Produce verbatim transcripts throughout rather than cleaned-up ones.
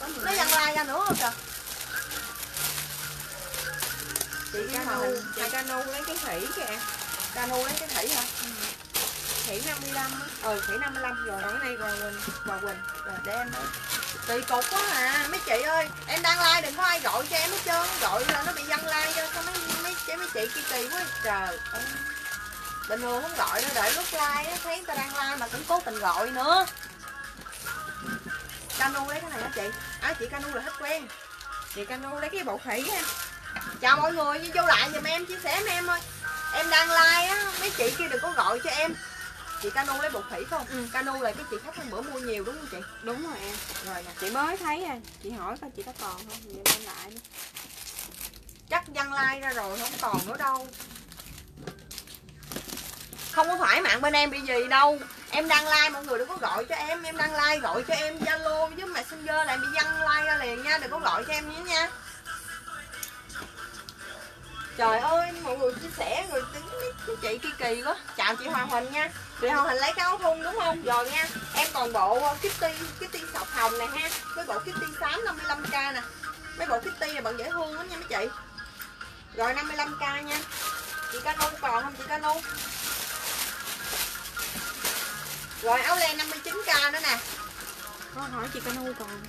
Nó dặn lai ra nữa không kìa. Chị canu, chị canu lấy cái thủy kìa. Canu lấy cái thủy hả? Ừ. Thủy năm mươi lăm á. Ừ, thủy năm mươi lăm rồi. Còn cái này rồi Quỳnh, bà Quỳnh. Rồi để em nữa. Tùy cục quá à, mấy chị ơi. Em đang like đừng có ai gọi cho em hết trơn. Gọi là nó bị văng like cho sao mấy, mấy, mấy, mấy chị kia kỳ quá trời. Bình thường không gọi nó đợi lúc like á, thấy người ta đang like mà cũng cố tình gọi nữa. Canu lấy cái này hả chị? À chị Canu là hết quen. Chị Canu lấy cái bộ thủy ha. Chào mọi người, vô lại giùm em, chia sẻ với em thôi. Em đang like á, mấy chị kia đừng có gọi cho em. Chị Canu lấy bột thủy không? Ừ. Canu là cái chị khách hôm bữa mua nhiều đúng không chị? Đúng rồi em. Rồi nè. Chị mới thấy à, chị hỏi coi chị có còn không? Vậy em lại đi. Chắc văn like ra rồi, không còn nữa đâu. Không có phải mạng bên em bị gì đâu. Em đang like mọi người đừng có gọi cho em. Em đang like gọi cho em Zalo với Messenger là em bị văn like ra liền nha. Đừng có gọi cho em nữa nha. Trời ơi, mọi người chia sẻ rồi tính chị kia kỳ quá. Chào chị Hoàng Huỳnh nha. Chị Hoàng Huỳnh lấy cái áo thun đúng không? Rồi nha. Em còn bộ Kitty, Kitty sọc hồng này ha. Với bộ Kitty xám năm mươi lăm k nè. Mấy bộ Kitty là bạn dễ thương đó nha mấy chị. Rồi năm mươi lăm k nha. Chị Canu còn không chị Canu? Rồi áo len năm mươi chín k nữa nè. Con hỏi chị Canu còn.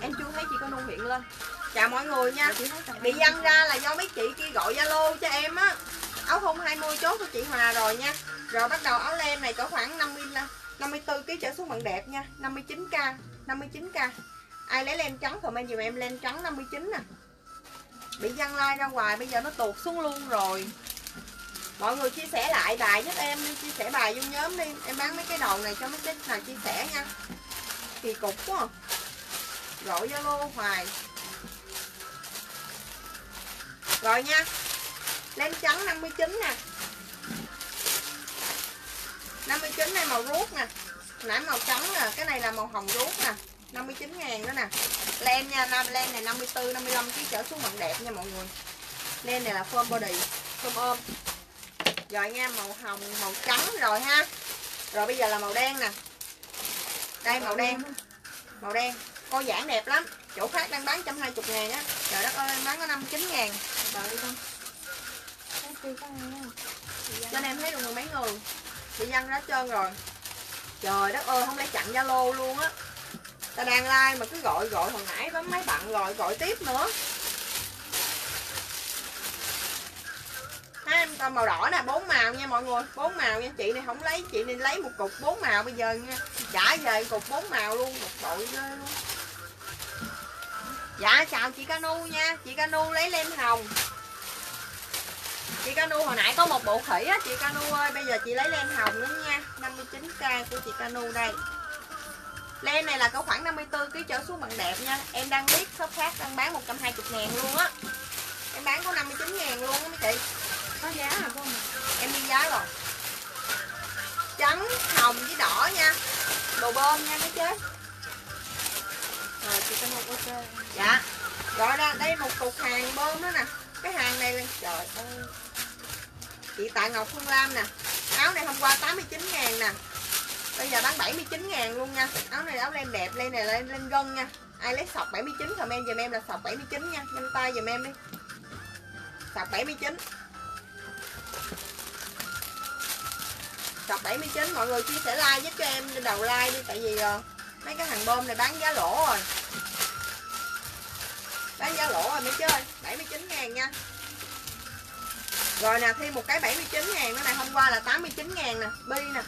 Em chưa thấy chị Canu hiện lên. Chào mọi người nha. Bị văng ra là do mấy chị kia gọi Zalo cho em á. Áo thun hai mươi chốt của chị Hòa rồi nha. Rồi bắt đầu áo len này có khoảng năm mươi, năm mươi tư ký trở xuống bạn đẹp nha. năm mươi chín k, năm mươi chín k. Ai lấy len trắng comment giùm em len trắng năm mươi chín nè. Bị văng like ra ngoài bây giờ nó tuột xuống luôn rồi. Mọi người chia sẻ lại bài giúp em đi, chia sẻ bài vô nhóm đi. Em bán mấy cái đầu này cho mấy cái nào chia sẻ nha. Kỳ cục quá. Gọi Zalo hoài. Rồi nha. Len trắng năm mươi chín nè. năm mươi chín này màu ruốc nè. Nãy màu trắng nè, cái này là màu hồng ruốc nè. năm mươi chín ngàn nữa nè. Len nha, len này năm mươi tư, năm mươi lăm ký trở xuống bằng đẹp nha mọi người. Len này là form body, form ôm. Rồi nha, màu hồng, màu trắng rồi ha. Rồi bây giờ là màu đen nè. Đây màu đen. Màu đen. Coi giảng đẹp lắm. Chỗ khác đang bán một trăm hai mươi ngàn á. Trời đất ơi, em bán có năm mươi chín ngàn. Đợi con. Cho nên em thấy được mười mấy người. Bị văng ra trơn rồi. Trời đất ơi, không lẽ chặn Zalo luôn á. Ta đang like mà cứ gọi gọi hồi nãy bấm máy bận rồi, gọi tiếp nữa. Ha, em còn màu đỏ nè, bốn màu nha mọi người, bốn màu nha. Chị này không lấy, chị này lấy một cục bốn màu bây giờ nha. Trả về cục bốn màu luôn, một bội ghê luôn. Dạ chào chị Canu nha, chị Canu lấy lem hồng. Chị Canu hồi nãy có một bộ khỉ á, chị Canu ơi, bây giờ chị lấy lem hồng nữa nha. năm mươi chín k của chị Canu đây. Lem này là có khoảng năm mươi tư ký trở xuống bằng đẹp nha. Em đang biết shop khác đang bán một trăm hai mươi ngàn luôn á. Em bán có năm mươi chín ngàn luôn á mấy chị. Có giá rồi không? Em đi giá rồi. Trắng, hồng với đỏ nha. Đồ bơm nha mấy chứ. Rồi chị Canu ok. Dạ. Rồi ra đây một cục hàng bơm nữa nè. Cái hàng này lên trời ơi. Chị Tạ Ngọc Phương Lam nè. Áo này hôm qua tám mươi chín ngàn nè. Bây giờ bán bảy mươi chín ngàn luôn nha. Áo này áo len đẹp, len này lên lên gân nha. Ai lấy sọc bảy mươi chín comment giùm em là sọc bảy mươi chín nha. Nhanh tay giùm em đi. Sọc bảy mươi chín. Sọc bảy mươi chín mọi người chia sẻ like giúp cho em đầu like đi, tại vì mấy cái hàng bơm này bán giá lỗ rồi. Bán giá lỗ rồi mấy chơi bảy mươi chín ngàn nha. Rồi nè, thêm một cái bảy mươi chín ngàn nữa này. Hôm qua là tám mươi chín ngàn nè. Bi nè.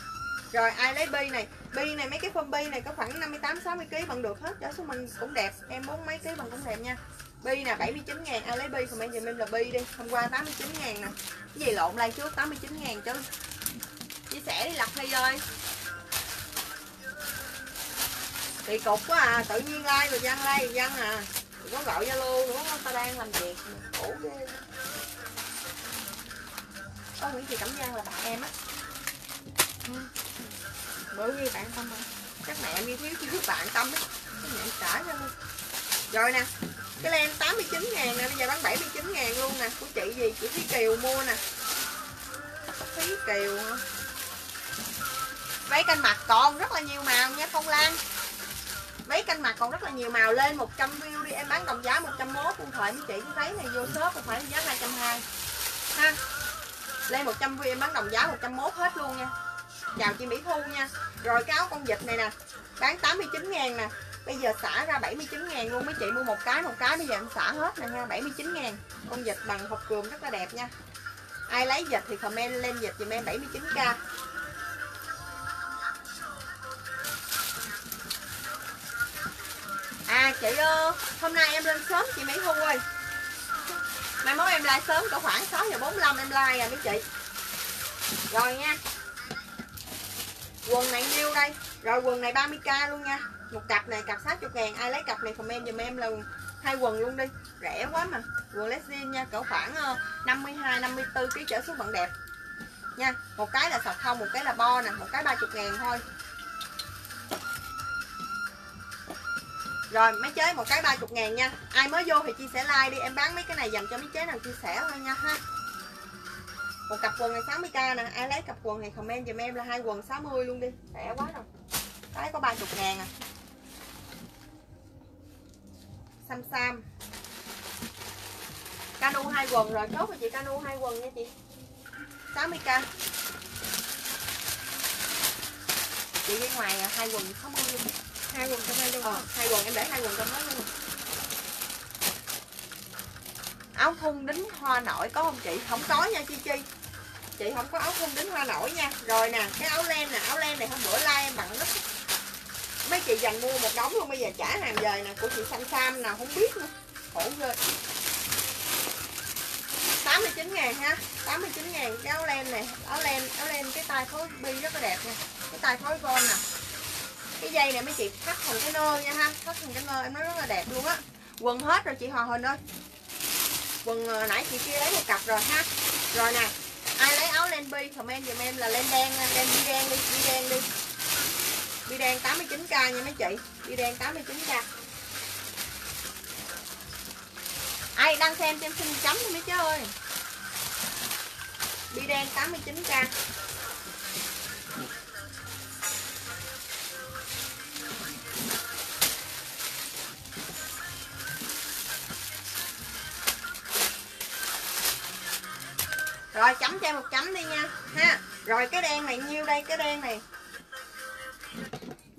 Rồi ai lấy bi này? Bi này mấy cái form bi này có khoảng năm mươi tám, sáu mươi ký bằng được hết. Trở số mình cũng đẹp. Em muốn mấy ký bằng cũng đẹp nha. Bi nè bảy mươi chín ngàn. Ai lấy bi comment giùm em là bi đi. Hôm qua tám mươi chín ngàn nè. Cái gì lộn lại trước tám mươi chín ngàn chứ. Chia sẻ đi Lạc Thi ơi. Kỳ cục quá à. Tự nhiên like rồi văng like rồi văng à. Có gọi Zalo nữa, ta đang làm việc khổ ghê. Có Nguyễn Thị Cẩm Giang là bạn em á. Ừ. Bởi vì bạn Tâm không? Chắc mẹ em đi thiếu chứ bạn Tâm á. Cái mẹ trả ra luôn. Rồi nè, cái len tám mươi chín ngàn nè, bây giờ bán bảy mươi chín ngàn luôn nè. Của chị gì? Chị Thúy Kiều mua nè. Thúy Kiều hả? Váy canh mặt còn rất là nhiều màu nha Phong Lan. Mấy canh mặt còn rất là nhiều màu, lên một trăm view đi em bán đồng giá một trăm mốt con thoại. Như chị cũng thấy này, vô shop cũng phải giá hai trăm hai mươi ha. Lên một trăm view em bán đồng giá một trăm mốt hết luôn nha. Chào chị Mỹ Thu nha. Rồi cái áo con vịt này nè, bán tám mươi chín ngàn nè, bây giờ xả ra bảy mươi chín ngàn luôn. Mấy chị mua một cái một cái bây giờ em xả hết nè nha, bảy mươi chín ngàn. Con vịt bằng hộp cường rất là đẹp nha. Ai lấy vịt thì comment lên vịt dùm em bảy mươi chín k. À chị ơi, hôm nay em lên sớm chị Mỹ Thu ơi. Mai mốt em like sớm, có khoảng sáu giờ bốn mươi lăm em like à mấy chị. Rồi nha. Quần này nhiêu đây? Rồi quần này ba mươi k luôn nha. Một cặp này cặp sáu mươi ngàn, ai lấy cặp này comment dùm em là hai quần luôn đi. Rẻ quá mà. Quần lét jean nha, cỡ khoảng năm mươi hai năm mươi tư ký trở xuống vẫn đẹp. Nha, một cái là sọc không, một cái là bo nè, một cái ba mươi ngàn thôi. Rồi mấy chế một cái ba mươi ngàn nha. Ai mới vô thì chia sẻ like đi. Em bán mấy cái này dành cho mấy chế nào chia sẻ thôi nha ha. Một cặp quần này sáu mươi k nè. Ai lấy cặp quần thì comment dùm em là hai quần sáu mươi luôn đi. Rẻ quá rồi. Cái có ba mươi ngàn à. Sam Sam Canu hai quần rồi. Chốt rồi chị Canu hai quần nha chị. sáu mươi k. Chị đi ngoài hai quần sáu mươi luôn. Hai quần trong đây luôn. Ờ, hai quần em để hai quần trong đó luôn. Áo thun đính hoa nổi có không chị? Không có nha Chi Chi. Chị không có áo thun đính hoa nổi nha. Rồi nè, cái áo len nè, áo len này hôm bữa like em bằng đất. Mấy chị dành mua một đống luôn, bây giờ trả hàng về nè, của chị Sam Sam nào không biết nữa. Khổ ghê. tám mươi chín ngàn ha. tám mươi chín ngàn cái áo len này, áo len, áo len cái tay phối bi rất là đẹp nha. Cái tay phối von nè. Cái dây này mấy chị cắt thành cái nơ nha ha, cắt thành cái nơ em nói rất là đẹp luôn á. Quần hết rồi chị Hòa Huỳnh ơi. Quần nãy chị kia lấy một cặp rồi ha. Rồi nè, ai lấy áo len bi comment dùm em là len đen, len bi đen đi, bi đen đi. Bi đen tám mươi chín k nha mấy chị, bi đen tám mươi chín k. Ai đang xem cho em xin chấm đi mấy chứ ơi. Bi đen tám mươi chín k. Rồi chấm cho em một chấm đi nha ha. Rồi cái đen này nhiêu đây? Cái đen này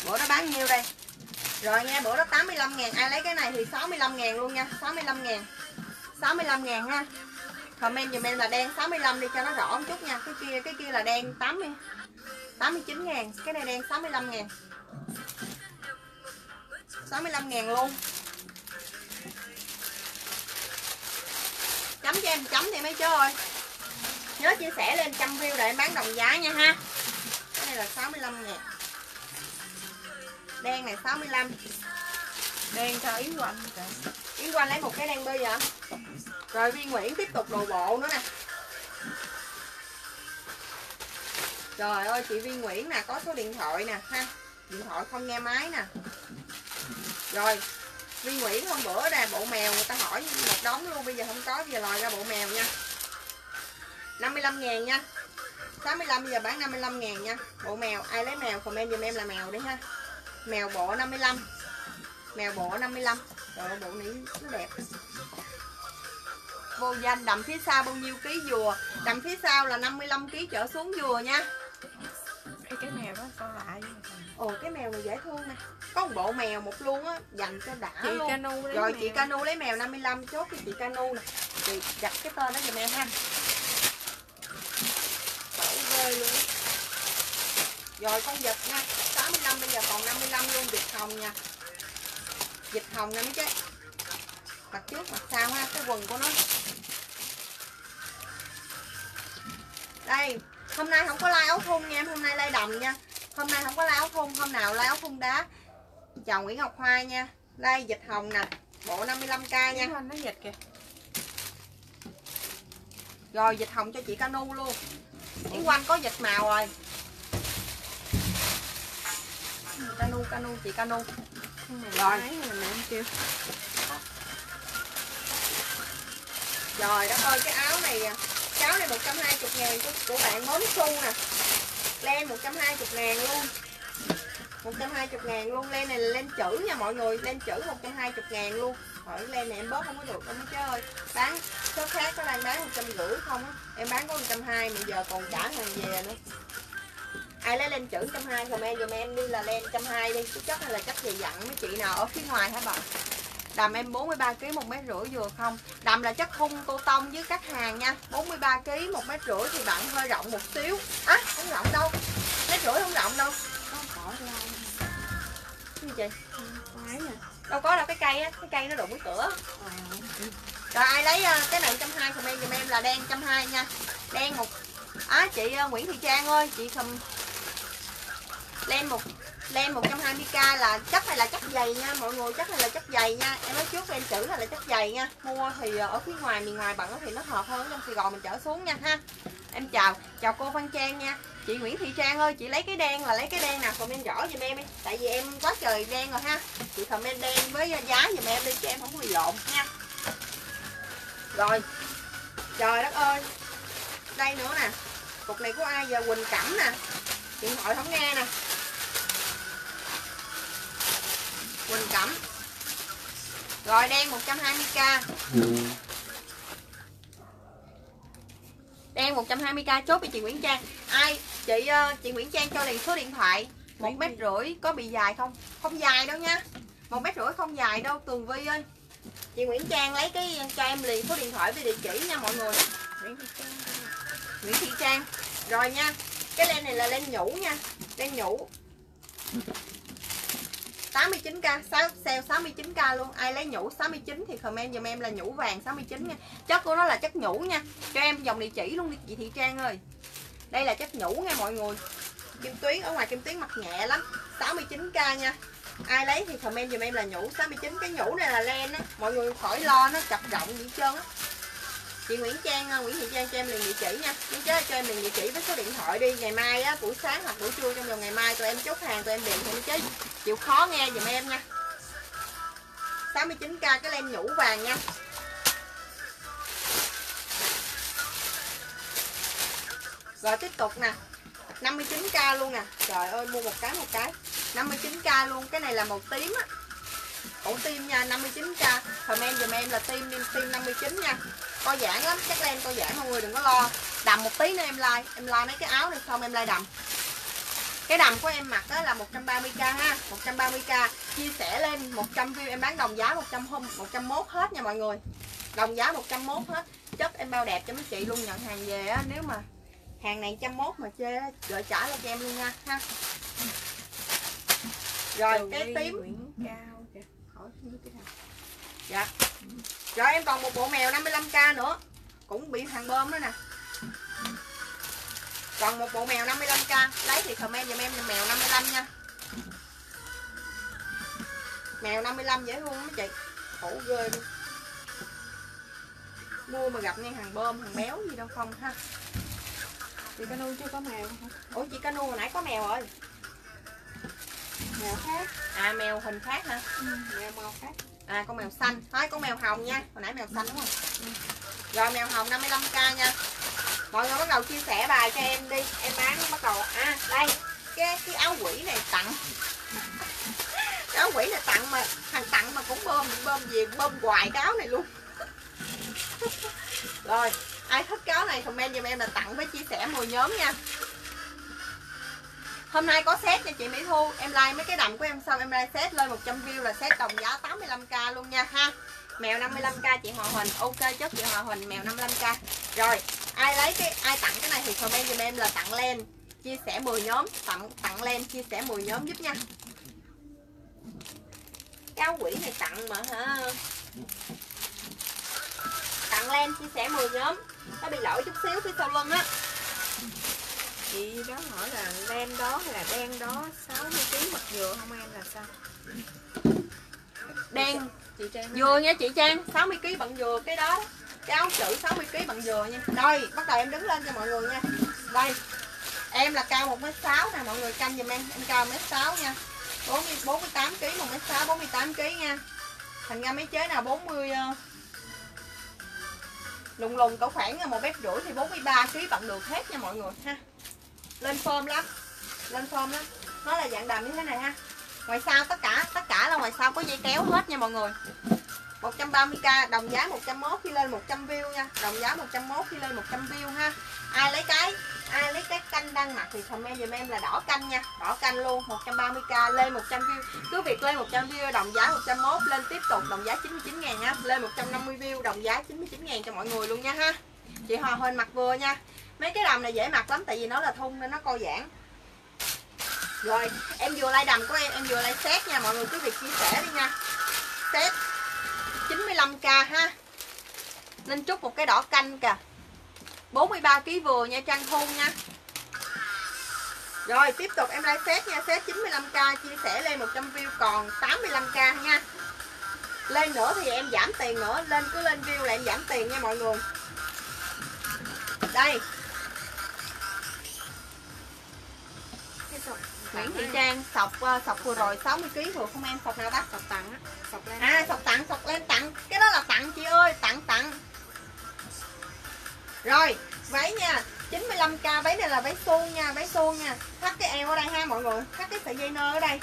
bữa đó bán nhiêu đây? Rồi nha, bữa đó tám mươi lăm ngàn. Ai lấy cái này thì sáu mươi lăm ngàn luôn nha. Sáu mươi lăm ngàn, sáu mươi lăm ngàn ha. Comment dùm em là đen sáu mươi lăm đi cho nó rõ một chút nha. Cái kia cái kia là đen tám mươi, tám mươi chín ngàn. Cái này đen sáu mươi lăm ngàn, sáu mươi lăm ngàn luôn. Chấm cho em chấm thì mấy chứ ơi. Nhớ chia sẻ lên trăm view để em bán đồng giá nha ha. Cái này là sáu mươi lăm ngàn. Đen này sáu mươi lăm. Đen cho Yến Quỳnh. Yến Quỳnh lấy một cái đen bi vậy. Rồi Viên Nguyễn tiếp tục đồ bộ nữa nè. Trời ơi chị Viên Nguyễn nè, có số điện thoại nè ha. Điện thoại không nghe máy nè. Rồi Viên Nguyễn hôm bữa nè, bộ mèo người ta hỏi một đống luôn. Bây giờ không có, bây giờ lòi ra bộ mèo nha. năm mươi lăm ngàn nha. Sáu mươi lăm bây giờ bán năm mươi lăm ngàn nha. Bộ mèo, ai lấy mèo comment dùm em là mèo đi ha. Mèo bộ năm mươi lăm. Mèo bộ năm mươi lăm. Trời ơi bộ này nó đẹp. Vô Danh đầm phía sau bao nhiêu ký dùa? Đầm phía sau là năm mươi lăm ký trở xuống dùa nha. Cái mèo đó coi lại. Ồ cái mèo này dễ thương nè. Có một bộ mèo một luôn á, dành cho đã chị luôn. Canu rồi chị mèo. Canu lấy mèo năm mươi lăm, chốt cho chị Canu nè. Chị đặt cái tên đó dùm em ha. Luôn. Rồi con vịt nha, sáu mươi lăm bây giờ còn năm mươi lăm luôn. Vịt hồng nha, vịt hồng nha mấy chứ. Mặt trước mặt sau ha, cái quần của nó. Đây, hôm nay không có like áo thun nha em, hôm nay like đầm nha. Hôm nay không có like áo thun, hôm nào like áo thun đá. Chào Nguyễn Ngọc Hoa nha, like vịt hồng nè, bộ năm mươi lăm k nha. Nó vịt kìa. Rồi vịt hồng cho chị Canu luôn. Yến Quanh có vịt màu rồi. Canu, Canu, chị Canu. Rồi trời đất ơi, cái áo này, cái áo này một trăm hai mươi ngàn của, của bạn Món Xu nè. Len một trăm hai mươi ngàn luôn. một trăm hai mươi ngàn luôn. Len này là len chữ nha mọi người, len chữ một trăm hai mươi ngàn luôn. Hỏi len này em bớt không có được đâu mấy chứ ơi. Bán số khác có đang bán một trăm năm mươi không á. Em bán có một trăm hai mươi mà giờ còn trả hàng về nữa. Ai lấy len chữ một trăm hai mươi không em, dùm em đi là len một trăm hai mươi đi. Chứ chất hay là chất gì dặn mấy chị nào ở phía ngoài hả bạn. Đầm em bốn mươi ba ký một mét rưỡi vừa không. Đầm là chất khung cô tông với các hàng nha. bốn mươi ba ký một mét rưỡi thì bạn hơi rộng một xíu. Á, à, không rộng đâu. một mét rưỡi không rộng đâu. Có cỏ ra. Cái gì chị? Quái nè. Đâu có đâu, cái cây á, cái cây nó đụng cái cửa. Rồi ai lấy cái này một trăm hai mươi comment giùm em là đen một trăm hai mươi nha. Đen một. Á à, chị Nguyễn Thị Trang ơi, chị cầm len một len một trăm hai mươi k là chắc hay là chắc dày nha mọi người, chắc hay là chắc dày nha. Em nói trước len chữ là chắc dày nha. Mua thì ở phía ngoài miền ngoài bằng thì nó hợp hơn, trong Sài Gòn mình trở xuống nha ha. Em chào, chào cô Văn Trang nha. Chị Nguyễn Thị Trang ơi, chị lấy cái đen là lấy cái đen nào comment rõ giùm em đi. Tại vì em quá trời đen rồi ha. Chị comment đen với giá giùm em đi cho em không có bị lộn nha. Rồi. Trời đất ơi. Đây nữa nè. Cục này của ai giờ? Quỳnh Cẩm nè. Điện thoại không nghe nè. Quỳnh Cẩm. Rồi đen một trăm hai mươi k. Đen một trăm hai mươi k chốt cho chị Nguyễn Trang. Ai chị chị Nguyễn Trang cho liền số điện thoại. một mét rưỡi có bị dài không? Không dài đâu nha. một mét rưỡi không dài đâu Tường Vi ơi. Chị Nguyễn Trang lấy cái cho em liền số điện thoại với địa chỉ nha mọi người. Nguyễn Thị Trang. Nguyễn Thị Trang. Rồi nha. Cái len này là len nhũ nha. Len nhũ. tám mươi chín k, sale sáu mươi chín k luôn. Ai lấy nhũ sáu mươi chín thì comment giùm em là nhũ vàng sáu mươi chín nha. Chất của nó là chất nhũ nha. Cho em dòng địa chỉ luôn đi chị Thị Trang ơi. Đây là chất nhũ nha mọi người. Kim tuyến, ở ngoài kim tuyến mặt nhẹ lắm. sáu mươi chín k nha. Ai lấy thì comment giùm em là nhũ sáu mươi chín. Cái nhũ này là len á, mọi người khỏi lo nó chập rộng gì hết trơn á. Chị Nguyễn Trang, Nguyễn Thị Trang cho em liền địa chỉ nha. Chứ cho em liền địa chỉ với số điện thoại đi. Ngày mai á, buổi sáng hoặc buổi trưa trong vòng ngày mai tụi em chốt hàng tụi em điện thôi chứ chịu khó nghe dùm em nha. sáu mươi chín k cái len nhũ vàng nha. Rồi tiếp tục nè. năm mươi chín k luôn nè. Trời ơi mua một cái một cái. năm mươi chín k luôn, cái này là màu tím á. Ổ tim nha, năm mươi chín k. Comment dùm em là tim tim năm mươi chín nha. Coi giãn lắm, chắc là em coi giãn mọi người đừng có lo. Đầm một tí nữa em like, em like mấy cái áo này xong em like đầm. Cái đầm của em mặc đó là một trăm ba mươi k ha, một trăm ba mươi k. Chia sẻ lên một trăm view em bán đồng giá một trăm mốt hết nha mọi người. Đồng giá một trăm mốt hết. Chất em bao đẹp cho mấy chị luôn, nhận hàng về á, nếu mà hàng này một trăm mốt mà chê gửi trả lại cho em luôn nha ha. Rồi Điều cái tím cao kìa. Khỏi cái nào. Dạ. Rồi em còn một bộ mèo năm mươi lăm k nữa. Cũng bị hàng bơm đó nè. Còn một bộ mèo năm mươi lăm k. Lấy thì comment giùm em là mèo năm mươi lăm nha. Mèo năm mươi lăm dễ thương mấy chị. Khổ ghê đi. Mua mà gặp ngay hàng bơm, hàng béo gì đâu không ha. Chị Canu chưa có mèo hả? Ủa chị Canu hồi nãy có mèo rồi. Mèo khác. À mèo hình khác hả? Ừ, mèo màu khác. À con mèo xanh, thôi con mèo hồng nha. Hồi nãy mèo xanh đúng không? Ừ. Rồi mèo hồng năm mươi lăm k nha. Mọi người bắt đầu chia sẻ bài cho em đi. Em bán bắt đầu. À đây, cái cái áo quỷ này tặng. Cái áo quỷ này tặng mà thằng tặng mà cũng bơm, bơm gì bơm hoài cái áo này luôn. Rồi, ai thích cái áo này comment giùm em là tặng với chia sẻ mười nhóm nha. Hôm nay có set nha chị Mỹ Thu. Em like mấy cái đầm của em xong em like set lên một trăm view là set đồng giá tám mươi lăm k luôn nha ha. Mèo năm mươi lăm k chị Hòa Huỳnh. Ok chốt chị Hòa Huỳnh mèo năm mươi lăm k. Rồi, ai lấy cái ai tặng cái này thì comment giùm em là tặng len chia sẻ mười nhóm, tặng tặng len chia sẻ mười nhóm giúp nha. Cái áo quỷ này tặng mà hả? Tặng len chia sẻ mười nhóm. Nó bị lỗi chút xíu phía sau lưng á. Chị đó hỏi là len đó hay là đen đó sáu mươi ký mặt dừa không em là sao? Đen chị Trang dừa nha chị Trang, sáu mươi ký bằng dừa cái đó. Cái áo chữ sáu mươi ký bằng dừa nha. Đây, bắt đầu em đứng lên cho mọi người nha. Đây. Em là cao một mét sáu nè, mọi người canh giùm em, em cao một mét sáu nha. bốn mươi tám ký một mét sáu bốn mươi tám ký nha. Thành ra mấy chế nào bốn mươi lùng lùng cỡ khoảng một mét rưỡi thì bốn mươi ba ký bạn được hết nha mọi người ha. Lên form lắm. Lên form lắm. nó là dạng đầm như thế này ha. Ngoài sau tất cả tất cả là ngoài sau có dây kéo hết nha mọi người. Một trăm ba mươi k đồng giá một trăm mốt khi lên một trăm view nha, đồng giá một trăm mốt khi lên một trăm view ha. Ai lấy cái ai lấy cái canh đang mặc thì comment giùm em là đỏ canh nha, đỏ canh luôn. Một trăm ba mươi k lên một trăm view, cứ việc lên một trăm view đồng giá một trăm mốt, lên tiếp tục đồng giá chín mươi chín ngàn nha, lên một trăm năm mươi view đồng giá chín mươi chín ngàn cho mọi người luôn nha ha. Chị Hòa Hên mặc vừa nha. Mấy cái đầm này dễ mặc lắm tại vì nó là thun nên nó co giãn. Rồi, em vừa like đầm của em, em vừa like set nha mọi người, cứ việc chia sẻ đi nha. Set chín mươi lăm k ha. Nên chúc một cái đỏ canh kìa, bốn mươi ba ký vừa nha, trang thun nha. Rồi tiếp tục em like set nha, set chín mươi lăm k chia sẻ lên một trăm view còn tám mươi lăm k nha. Lên nữa thì em giảm tiền nữa, lên cứ lên view là em giảm tiền nha mọi người. Đây. Nguyễn Thị Trang sọc sọc vừa rồi sáu mươi ký vừa không em, sọc nào đó, sọc tặng á, sọc lên. À sọc tặng, sọc lên tặng, cái đó là tặng chị ơi, tặng tặng. Rồi, váy nha, chín mươi lăm k váy này là váy suông nha, váy suông nha. Thắt cái eo ở đây ha mọi người, thắt cái sợi dây nơ ở đây.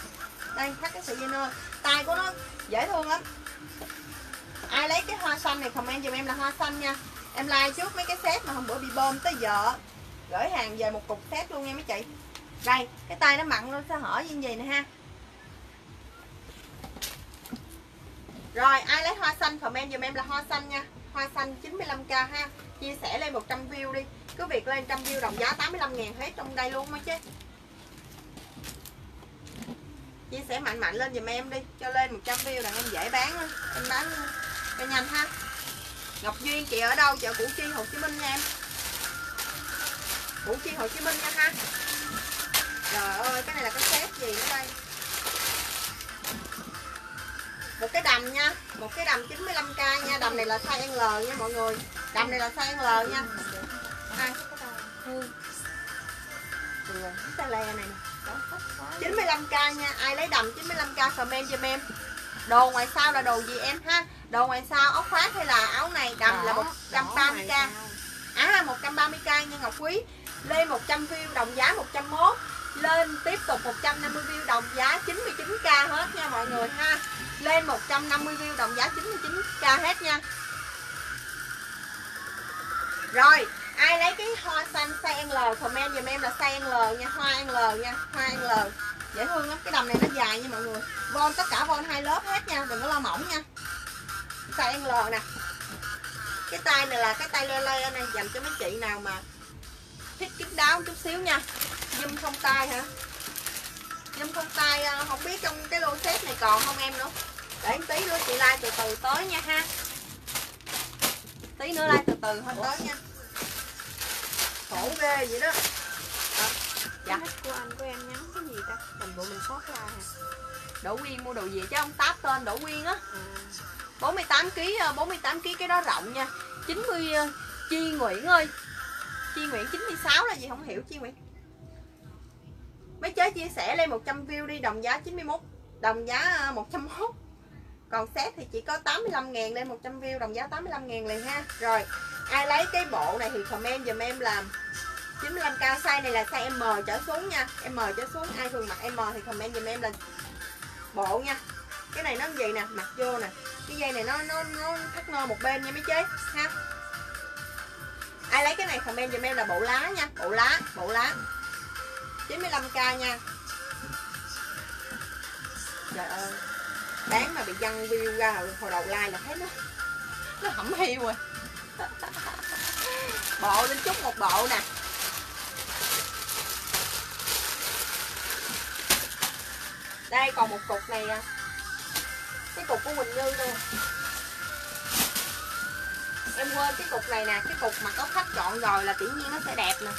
Đây, thắt cái sợi dây nơ. Tay của nó dễ thương lắm. Ai lấy cái hoa xanh này comment giùm em là hoa xanh nha. Em like trước mấy cái set mà hôm bữa bị bơm tới giờ, gửi hàng về một cục set luôn nha mấy chị. Đây, cái tay nó mặn luôn, sao hỏi như vậy nè ha. Rồi, ai lấy hoa xanh comment giùm em là hoa xanh nha. Hoa xanh chín mươi lăm k ha. Chia sẻ lên một trăm view đi. Cứ việc lên một trăm view đồng giá tám mươi lăm ngàn hết trong đây luôn á chứ. Chia sẻ mạnh mạnh lên giùm em đi, cho lên một trăm view là em dễ bán luôn. Em bán cho nhanh ha. Ngọc Duyên chị ở đâu? Chợ Củ Chi, Hồ Chí Minh nha em. Củ Chi, Hồ Chí Minh nha ha. Trời ơi, cái này là cái set gì ở đây? Một cái đầm nha, một cái đầm chín mươi lăm k nha, đầm này là size L nha mọi người. Đầm này là size L nha. À, cái lè này nè. chín mươi lăm k nha, ai lấy đầm chín mươi lăm k comment giùm em. Đồ ngoài sau là đồ gì em ha? Đồ ngoài sau áo khoác hay là áo này? Đầm là một trăm ba mươi k. À một trăm ba mươi k nha Ngọc Quý. Lên một trăm view đồng giá một trăm mốt, lên tiếp tục một trăm năm mươi view đồng giá chín mươi chín k hết nha mọi người ha. Lên một trăm năm mươi view đồng giá chín mươi chín k hết nha. Rồi, ai lấy cái hoa xanh size L comment giùm em là size L nha, hoa L nha, hoa L. Dễ thương lắm, cái đầm này nó dài nha mọi người. Von tất cả von hai lớp hết nha, đừng có lo mỏng nha. Size L nè. Cái tay này là cái tay le le này dành cho mấy chị nào mà thích kín đáo chút xíu nha. Zoom không tay hả? Zoom không tay không biết trong cái lô set này còn không em nữa. Để một tí nữa chị like từ từ tới nha ha. Tí nữa like từ từ thôi tới nha. Khổ ghê vậy đó. À, dạ. Nick của anh của em nhắn cái gì ta? Mình bộ mình sót ra hả? Đỗ Quyên mua đồ gì chứ không táp tên Đỗ Quyên á. Ừ. bốn mươi tám ký, bốn mươi tám ký cái đó rộng nha. chín mươi Chi Nguyễn ơi. Chi Nguyễn chín mươi sáu là gì không hiểu Chi Nguyễn. Mấy chế chia sẻ lên một trăm view đi, đồng giá chín mươi mốt, đồng giá một trăm mốt. Còn set thì chỉ có tám mươi lăm ngàn, lên một trăm view đồng giá tám mươi lăm ngàn liền ha. Rồi, ai lấy cái bộ này thì comment giùm em là chín mươi lăm k, size này là size M trở xuống nha. M trở xuống, ai thường mặc M thì comment giùm em là bộ nha. Cái này nó gì nè, mặc vô nè. Cái dây này nó nó nó thắt nơ một bên nha mấy chế ha. Ai lấy cái này comment giùm em là bộ lá nha, bộ lá, bộ lá. chín mươi lăm k nha. Trời ơi, bán mà bị dăng view ra hồi đầu like là thấy nó nó hẩm hiu rồi. Bộ lên chút một bộ nè. Đây còn một cục này, cái cục của Quỳnh Như luôn. Em quên cái cục này nè, cái cục mà có khách chọn rồi là tự nhiên nó sẽ đẹp nè.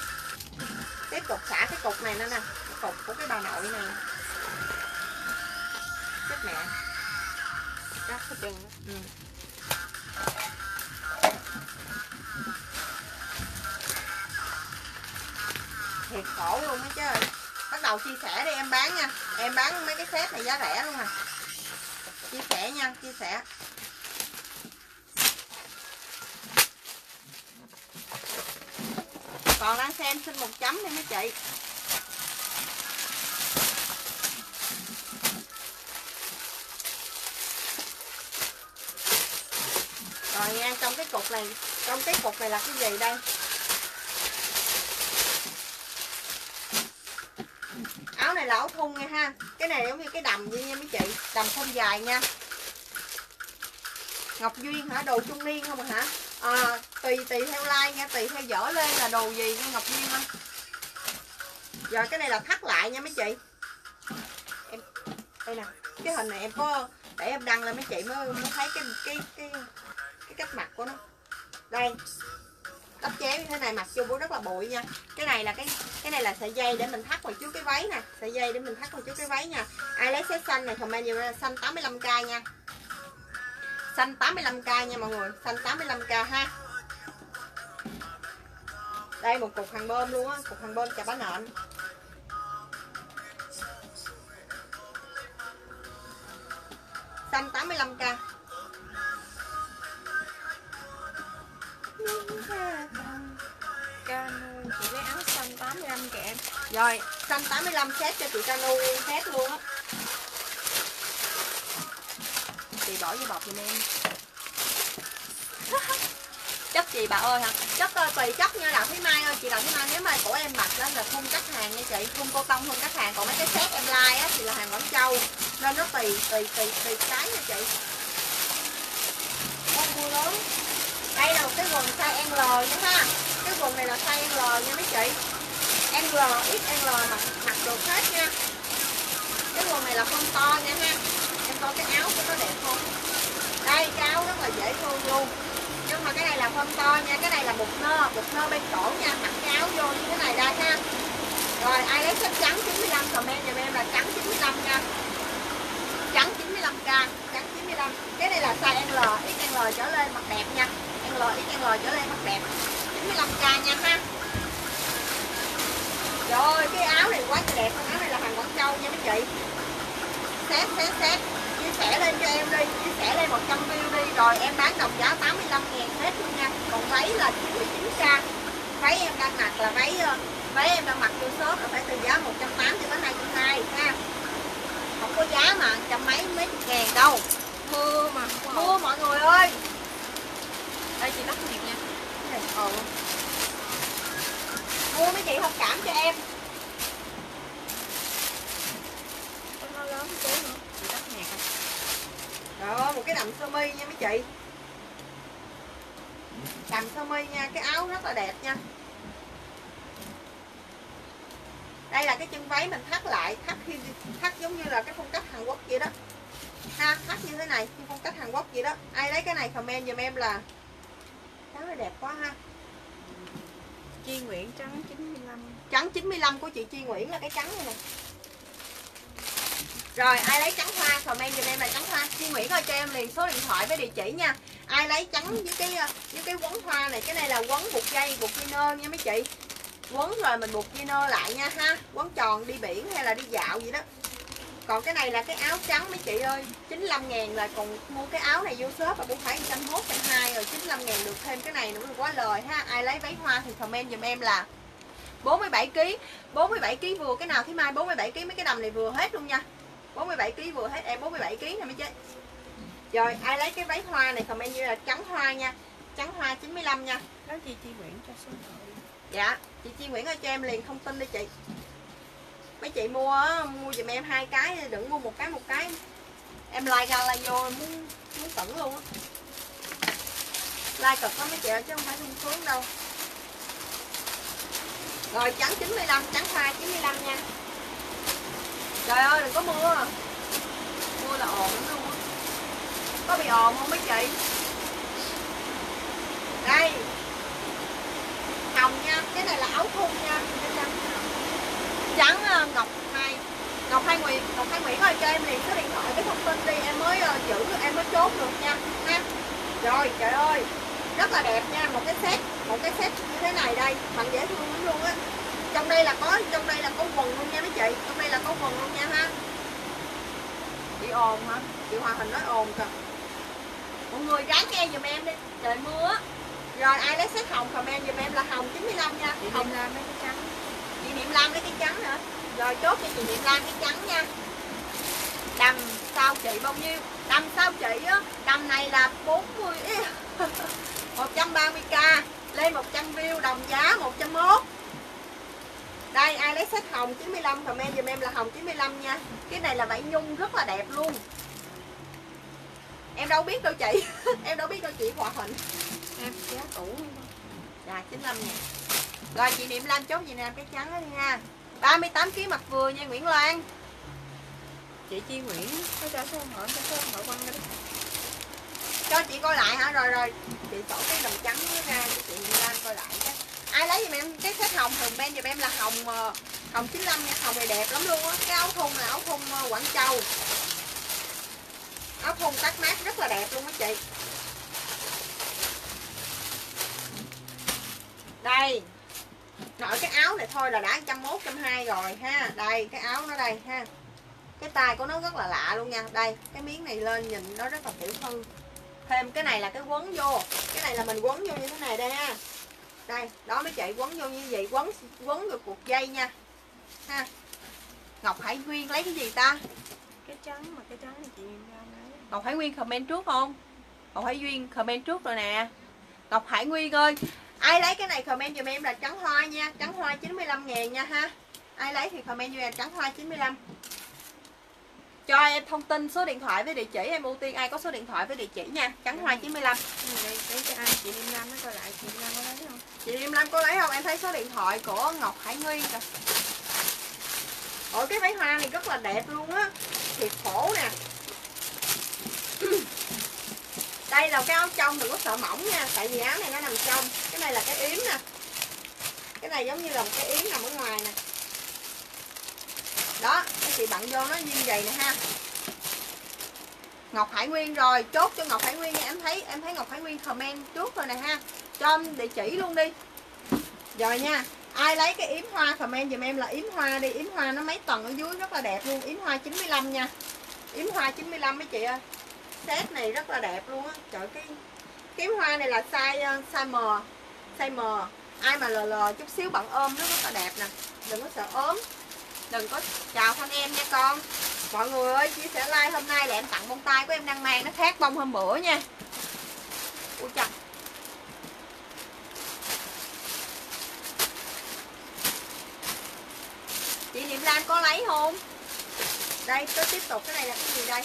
Tiếp tục xả cái cục này nữa nè, cái cục của cái bà nội này. Chết mẹ. Cắt cái chân đó. Ừ. Thiệt khổ luôn á chứ. Bắt đầu chia sẻ đi em bán nha. Em bán mấy cái set này giá rẻ luôn à. Chia sẻ nha, chia sẻ. Còn đang xem xin một chấm đi mấy chị. Rồi nha, trong cái cục này, trong cái cục này là cái gì đây? Áo này là áo thun nha ha. Cái này giống như cái đầm vậy nha mấy chị, đầm thun dài nha. Ngọc Duyên hả? Đồ trung niên không hả? À, tùy tùy theo like nha, tùy theo dở lên là đồ gì nha Ngọc Duyên không? Rồi cái này là thắt lại nha mấy chị. Em đây nè, cái hình này em có để em đăng lên mấy chị mới, mới thấy cái cái cái cái cách mặc của nó. Đây. Đắp chéo như thế này mặc vô bố rất là bụi nha. Cái này là cái cái này là sợi dây để mình thắt vào trước cái váy nè, sợi dây để mình thắt vào trước cái váy nha. Ai lấy set xanh này comment nhiều là xanh tám mươi lăm k nha. Xanh tám mươi lăm k nha mọi người, xanh tám mươi lăm k ha. Đây một cục hàng bơm luôn á, cục hàng bơm chà bá nện. Xanh tám mươi lăm k. Chị lấy áo xanh tám mươi lăm kìa em. Rồi, xanh tám mươi lăm set cho chị Cano em set luôn á. Chị bỏ vô bọc giùm em. Chất gì bà ơi hả? Chất ơi, tùy chất nha Đào Thúy Mai ơi. Chị Đào Thúy Mai nếu mà của em mặc đó là thun cắt hàng nha chị, thun cô tông, thun cắt hàng. Còn mấy cái set em like á thì là hàng Quảng Châu, nên nó tùy tùy tùy tùy cái nha chị. Con mua lớn. Đây là một cái quần size L nha ha. Cái quần này là size L nha mấy chị. L, ích lờ mặc mặc được hết nha. Cái quần này là con to nha ha. Em coi cái áo của nó đẹp không? Đây cái áo rất là dễ thương luôn. Nhưng mà cái này là phong to nha, cái này là bột nơ, bột nơ bên cổ nha, mặc cái áo vô như thế này ra ha. Rồi ai lấy sách trắng chín mươi lăm comment giùm em là trắng chín mươi lăm nha. Trắng chín mươi lăm k, trắng chín mươi lăm. Cái này là size L, ích lờ trở lên mặc đẹp nha. L, ích lờ trở lên mặc đẹp. chín mươi lăm k nha ha. Trời ơi, cái áo này quá đẹp, cái áo này là hàng Quảng Châu nha mấy chị. Xét xét xét chia sẻ lên cho em đi, chia sẻ lên một trăm view đi, rồi em bán đồng giá tám mươi lăm ngàn hết luôn nha. Còn váy là chín mươi chín k. Váy em đang mặc là váy váy em đang mặc vô shop là phải từ giá một trăm tám mươi cho tới hai trăm hai mươi ha. Không có giá mà trăm mấy mấy ngàn đâu. Mưa mà, mưa mọi người ơi. Đây chị bắt thiệt nha. Cái này ồn. Mua mấy chị thông cảm cho em. Nó lớn tí nữa. Chị bắt nhạc à. Trời ơi, một cái đầm sơ mi nha mấy chị. Đầm sơ mi nha, cái áo rất là đẹp nha. Đây là cái chân váy mình thắt lại, thắt thắt giống như là cái phong cách Hàn Quốc vậy đó. Ha, thắt như thế này, phong cách Hàn Quốc vậy đó. Ai lấy cái này comment giùm em là áo này đẹp quá ha. Chi Nguyễn trắng chín mươi lăm. Trắng chín mươi lăm của chị Chi Nguyễn là cái trắng này nè. Rồi ai lấy trắng hoa comment giùm em là trắng hoa. Chi Nguyễn ơi cho em liền số điện thoại với địa chỉ nha. Ai lấy trắng với cái với cái quấn hoa này, cái này là quấn buộc dây, buộc nơ nha mấy chị. Quấn rồi mình buộc nơ lại nha ha. Quấn tròn đi biển hay là đi dạo gì đó. Còn cái này là cái áo trắng mấy chị ơi, chín mươi lăm ngàn là còn mua cái áo này vô shop là cũng phải một trăm hai mươi, rồi chín mươi lăm ngàn được thêm cái này nữa là quá lời ha. Ai lấy váy hoa thì comment giùm em là bốn mươi bảy ký, bốn mươi bảy ký vừa cái nào Thúy Mai, bốn mươi bảy ký mấy cái đầm này vừa hết luôn nha. bốn mươi bảy ký vừa hết em, bốn mươi bảy ký nè mấy chị. Rồi ai lấy cái váy hoa này comment như là trắng hoa nha. Trắng hoa chín mươi lăm nha. Đó chị Chi Nguyễn cho số điện. Dạ, chị Chi Nguyễn ơi cho em liền thông tin đi chị. Mấy chị mua mua giùm em hai cái, đừng mua một cái một cái. Em like ra like vô muốn muốn tẩn luôn á. Like cực lắm mấy chị ơi, chứ không phải không xuống đâu. Rồi trắng chín mươi lăm, trắng hoa chín mươi lăm nha. Trời ơi đừng có mưa. Mưa là ồn lắm luôn á. Có bị ồn không mấy chị? Đây. Hồng nha, cái này là áo thun nha. Trắng Ngọc Hai, Ngọc Hai Nguyễn, Ngọc Hai Nguyễn ơi cho em liền số điện thoại cái thông tin đi, em mới uh, giữ, em mới chốt được nha ha. Rồi trời ơi rất là đẹp nha, một cái set một cái set như thế này đây bạn dễ thương lắm luôn á. Trong đây là có trong đây là có quần luôn nha mấy chị, trong đây là có quần luôn nha ha. Chị ồn hả? Chị Hòa Hình nói ồn kìa. Mọi người ráng nghe giùm em đi, trời mưa. Rồi ai lấy set hồng comment giùm em là hồng chín mươi lăm nha. Chị hồng là mấy cái trắng. Chị Niệm Lam lấy cái trắng nữa. Rồi chốt cho chị Niệm Lam cái trắng nha. Đầm sao chị bao nhiêu? Đầm sao chị á, đầm Tầm này là bốn mươi một trăm ba mươi k, lên một trăm view đồng giá một trăm mốt. Đây ai lấy set hồng chín mươi lăm comment giùm em là hồng chín mươi lăm nha. Cái này là vải nhung rất là đẹp luôn. Em đâu biết đâu chị. Em đâu biết đâu chị hòa hình. Em giá cũ luôn. Dạ chín mươi lăm nha. Rồi chị Niệm Lan chốt gì nè cái trắng đó nha. ba mươi tám ký mặt vừa nha Nguyễn Loan. Chị Chi Nguyễn có cho số hỏi cho số hỏi quăng đi. Cho chị coi lại hả? Rồi rồi, chị sổ cái đồng trắng nó ra cho chị Niệm Lan coi lại chứ. Ai lấy giùm em cái set hồng thường bên giùm em là hồng hồng chín mươi lăm nha, hồng này đẹp lắm luôn á. Cái áo thun là áo thun Quảng Châu. Áo thun cắt mát rất là đẹp luôn á chị. Đây. Nội cái áo này thôi là đã một trăm mốt, một trăm hai mươi rồi ha. Đây cái áo nó đây ha. Cái tay của nó rất là lạ luôn nha. Đây cái miếng này lên nhìn nó rất là tiểu thư. Thêm cái này là cái quấn vô. Cái này là mình quấn vô như thế này đây ha. Đây đó mấy chị, quấn vô như vậy, quấn quấn được cục dây nha ha. Ngọc Hải Nguyên lấy cái gì ta? Cái trắng mà cái trắng này chị Ngọc Hải Nguyên comment trước không? Ngọc Hải Nguyên comment trước rồi nè. Ngọc Hải Nguyên ơi, ai lấy cái này comment giùm em là trắng hoa nha. Trắng hoa chín mươi lăm ngàn nha ha. Ai lấy thì comment giùm em trắng hoa chín mươi lăm. Cho em thông tin số điện thoại với địa chỉ, em ưu tiên ai có số điện thoại với địa chỉ nha. Trắng hoa chín mươi lăm. Để, để cho ai chị Niệm Lan nó coi lại, chị Niệm Lan có lấy không? Chị Niệm Lan có lấy không? Em thấy số điện thoại của Ngọc Hải Nguyên rồi. Ủa cái váy hoa này rất là đẹp luôn á. Thiệt khổ nè. Đây là cái áo trong, đừng có sợ mỏng nha, tại vì áo này nó nằm trong. Cái này là cái yếm nè. Cái này giống như là một cái yếm nằm ở ngoài nè. Đó, các chị bận vô nó như vậy nè ha. Ngọc Hải Nguyên rồi, chốt cho Ngọc Hải Nguyên nha. Em thấy em thấy Ngọc Hải Nguyên comment trước rồi nè ha. Cho em địa chỉ luôn đi. Rồi nha. Ai lấy cái yếm hoa comment giùm em là yếm hoa đi. Yếm hoa nó mấy tầng ở dưới rất là đẹp luôn. Yếm hoa chín mươi lăm nha. Yếm hoa chín mươi lăm mấy chị ơi. Set này rất là đẹp luôn á. Trời, cái kiếm hoa này là size size M, size M. Ai mà lờ lờ chút xíu bạn ôm nó rất là đẹp nè. Đừng có sợ ốm. Đừng có chào thân em nha con. Mọi người ơi, chia sẻ like hôm nay là em tặng bông tai của em đang mang, nó khác bông hôm bữa nha. Ui trời. Chị Niệm Lan có lấy không? Đây, tôi tiếp tục cái này là cái gì đây?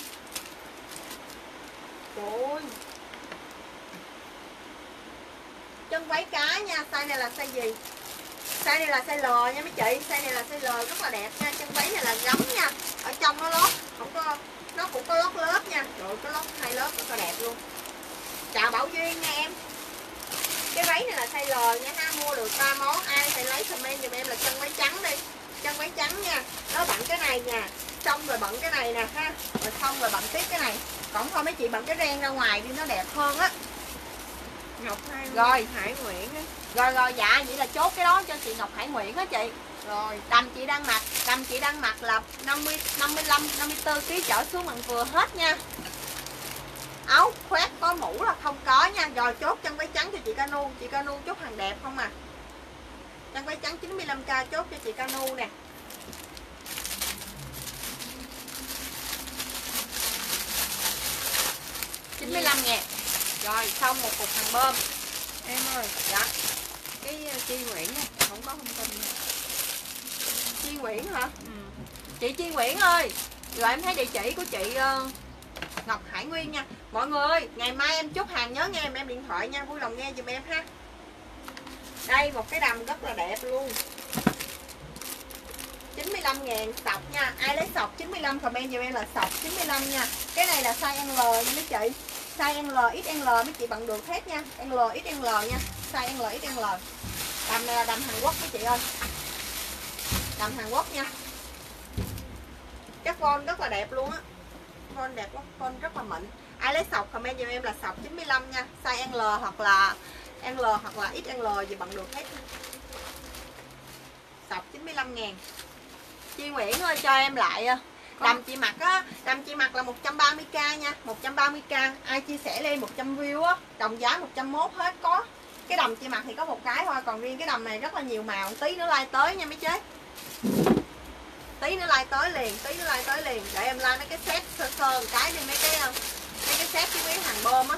Trời. Chân váy cá nha, size này là size gì? Size này là size L nha mấy chị, size này là size L rất là đẹp nha, chân váy này là gấm nha. Ở trong nó lót, không có, nó cũng có lót lớp nha. Rồi có lót hai lớp rất là đẹp luôn. Chào Bảo Duyên nha em. Cái váy này là size L nha ha, mua được ba món, ai phải lấy comment giùm em là chân váy trắng đi. Chân váy trắng nha. Nó bận cái này nha. Xong rồi bận cái này nè ha. Rồi xong rồi bận tiếp cái này. Còn thôi mấy chị bận cái ren ra ngoài đi nó đẹp hơn á. Ngọc Hải rồi Hải Nguyễn á. Rồi rồi dạ, vậy là chốt cái đó cho chị Ngọc Hải Nguyễn á chị. Rồi, đầm chị đang mặc, đầm chị đang mặc là năm mươi, năm mươi lăm, năm mươi tư ký trở xuống bằng vừa hết nha. Áo khoét có mũ là không có nha. Rồi chốt chân váy trắng cho chị Canu, chị Canu chốt hàng đẹp không à. Chân váy trắng chín mươi lăm k chốt cho chị Canu nè. chín mươi lăm ngàn. Rồi xong một cục hàng bơm. Em ơi, dạ. Cái Chi Nguyễn á, không có thông tin. Chi Nguyễn hả? Ừ. Chị Chi Nguyễn ơi. Rồi em thấy địa chỉ của chị uh, Ngọc Hải Nguyên nha. Mọi người ơi, ngày mai em chốt hàng nhớ nghe em em điện thoại nha, vui lòng nghe giùm em ha. Đây một cái đầm rất là đẹp luôn. chín mươi lăm ngàn sọc nha. Ai lấy sọc chín mươi lăm comment giùm em là sọc chín mươi lăm nha. Cái này là size L nha mấy chị. Size L, ích lờ mấy chị bằng được hết nha. L, ích lờ nha. Size L, ích lờ. Đầm này là đầm Hàn Quốc mấy chị ơi. Đầm Hàn Quốc nha. Cái form rất là đẹp luôn á. Form đẹp quá, form rất là mịn. Ai lấy sọc comment giùm em là sọc chín mươi lăm nha. Size L hoặc là L hoặc là ích lờ gì bằng được hết. Sọc chín mươi lăm ngàn. Chị Nguyễn ơi cho em lại. Đầm chị mặc á, đầm chị mặc là một trăm ba mươi k nha, một trăm ba mươi k. Ai chia sẻ lên một trăm view á, đồng giá một trăm mốt hết có. Cái đầm chị mặc thì có một cái thôi, còn riêng cái đầm này rất là nhiều màu, tí nữa like tới nha mấy chế. Tí nữa like tới liền, tí nữa like tới liền. Để em like mấy cái set sơ sơ một cái đi mấy cái mấy cái set cái quý hàng ôm á.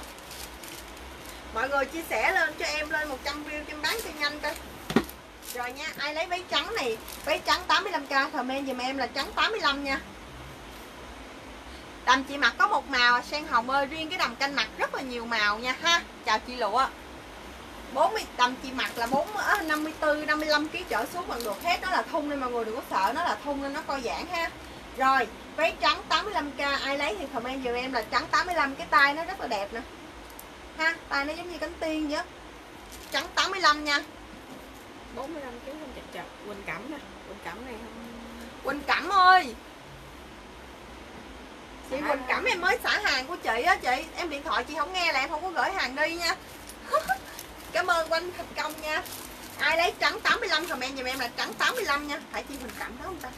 Mọi người chia sẻ lên cho em lên một trăm view cho em bán cho nhanh coi. Rồi nha, ai lấy váy trắng này, váy trắng tám mươi lăm k comment giùm em là trắng tám mươi lăm nha. Đầm chị mặc có một màu, sen hồng ơi, riêng cái đầm canh mặc rất là nhiều màu nha ha. Chào chị Lụa. bốn mươi đầm chị mặc là bốn năm mươi tư năm mươi lăm ký trở xuống bằng được hết, nó là thun nên mọi người đừng có sợ, nó là thun nên nó co giãn ha. Rồi, váy trắng tám mươi lăm k ai lấy thì comment giùm em là trắng tám mươi lăm, cái tay nó rất là đẹp nè. Ha, tay nó giống như cánh tiên vậy. Trắng tám mươi lăm nha. bốn mươi lăm ký không chặt chặt, Quỳnh Cẩm nè, Quỳnh Cẩm này không. Quỳnh Cẩm ơi. Chị Quỳnh Cẩm em mới xả hàng của chị á chị, em điện thoại chị không nghe là em không có gửi hàng đi nha. Cảm ơn Quỳnh thành công nha. Ai lấy trắng tám mươi lăm comment giùm em là trắng tám mươi lăm nha. Phải chị Quỳnh Cẩm đó không ta?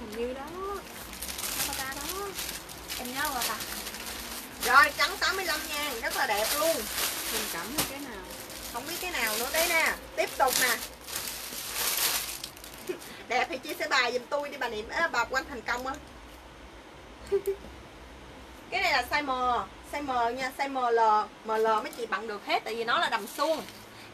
Hình như đó. Đó ta đó. Em nhớ rồi ta. Rồi trắng tám mươi lăm nha, rất là đẹp luôn. Quỳnh Cẩm cái nào? Không biết cái nào nữa đấy nè. Tiếp tục nè. Đẹp thì chia sẻ bài giùm tôi đi bà Niệm, à, bà Quỳnh thành công á. Cái này là size M, size M nha, size em lờ, em lờ mấy chị bạn được hết tại vì nó là đầm suông.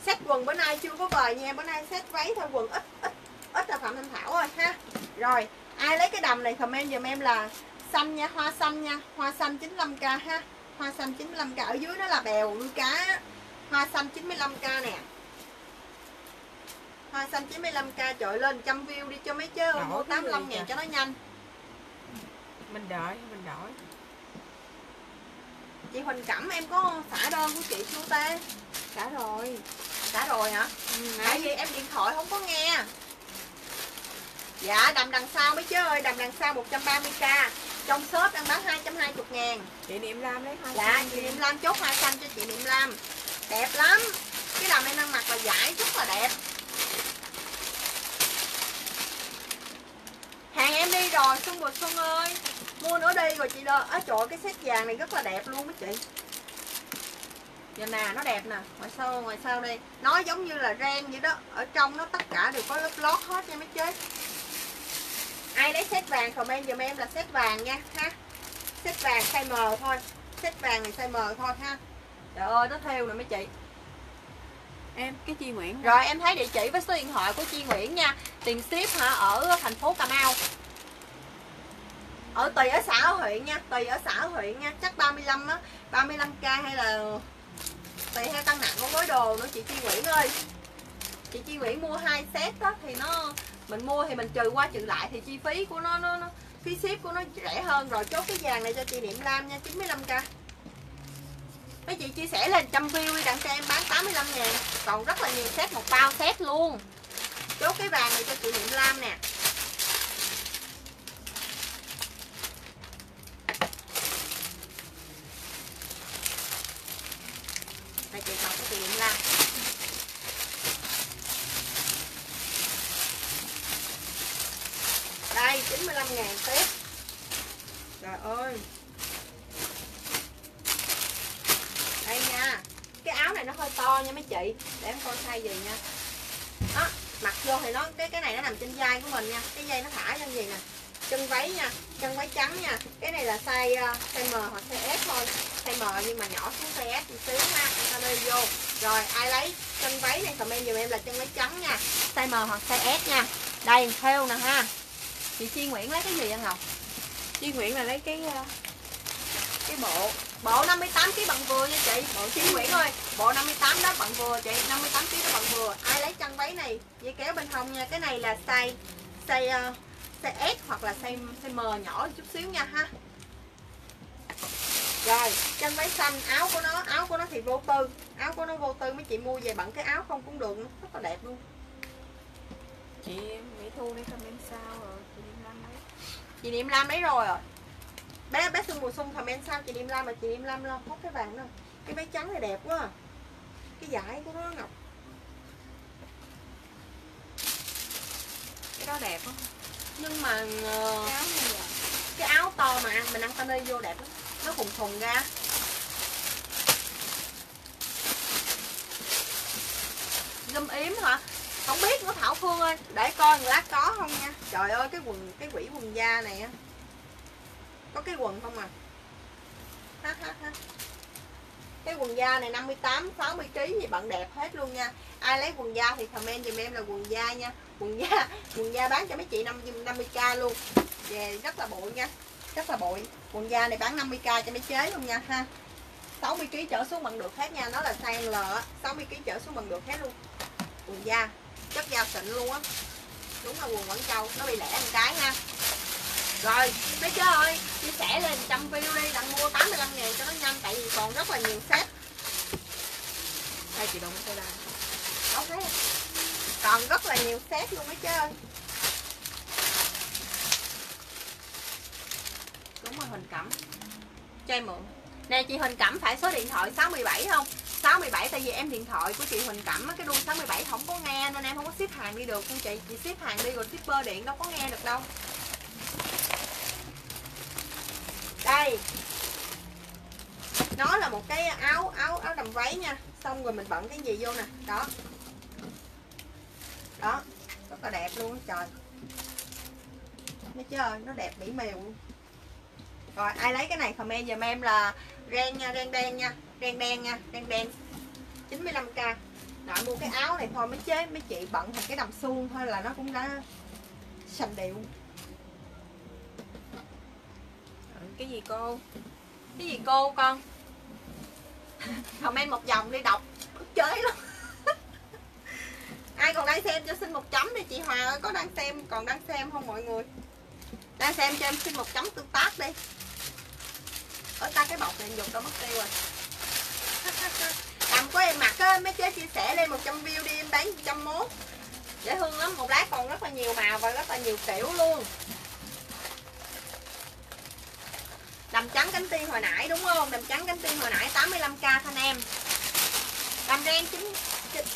Set quần bữa nay chưa có vời nha, bữa nay set váy thôi, quần ít ít ít là Phạm Thanh Thảo ơi ha. Rồi, ai lấy cái đầm này comment giùm em là xanh nha, hoa xanh nha, hoa xanh chín mươi lăm k ha. Hoa xanh chín mươi lăm k, ở dưới nó là bèo nuôi cá. Hoa xanh chín mươi lăm k nè. Hoa xanh chín mươi lăm k trội lên một trăm view đi cho mấy chứ, mua tám mươi lăm ngàn cho nó nhanh. Mình đợi, mình đổi. Chị Huỳnh Cẩm em có xả đơn của chị chú ta? Xả rồi. Xả rồi hả? Ừ, tại vì em điện thoại không có nghe. Dạ đầm đằng sau mấy chứ ơi, đầm đằng sau một trăm ba mươi k. Trong shop đang bán hai trăm hai mươi ngàn. Chị Niệm Lam đấy hoa. Dạ chị Niệm Lam chốt hoa xanh cho chị Niệm Lam. Đẹp lắm. Cái đầm em đang mặc là giải rất là đẹp. Hàng em đi rồi, Xuân Bùi Xuân ơi. Mua nữa đi rồi chị Đơ. À, trời ơi, cái set vàng này rất là đẹp luôn á chị. Giờ nè, nó đẹp nè. Ngoài sau, ngoài sau đi. Nó giống như là ren vậy đó. Ở trong nó tất cả đều có lớp lót hết nha mấy chế. Ai lấy set vàng comment giùm em là set vàng nha ha. Set vàng size M thôi. Set vàng này size M thôi ha. Trời ơi, nó thêu nè mấy chị. Em cái Chi Nguyễn. Rồi em thấy địa chỉ với số điện thoại của Chi Nguyễn nha. Tiền ship hả ở thành phố Cà Mau. Ở tùy ở xã huyện nha, tùy ở xã huyện nha, chắc ba mươi lăm á, ba mươi lăm k hay là tùy theo tăng nặng của gói đồ nữa chị Chi Nguyễn ơi. Chị Chi Nguyễn mua hai set đó thì nó mình mua thì mình trừ qua trừ lại thì chi phí của nó nó, nó phí ship của nó rẻ hơn. Rồi chốt cái vàng này cho chị Niệm Lam nha, chín mươi lăm k. Mấy chị chia sẻ lên trăm view đi đặng cho em bán tám mươi lăm ngàn. Còn rất là nhiều set, một bao set luôn. Chốt cái vàng này cho chị Niệm Lam nè. Đây chị còn cho chị Niệm Lam. Đây chín mươi lăm ngàn set. Trời ơi. Đây nha. Cái áo này nó hơi to nha mấy chị. Để em coi size gì nha. Đó, mặc vô thì nó cái cái này nó nằm trên vai của mình nha. Cái dây nó thả chân gì nè. Chân váy nha, chân váy trắng nha. Cái này là size size M hoặc size S thôi. Size M nhưng mà nhỏ xuống size S một xíu ha. Em ta đi vô. Rồi ai lấy chân váy này comment giùm em là chân váy trắng nha. Size M hoặc size S nha. Đây thêu nè ha. Chị Chi Nguyễn lấy cái gì vậy Ngọc? Chi Nguyễn là lấy cái cái bộ bộ năm mươi tám ký bằng vừa nha chị. Bộ Chí Nguyễn ơi, bộ năm mươi tám đó bằng vừa chị, năm mươi tám ký đó bằng vừa. Ai lấy chân váy này dây kéo bên hông nha. Cái này là size size size S hoặc là size size M nhỏ chút xíu nha ha. Rồi, chân váy xanh, áo của nó, áo của nó thì vô tư, áo của nó vô tư mấy chị mua về bận cái áo không cũng được, rất là đẹp luôn. Chị Mỹ Thu đấy comment sao rồi? Chị Niệm Lam đấy. Chị Niệm Lam đấy rồi rồi. Bé bé Xuân Mùa Xuân comment sao chị Niệm Lam mà chị Niệm Lam lo hốt cái vàng đó. Cái váy trắng này đẹp quá. Cái dải của nó Ngọc. Cái đó đẹp không? Nhưng mà cái áo, này là... cái áo to mà ăn mình ăn tani vô đẹp lắm. Nó khùng khùng ra. Gâm yếm hả? Không biết nữa Thảo Phương ơi, để coi lát có không nha. Trời ơi cái quần cái quỷ quần da này á. Có cái quần không à. ha ha ha. Cái quần da này năm mươi tám sáu mươi ký gì bạn đẹp hết luôn nha. Ai lấy quần da thì comment giùm em là quần da nha. Quần da, quần da bán cho mấy chị năm mươi k luôn. Về rất là bụi nha. Rất là bụi. Quần da này bán năm mươi k cho mấy chế luôn nha ha. sáu mươi ký trở xuống bằng được hết nha, nó là size L, sáu mươi ký trở xuống bằng được hết luôn. Quần da, chất da xịn luôn á. Đúng là quần Quảng Châu, nó bị lẻ một cái ha. Rồi, mấy chế ơi, chia sẻ lên một trăm view đi, đặng mua tám mươi lăm ngàn cho nó nhanh, tại vì còn rất là nhiều set. Hai chị đồng tôi làm. Ok. Còn rất là nhiều set luôn mấy chế ơi. Đúng là Huỳnh Cẩm. Chơi mượn. Nè chị Huỳnh Cẩm phải số điện thoại sáu mươi bảy không? sáu mươi bảy tại vì em điện thoại của chị Huỳnh Cẩm cái đuôi sáu mươi bảy không có nghe nên em không có ship hàng đi được không chị. Chị ship hàng đi rồi shipper điện đâu có nghe được đâu. Đây. Nó là một cái áo áo áo đầm váy nha. Xong rồi mình bận cái gì vô nè, đó. Đó, rất là đẹp luôn trời. Mấy trời nó đẹp mỹ miều. Rồi ai lấy cái này comment giùm em là ren nha, ren đen nha, ren đen nha, ren đen chín mươi lăm k. Nội mua cái áo này thôi mấy chế, mấy chị bận thành cái đầm suông thôi là nó cũng đã sành điệu. Cái gì cô? Cái gì cô con? Comment một dòng đi đọc chế luôn. Ai còn đang xem cho xin một chấm đi chị Hòa ơi, có đang xem còn đang xem không mọi người? Đang xem cho em xin một chấm tương tác đi. Ở ta cái bọc này dùng tao mất tiêu rồi. Đầm của em mặc á, mấy chế chia sẻ lên một trăm view đi, em bán một trăm mốt. Dễ thương lắm, một lát còn rất là nhiều màu và rất là nhiều kiểu luôn. Đầm trắng cánh tiên hồi nãy đúng không? Đầm trắng cánh tiên hồi nãy tám mươi lăm k thanh em. Đầm đen chín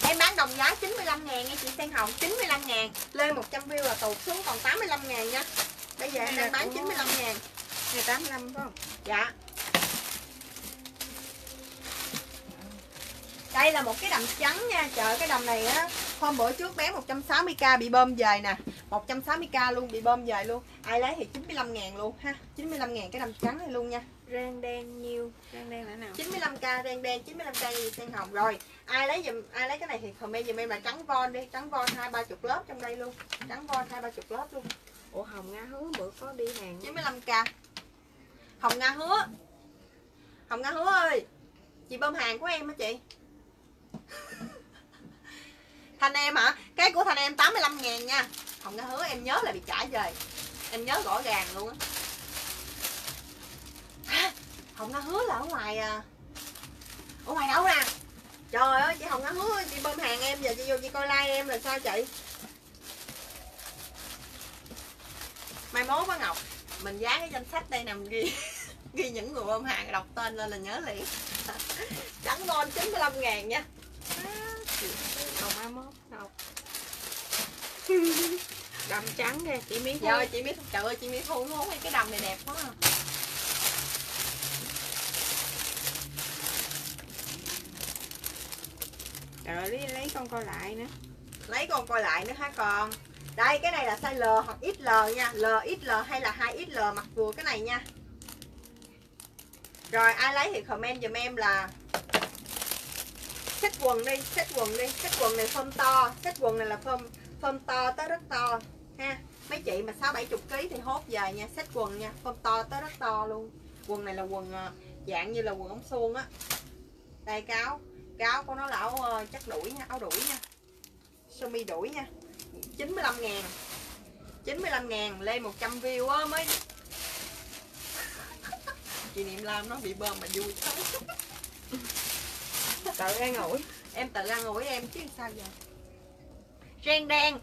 em bán đồng giá chín mươi lăm ngàn nha chị Sen Hồng, chín mươi lăm ngàn. Lên một trăm view là tụt xuống còn tám mươi lăm ngàn nha. Bây giờ em đang bán chín mươi lăm ngàn. Ngày tám mươi lăm phải không? Dạ. Đây là một cái đầm trắng nha. Trời cái đầm này á, hôm bữa trước bán một trăm sáu mươi k bị bơm về nè, một trăm sáu mươi k luôn, bị bơm về luôn. Ai lấy thì chín mươi lăm ngàn luôn ha. chín mươi lăm ngàn cái đầm trắng này luôn nha. Ren đen nhiêu? Ren đen là nào? chín mươi lăm k, ren đen chín mươi lăm k gì Sen Hồng rồi. Ai lấy giùm, ai lấy cái này thì comment giùm em là trắng von đi, trắng von hai ba mươi lớp trong đây luôn. Trắng von hai ba mươi lớp luôn. Ủa Hồng Nga hứa bữa có đi hàng chín mươi lăm k. Hồng Nga hứa. Hồng Nga hứa ơi. Chị bơm hàng của em hả chị? Thanh em hả? Cái của Thanh em tám mươi lăm ngàn nha. Hồng Nga hứa em nhớ là bị trả về. Em nhớ rõ ràng luôn á. À, Hồng Nga hứa là ở ngoài à. Ở ngoài đâu nè? Trời ơi chị Hồng Nga hứa ơi, chị bơm hàng em giờ chị vô chị coi like em là sao chị? Mai mốt á Ngọc mình dán cái danh sách đây nằm ghi ghi những người bơm hàng đọc tên lên là nhớ liền. Trắng non chín mươi lăm ngàn nha. Còn mai mốt đâu. Đầm trắng kìa chị Mỹ Thu. Rồi chị Mỹ Thu, trời ơi chị Mỹ Thu nó hay cái đầm này đẹp quá. À. Trời ơi lấy, lấy con coi lại nữa. Lấy con coi lại nữa hả con? Đây cái này là size L hoặc ích lờ nha, lờ ích lờ hay là hai ích lờ mặc vừa cái này nha. Rồi ai lấy thì comment giùm em là xách quần đi, xách quần đi, xách quần này form to, xách quần này là form form to tới rất to ha. Mấy chị mà sáu bảy mươi ký thì hốt về nha, xách quần nha, form to tới rất to luôn. Quần này là quần dạng như là quần ống suông á. Đây cáo, cáo của nó là áo chắc đuổi nha, áo đuổi nha. Sơ mi đuổi nha. chín mươi lăm ngàn, chín mươi lăm ngàn lên một trăm view á mới. Chị Niệm Lam nó bị bơm mà vui quá. Tự ăn ủi. Em tự ăn ủi em chứ sao giờ. Ren đen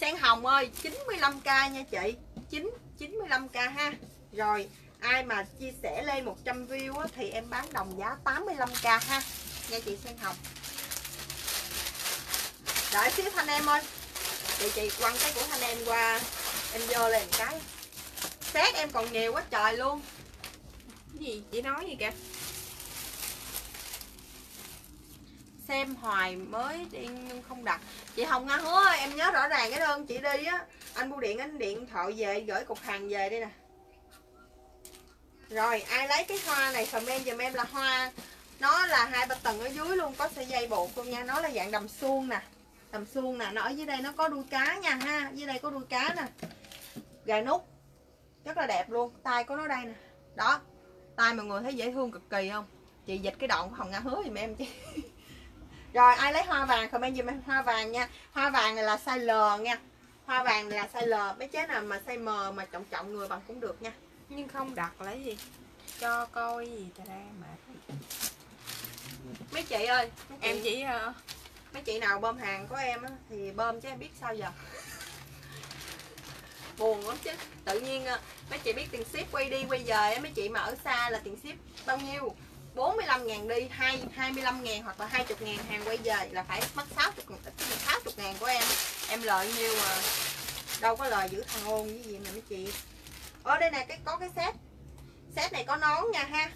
Sen Hồng ơi chín mươi lăm k nha chị, chín, chín mươi lăm k ha. Rồi ai mà chia sẻ lên một trăm view á, thì em bán đồng giá tám mươi lăm k ha nha chị Sen Hồng. Đợi xíu Thanh em ơi. Chị chị quăng cái của Thanh em qua. Em vô lên cái xét em còn nhiều quá trời luôn. Cái gì chị nói gì kìa. Xem hoài mới đi nhưng không đặt. Chị Hồng Nga hứa ơi, em nhớ rõ ràng cái đơn chị đi á. Anh bưu điện anh điện thoại về gửi cục hàng về đi nè. Rồi ai lấy cái hoa này comment giùm em là hoa nó là hai ba tầng ở dưới luôn, có sợi dây buộc luôn nha. Nó là dạng đầm suông nè, đầm suông nè, nó ở dưới đây nó có đuôi cá nha ha, dưới đây có đuôi cá nè, gài nút rất là đẹp luôn. Tay của nó đây nè, đó, tay mọi người thấy dễ thương cực kỳ không? Chị dịch cái đoạn của Hồng Nga hứa giùm em chứ. Rồi ai lấy hoa vàng comment giùm em hoa vàng nha. Hoa vàng này là size L nha, hoa vàng này là size L. Mấy chế nào mà size M mà trọng trọng người bằng cũng được nha. Nhưng không đặt lấy gì cho coi gì ta đang mệt. Mấy chị ơi, mấy chị... em chỉ uh... mấy chị nào bơm hàng của em á thì bơm chứ em biết sao giờ. Buồn lắm chứ. Tự nhiên mấy chị biết tiền ship quay đi quay về á, mấy chị mà ở xa là tiền ship bao nhiêu? bốn mươi lăm ngàn đi, hai mươi lăm ngàn hoặc là hai mươi ngàn hàng quay về là phải mất sáu mươi ngàn của em. Em lợi nhiều mà. Đâu có lời giữ thằng ôn với gì mà mấy chị. Ở đây nè, cái có cái set. Set này có nón nha ha.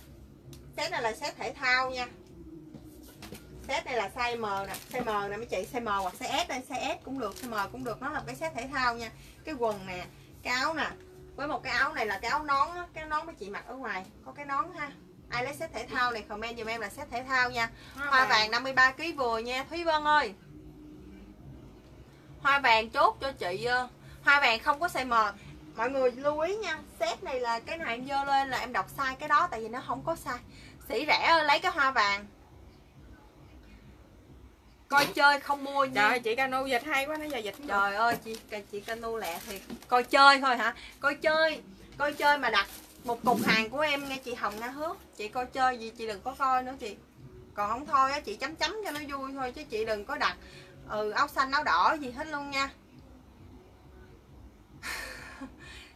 Set này là set thể thao nha. Set này là size M nè, size M nè mấy chị, size M hoặc size S đây, size S cũng được, size M cũng được, nó là cái set thể thao nha. Cái quần nè, cái áo nè. Với một cái áo này là cái áo nón á, cái nón mấy chị mặc ở ngoài, có cái nón ha. Ai lấy set thể thao này comment giùm em là set thể thao nha. Hoa vàng năm mươi ba ki lô gam vừa nha Thúy Vân ơi. Hoa vàng chốt cho chị, hoa vàng không có size M. Mọi người lưu ý nha, set này là cái này em dơ lên là em đọc sai cái đó tại vì nó không có size. Sỉ rẻ ơi, lấy cái hoa vàng. Coi chơi không mua nha. Trời ơi, chị Canu dịch hay quá, nó giờ dịch. Trời ơi, chị chị Canu lẹ thiệt. Coi chơi thôi hả? Coi chơi, coi chơi mà đặt một cục hàng của em nghe chị Hồng Nga hứa. Chị coi chơi gì chị đừng có coi nữa chị. Còn không thôi á chị chấm chấm cho nó vui thôi chứ chị đừng có đặt ừ áo xanh áo đỏ gì hết luôn nha.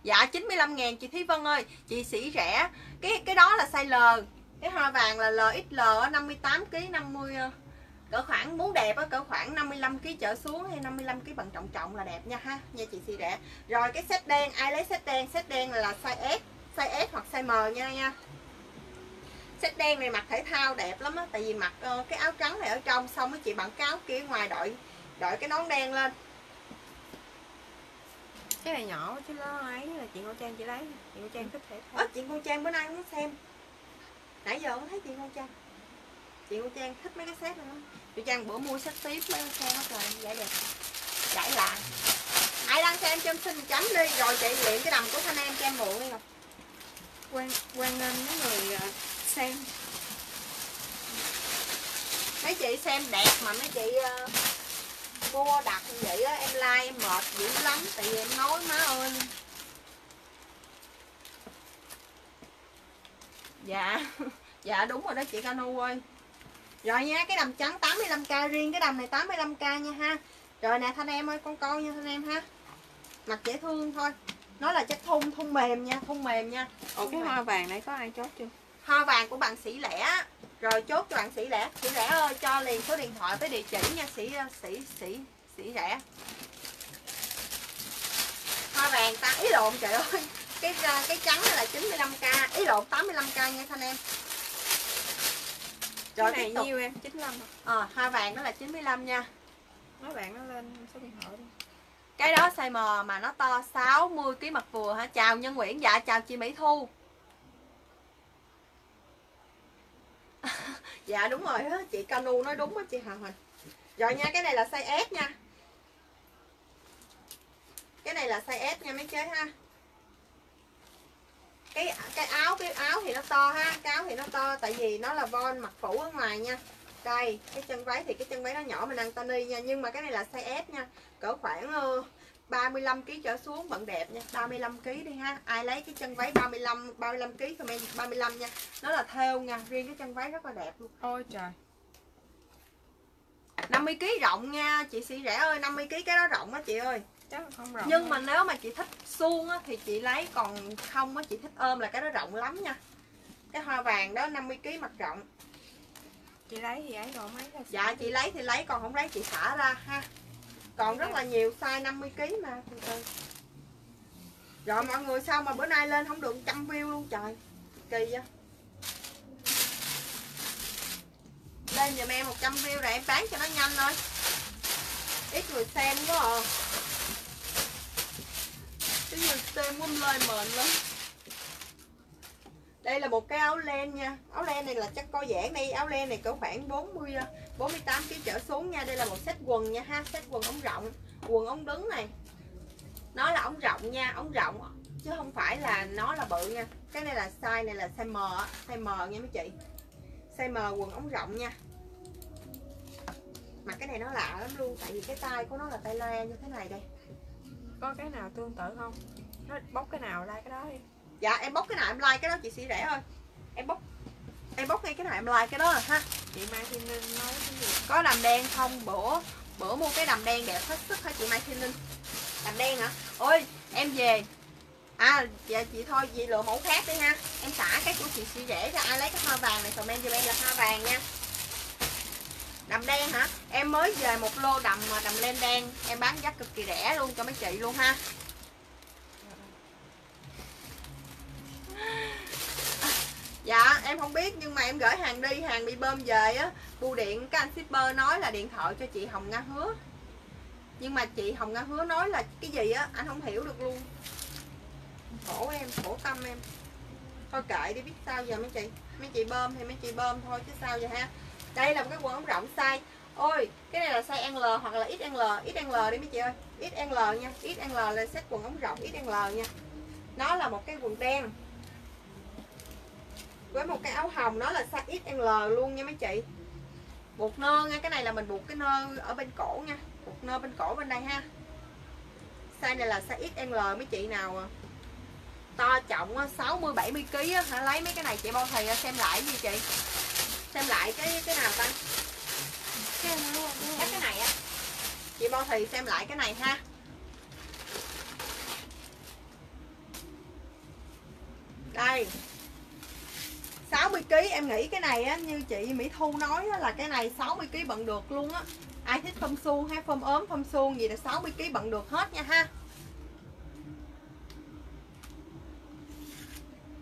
Dạ chín mươi lăm ngàn chị Thúy Vân ơi, chị sỉ rẻ. Cái cái đó là size L. Cái hoa vàng là lờ ích lờ năm mươi tám ki lô gam năm mươi cỡ khoảng muốn đẹp á cỡ khoảng năm mươi lăm ki lô gam trở xuống hay năm mươi lăm ki lô gam bằng trọng trọng là đẹp nha ha, nha chị sỉ rẻ. Rồi cái set đen, ai lấy set đen? Set đen là size S, size S hoặc size M nha nha. Set đen này mặc thể thao đẹp lắm á, tại vì mặc uh, cái áo trắng này ở trong xong á chị bằng cái áo kia ngoài đội đội cái nón đen lên. Cái này nhỏ chứ nó ấy là chị Ngô Trang chị lấy, chị Ngô Trang thích thể thao. Ơ chị Ngô Trang bữa nay cũng xem. Nãy giờ không thấy chị Ngô Trang. Chị Ngô Trang thích mấy cái set này lắm. Chị Trang bữa mua set tiếp mấy con xe hết rồi, giải đẹp. Giải lạ. Ai đang xem cho em xin chấm đi rồi chị luyện cái đầm của Thanh Em cho em mượn đi rồi. Quan quan nên mấy người xem. Mấy chị xem đẹp mà mấy chị uh... mua đặt như vậy á, em like em mệt dữ lắm tại vì em nói má ơi. Dạ dạ đúng rồi đó chị Canu ơi. Rồi nha, cái đầm trắng tám mươi lăm ki lô gam riêng cái đầm này tám mươi lăm ki lô gam nha ha. Rồi nè Thanh Em ơi, con coi nha Thanh Em ha, mặc dễ thương thôi, nó là chất thun thun mềm nha, thun mềm nha. Ủa cái hoa vàng này có ai chốt chưa? Hoa vàng của bạn Sĩ Lẻ. Rồi chốt cho bạn Sĩ Lẻ. Sĩ Lẻ ơi cho liền số điện thoại với địa chỉ nha. Sĩ Sĩ Sĩ Sĩ Lẻ. Hoa vàng ta ý lộn trời ơi. Cái cái trắng này là chín mươi lăm ki lô gam, ý lộn tám mươi lăm ki lô gam nha Thanh Em. Rồi cái này nhiêu em? chín mươi lăm. Ờ hoa vàng đó là chín mươi lăm nha. Nói bạn nó lên số điện thoại đi. Cái đó size M mà nó to sáu mươi ki lô gam mặt vừa hả? Chào Nhân Nguyễn, dạ chào chị Mỹ Thu. Dạ đúng rồi đó, chị Canu nói đúng đó chị Hoàng Huỳnh. Rồi nha, cái này là size S nha. Cái này là size S nha mấy chế ha. Cái cái áo cái áo thì nó to ha, cái áo thì nó to tại vì nó là von mặt phủ ở ngoài nha. Đây, cái chân váy thì cái chân váy nó nhỏ mình ăn tani nha, nhưng mà cái này là size S nha. Cỡ khoảng ba mươi lăm ki lô gam trở xuống bận đẹp nha, ba mươi lăm ki lô gam đi ha. Ai lấy cái chân váy ba mươi lăm ba mươi lăm ki lô gam comment ba mươi lăm nha. Nó là thêu nha, riêng cái chân váy rất là đẹp luôn. Ôi trời. năm mươi ki lô gam rộng nha, chị Sĩ Rẻ ơi, năm mươi ki lô gam cái đó rộng á chị ơi. Chắc là không rộng. Nhưng không? Mà nếu mà chị thích suông á thì chị lấy, còn không á chị thích ôm là cái đó rộng lắm nha. Cái hoa vàng đó năm mươi ki lô gam mặt rộng. Chị lấy thì ấy còn mấy là dạ chị lấy thì lấy, còn không lấy chị xả ra ha. Còn rất là nhiều size năm mươi ki lô gam mà. Rồi mọi người sao mà bữa nay lên không được trăm view luôn trời. Kỳ vậy. Lên giùm em một trăm view rồi em bán cho nó nhanh thôi. Ít người xem quá à. Ít người xem quá lên mệt lắm. Đây là một cái áo len nha. Áo len này là chắc co giãn đây. Áo len này cỡ khoảng bốn mươi, bốn mươi tám ki lô gam trở xuống nha. Đây là một set quần nha ha. Set quần ống rộng, quần ống đứng này. Nó là ống rộng nha, ống rộng chứ không phải là nó là bự nha. Cái này là size này là size M, size M nha mấy chị. Size M quần ống rộng nha. Mà cái này nó lạ lắm luôn, tại vì cái tay của nó là tay le như thế này đây. Có cái nào tương tự không? Nó bóc cái nào like cái đó đi. Dạ em bóc cái nào em like cái đó chị sẽ rẻ thôi. Em bóc em bóc ngay cái nào em like cái đó rồi ha. Chị Mai Thiên Linh nói cái gì? Có đầm đen không? Bữa bữa mua cái đầm đen đẹp hết sức hả chị Mai Thiên Linh? Đầm đen hả? Ôi em về. À dạ chị thôi chị lựa mẫu khác đi ha. Em xả cái của chị sẽ rẻ cho ai lấy cái hoa vàng này comment giùm em là hoa vàng nha. Đầm đen hả? Em mới về một lô đầm mà đầm len đen, em bán giá cực kỳ rẻ luôn cho mấy chị luôn ha. Dạ em không biết nhưng mà em gửi hàng đi, hàng bị bơm về á, bưu điện các anh shipper nói là điện thoại cho chị Hồng Nga Hứa. Nhưng mà chị Hồng Nga Hứa nói là cái gì á, anh không hiểu được luôn. Khổ em, khổ tâm em. Thôi kệ đi biết sao giờ mấy chị. Mấy chị bơm thì mấy chị bơm thôi chứ sao giờ ha. Đây là một cái quần ống rộng size. Ôi, cái này là size L hoặc là ích lờ, ích lờ đi mấy chị ơi. ích lờ nha, ích lờ là set quần ống rộng ích lờ nha. Nó là một cái quần đen với một cái áo hồng, nó là size ích lờ luôn nha mấy chị. Buộc nơ nha, cái này là mình buộc cái nơ ở bên cổ nha. Buộc nơ bên cổ bên đây ha. Size này là size ích lờ mấy chị nào to trọng sáu mươi bảy mươi ki lô gam á hả, lấy mấy cái này chị Bao Thì xem lại gì chị. Xem lại cái cái nào ta? Cái nào, cái, cái này á. Chị Bao Thì xem lại cái này ha. Đây. sáu mươi ki lô gam em nghĩ cái này á, như chị Mỹ Thu nói á, là cái này sáu mươi ki lô gam bận được luôn á. Ai thích phom suông hay phom ốm phom suông gì là sáu mươi ki lô gam bận được hết nha ha.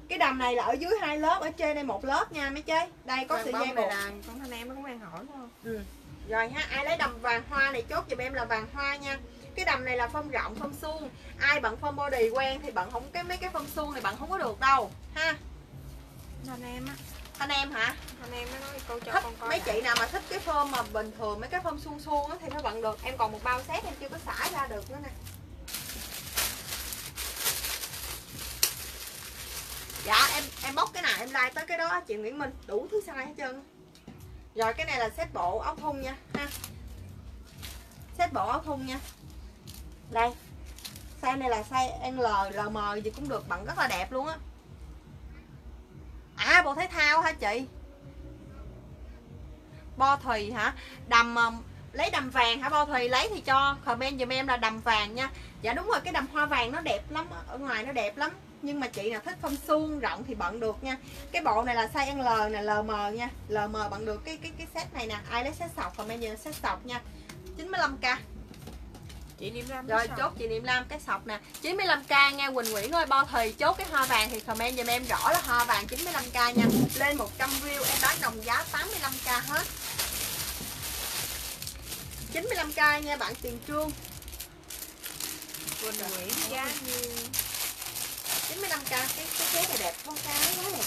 Cái đầm này là ở dưới hai lớp, ở trên đây một lớp nha mấy chơi. Đây có sợi dây một. Con thanh em nó cũng đang hỏi không? Ừ. Rồi ha, ai lấy đầm vàng hoa này chốt giùm em là vàng hoa nha. Cái đầm này là phom rộng phom suông. Ai bận phom body quen thì bận không, cái mấy cái phom suông này bận không có được đâu ha. Thanh em á. Thanh em hả? Thanh em nó nói câu cho thích con coi. Mấy chị nào mà thích cái phom mà bình thường mấy cái phom suông suông á thì nó bận được. Em còn một bao xét em chưa có xả ra được nữa nè. Dạ em em bóc cái nào em like tới cái đó chị Nguyễn Minh, đủ thứ size hết trơn. Rồi cái này là set bộ áo thun nha ha. Set bộ áo thun nha. Đây. Size này là size L, lờ mờ gì cũng được, bận rất là đẹp luôn á. À bộ thể thao hả chị? Bo Thùy hả? Đầm lấy đầm vàng hả Bo Thùy? Lấy thì cho comment giùm em là đầm vàng nha. Dạ đúng rồi, cái đầm hoa vàng nó đẹp lắm, ở ngoài nó đẹp lắm. Nhưng mà chị nào thích phom suông rộng thì bận được nha. Cái bộ này là size L nè, lờ mờ nha. lờ mờ bận được cái cái cái set này nè. Ai lấy set sọc comment giùm set sọc nha. chín mươi lăm ki lô gam. Chị Niệm Lam. Rồi chốt chị Niệm Lam cái sọc nè. chín mươi lăm ki lô gam nha Quỳnh Nguyễn ơi. Bo Thì chốt cái hoa vàng thì comment giùm em rõ là hoa vàng chín mươi lăm ki lô gam nha. Lên một trăm view em bán đồng giá tám mươi lăm ki lô gam hết. chín mươi lăm ki lô gam nha bạn Tiền Trương. Quỳnh Nguyễn giá như chín mươi lăm ki lô gam, cái cái set này đẹp, con cá quá đẹp.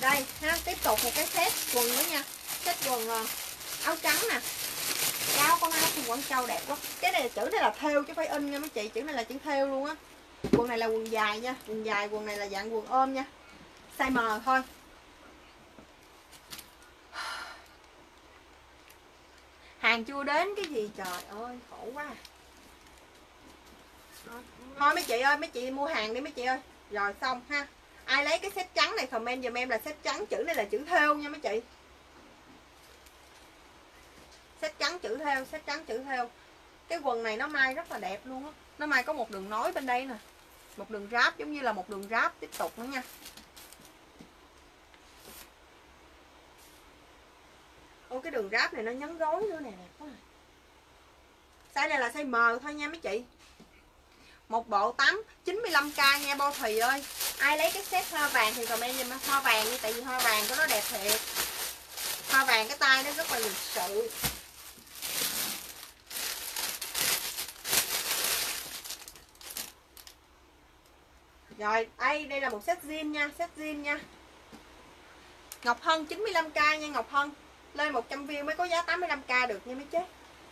Đây ha, tiếp tục một cái set quần nữa nha. Set quần áo trắng nè. Áo con áo Quảng Châu đẹp quá. Cái này chữ này là thêu chứ phải in nha mấy chị, chữ này là chữ thêu luôn á. Quần này là quần dài nha, quần dài, quần này là dạng quần ôm nha. Size M thôi. Hàng chưa đến cái gì trời ơi, khổ quá. Thôi mấy chị ơi, mấy chị mua hàng đi mấy chị ơi. Rồi xong ha. Ai lấy cái set trắng này comment giùm em là set trắng, chữ này là chữ thêu nha mấy chị. Set trắng chữ thêu, set trắng chữ thêu. Cái quần này nó may rất là đẹp luôn á. Nó may có một đường nối bên đây nè. Một đường ráp giống như là một đường ráp tiếp tục nữa nha. Ôi cái đường ráp này nó nhấn gối nữa nè, đẹp quá. Size này là size M thôi nha mấy chị. Một bộ tắm chín mươi lăm ki lô gam nha Bo Thùy ơi. Ai lấy cái set hoa vàng thì comment giùm hoa vàng đi, tại vì hoa vàng của nó đẹp thiệt. Hoa vàng cái tay nó rất là lịch sự. Rồi, đây đây là một set jean nha, set jean nha. Ngọc Hân chín mươi lăm k nha Ngọc Hân. Lên một trăm view mới có giá tám mươi lăm k được nha mấy chế.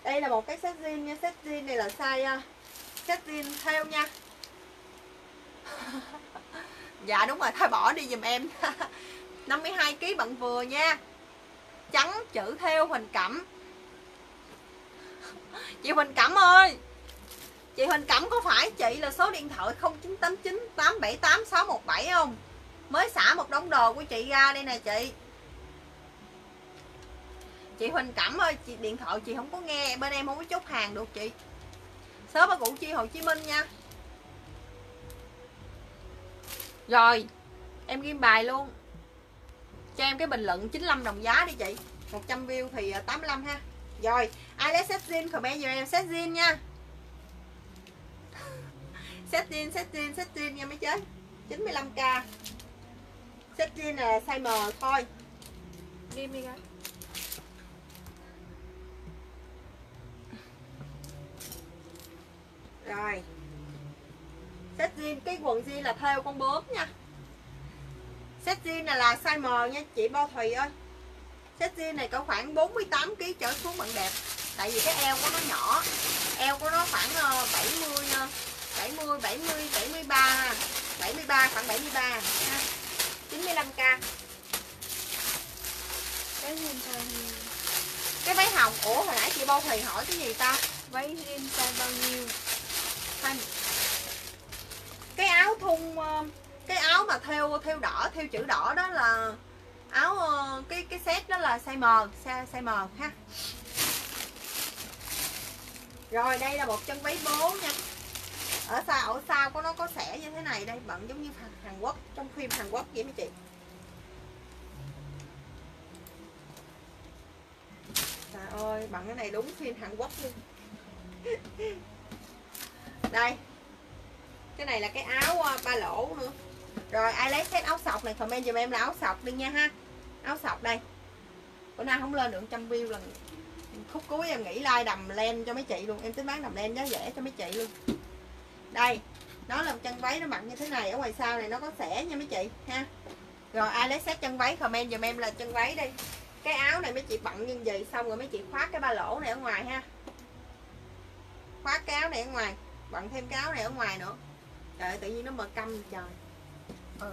Đây là một cái set jean nha, set jean này là size uh, set jean theo nha. Dạ đúng rồi, thôi bỏ đi giùm em. năm mươi hai ký bận vừa nha. Trắng chữ theo Huỳnh Cẩm. Chị Huỳnh Cẩm ơi, chị Huỳnh Cẩm có phải chị là số điện thoại không chín tám chín tám bảy tám sáu một bảy không? Mới xả một đống đồ của chị ra đây nè chị. Chị Huỳnh Cẩm ơi, chị điện thoại chị không có nghe, bên em không có chốt hàng được chị. Shop ở Củ Chi Hồ Chí Minh nha. Rồi, em ghim bài luôn. Cho em cái bình luận chín mươi lăm đồng giá đi chị. một trăm view thì tám mươi lăm ha. Rồi, ai lấy set jean comment giùm em set jean nha. Set jean, set jean, set jean nha mấy chế. chín mươi lăm k. Set jean là size M thôi. Ghim đi coi. Rồi. Set jean, cái quần jean là theo con bướm nha. Set jean này là size M nha chị Bo Thùy ơi. Set jean này có khoảng bốn mươi tám ký trở xuống bạn đẹp. Tại vì cái eo của nó nhỏ. Eo của nó khoảng bảy mươi bảy mươi bảy mươi bảy mươi ba, bảy mươi ba khoảng bảy mươi ba ha. chín mươi lăm k. Cái jean size. Cái váy hồng, ủa hồi nãy chị Bo Thùy hỏi cái gì ta? Váy jean size bao nhiêu? Thanh. Cái áo thun, cái áo mà theo theo đỏ, theo chữ đỏ đó là áo cái cái set đó là size M, size, size M ha. Rồi đây là một chân váy bố nha. Ở sao ở sao có nó có xẻ như thế này đây, bận giống như Hàn Quốc, trong phim Hàn Quốc vậy mấy chị. Trời ơi, bận cái này đúng phim Hàn Quốc luôn. Đây. Cái này là cái áo ba lỗ nữa. Rồi ai lấy set áo sọc này comment giùm em là áo sọc đi nha ha. Áo sọc đây. Bữa nay không lên được trăm view lần. Khúc cuối em nghĩ like đầm len cho mấy chị luôn. Em tính bán đầm len giá rẻ cho mấy chị luôn. Đây. Nó là một chân váy nó mặc như thế này. Ở ngoài sau này nó có xẻ nha mấy chị ha. Rồi ai lấy set chân váy comment giùm em là chân váy đi. Cái áo này mấy chị bận như gì. Xong rồi mấy chị khoác cái ba lỗ này ở ngoài ha. Khoác cái áo này ở ngoài. Bận thêm cái áo này ở ngoài nữa. Trời ơi, tự nhiên nó mờ câm trời. Ừ.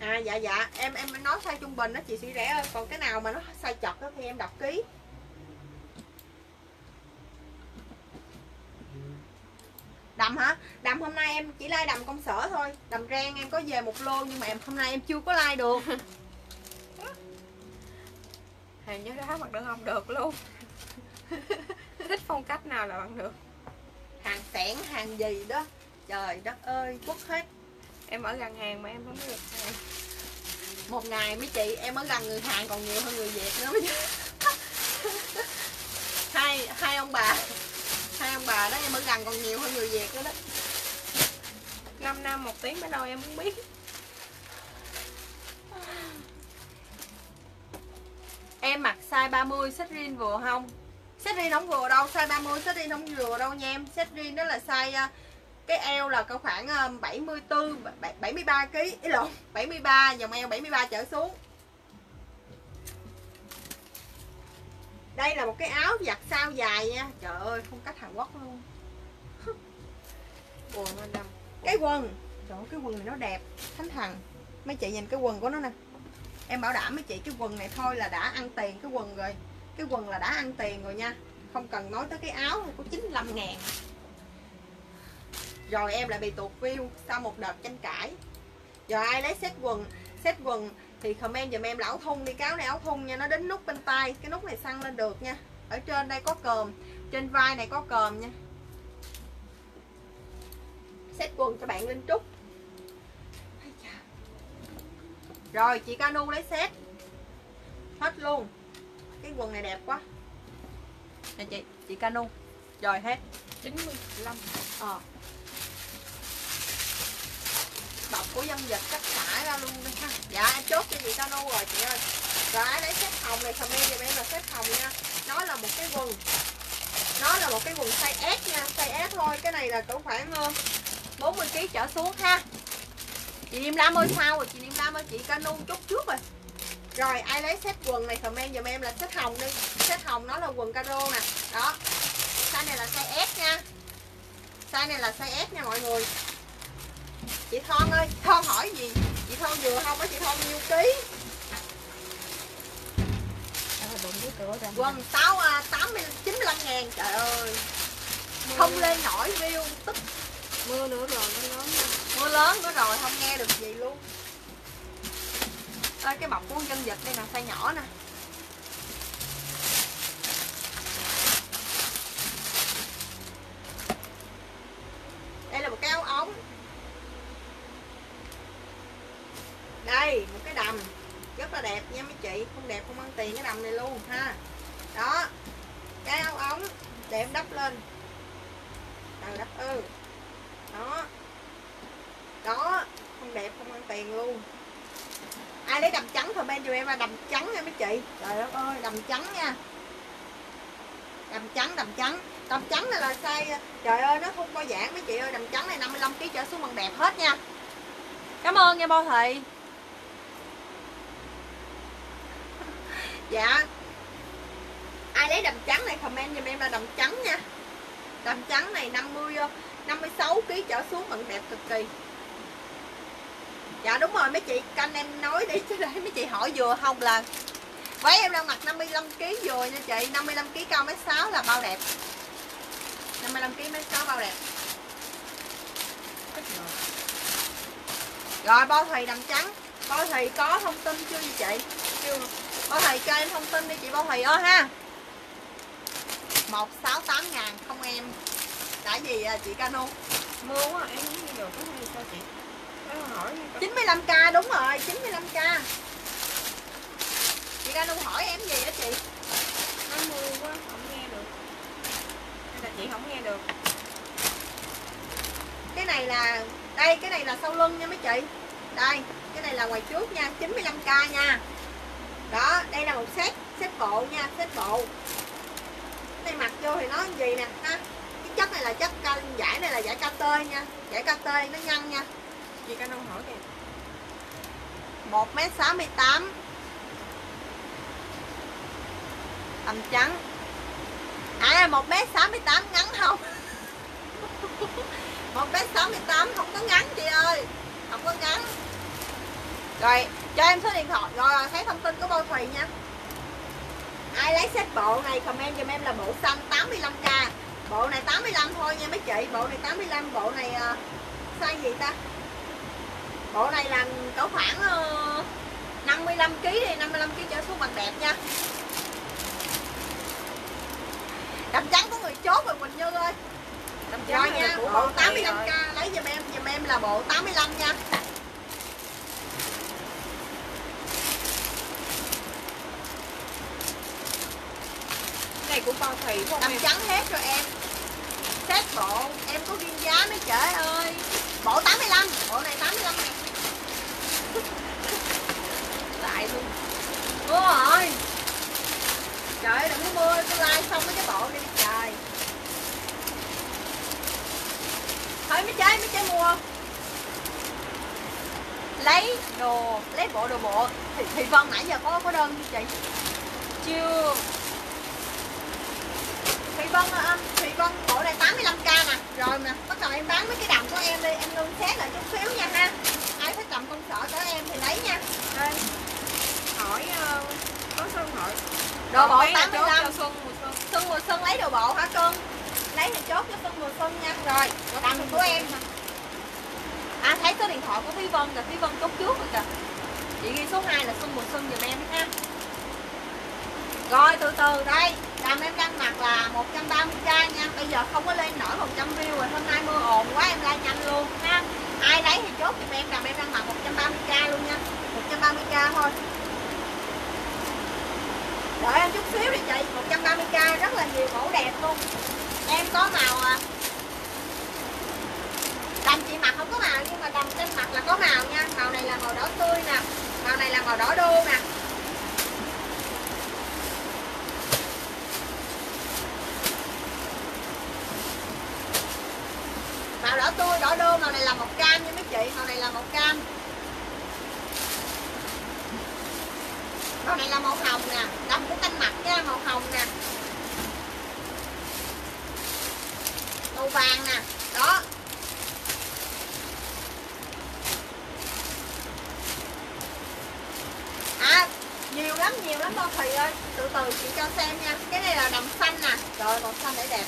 À dạ dạ, em em nói size trung bình đó chị sẽ rẻ ơi, còn cái nào mà nó size chật đó thì em đọc ký. Đầm hả? Đầm hôm nay em chỉ like đầm công sở thôi, đầm ren em có về một lô nhưng mà em hôm nay em chưa có like được. Hàng nhớ đá mặc đàn ông được luôn. Thích phong cách nào là bạn được. Hàng xẻng, hàng gì đó. Trời đất ơi, quất hết. Em ở gần hàng mà em không biết được hàng. Một ngày mấy chị, em ở gần người Hàn còn nhiều hơn người Việt nữa mấy chị. Hai, hai ông bà. Hai ông bà đó em ở gần còn nhiều hơn người Việt nữa đó. Năm năm một tiếng bắt đầu em không biết. Em mặc size ba mươi xách riêng vừa không? Set jean không vừa đâu, size ba mươi set jean không vừa đâu nha em. Set jean đó là size, cái eo là có khoảng bảy mươi tư, bảy mươi ba ký, ý lộn, bảy mươi ba, dòng eo bảy mươi ba trở xuống. Đây là một cái áo giặt sao dài nha. Trời ơi, phong cách Hàn Quốc luôn. Quần anh Đâm. Cái quần, trời ơi, cái quần này nó đẹp, thánh thần. Mấy chị nhìn cái quần của nó nè. Em bảo đảm mấy chị cái quần này thôi là đã ăn tiền cái quần rồi. Cái quần là đã ăn tiền rồi nha. Không cần nói tới cái áo này có chín mươi lăm ngàn. Rồi em lại bị tụt view sau một đợt tranh cãi. Giờ ai lấy set quần, set quần thì comment giùm em là áo thun đi. Cái áo này áo thun nha, nó đến nút bên tay. Cái nút này săn lên được nha. Ở trên đây có còm, trên vai này có còm nha. Set quần cho bạn Linh Trúc. Rồi chị Canu lấy set. Hết luôn. Cái quần này đẹp quá nè chị, chị Canu. Rồi hết chín mươi lăm. Ờ. Bọc của dân dịch cắt xả ra luôn đi ha. Dạ em chốt cho chị Canu rồi chị ơi. Rồi lấy set hồng này, comment giùm em là set hồng nha. Nó là một cái quần Nó là một cái quần size S nha, size S thôi. Cái này là cỡ khoảng bốn mươi ký trở xuống ha. Chị Niêm Lam ơi sao rồi, chị Niêm Lam ơi chị Canu chút trước rồi. Rồi ai lấy set quần này comment giùm em là set hồng đi. Set hồng nó là quần caro nè. Đó. Size này là size S nha. Size này là size S nha mọi người. Chị Thon ơi, Thon hỏi gì? Chị Thon vừa không á, chị Thon nhiêu ký? Quần tám mươi chín mươi lăm ngàn. Trời ơi. Mưa không lên nổi view tức. Mưa nữa rồi nó lớn. Mưa lớn nữa rồi không nghe được gì luôn. Ơi cái bọc của chân vịt đây nè, size nhỏ nè. Đây là một cái áo ống. Đây, một cái đầm rất là đẹp nha mấy chị, không đẹp không ăn tiền cái đầm này luôn ha. Đó. Cái áo ống để em đắp lên. Đằng đắp ư. Đó. Đó, không đẹp không ăn tiền luôn. Ai lấy đầm trắng comment cho em là đầm trắng nha mấy chị. Trời đất ơi, đầm trắng nha. Đầm trắng, đầm trắng. Đầm trắng này là size, trời ơi nó không có giãn mấy chị ơi, đầm trắng này năm mươi lăm ký trở xuống bằng đẹp hết nha. Cảm ơn nha Bo Thị. Dạ. Ai lấy đầm trắng này comment giùm em là đầm trắng nha. Đầm trắng này năm mươi năm mươi sáu ký trở xuống bằng đẹp cực kỳ. Dạ đúng rồi mấy chị, canh em nói đi chứ để mấy chị hỏi vừa không là. Váy em đang mặc năm mươi lăm ký vừa nha chị, năm mươi lăm ký cao mét sáu là bao đẹp. năm mươi lăm ký mét sáu bao đẹp. Rồi Bo Thị đầm trắng. Bo Thị có thông tin chưa gì chị? Chưa. Bo Thị cho em thông tin đi chị Bo Thị ơi ha. một trăm sáu mươi tám ngàn không em. Đã gì à, chị Cano? Mưa quá em muốn vô cái này cho chị. chín mươi lăm k đúng rồi, chín mươi lăm k. Chị Cano hỏi em gì đó chị? Nó mưa quá không nghe được. Hay là chị không nghe được. Cái này là đây, cái này là sau lưng nha mấy chị. Đây, cái này là ngoài trước nha, chín mươi lăm k nha. Đó, đây là một set, set bộ nha, set bộ. Cái này mặc vô thì nó gì nè ha. Cái chất này là chất giải này là giải ca tê nha, giải ca tê nó nhăn nha. Chị Cano hỏi kìa. một mét sáu mươi tám. Tầm trắng. À một mét sáu mươi tám ngắn không? một mét sáu mươi tám không có ngắn chị ơi. Không có ngắn. Rồi, cho em số điện thoại rồi thấy thông tin của Bo Thùy nha. Ai lấy set bộ này comment giùm em là bộ xanh tám mươi lăm k. Bộ này tám mươi lăm thôi nha mấy chị, bộ này tám mươi lăm, bộ này uh, size gì ta? Bộ này là cỡ khoảng uh, năm mươi lăm ký đi, năm mươi lăm ký trở xuống bằng đẹp nha. Đầm trắng có người chốt rồi Quỳnh Như ơi. Đầm trắng rồi nha, bộ tám mươi lăm k rồi. Lấy giùm em, giùm em là bộ tám mươi lăm nha. Cái này của Bo Thị không đầm em? Trắng hết rồi em. Xét bộ, em có riêng giá mấy trễ ơi. Bộ tám mươi lăm, bộ này tám mươi lăm ngàn. Lại luôn. Mưa rồi. Trời ơi đừng có mưa, tôi like xong mấy cái bộ này đi trời. Thôi mấy chế, mấy chế mua. Lấy đồ, lấy bộ đồ bộ. Thì, thì Vân nãy giờ có có đơn như chị. Chưa. Thùy Vân, Thùy Vân bộ này tám mươi lăm k nè. Rồi nè, bắt đầu em bán mấy cái đầm của em đi. Em ngưng xét lại chút xíu nha ha. Ai thích đầm công sở của em thì lấy nha. Đây. Hỏi có số điện thoại. Đồ bộ tám mươi lăm cho Xuân mùa xuân. Xuân mùa xuân lấy đồ bộ hả cưng? Lấy thì chốt cho Xuân mùa xuân nha. Rồi, đầm của em. À thấy số điện thoại của Thùy Vân kìa, Thùy Vân chốt trước rồi kìa. Chị ghi số hai là Xuân mùa xuân giùm em ha. Rồi từ từ đây. Đầm em đang mặc là một trăm ba mươi k nha. Bây giờ không có lên nổi một trăm view rồi. Hôm nay mưa ồn quá em ra nhanh luôn ha. Ai lấy thì chốt giùm em. Đầm em đang mặc một trăm ba mươi k luôn nha, một trăm ba mươi k thôi. Đợi em chút xíu đi chị. Một trăm ba mươi k rất là nhiều mẫu đẹp luôn. Em có màu à. Đầm chị mặc không có màu, nhưng mà đầm em mặc là có màu nha. Màu này là màu đỏ tươi nè. Màu này là màu đỏ đô nè. màu này là màu cam nha mấy chị, màu này là màu cam. Màu này là màu hồng nè, đồng của canh mặt nha, màu hồng nè. Màu vàng nè, đó. À, nhiều lắm, nhiều lắm con Thùy ơi. Từ từ chị cho xem nha. Cái này là đồng xanh nè. Rồi, màu xanh để đẹp.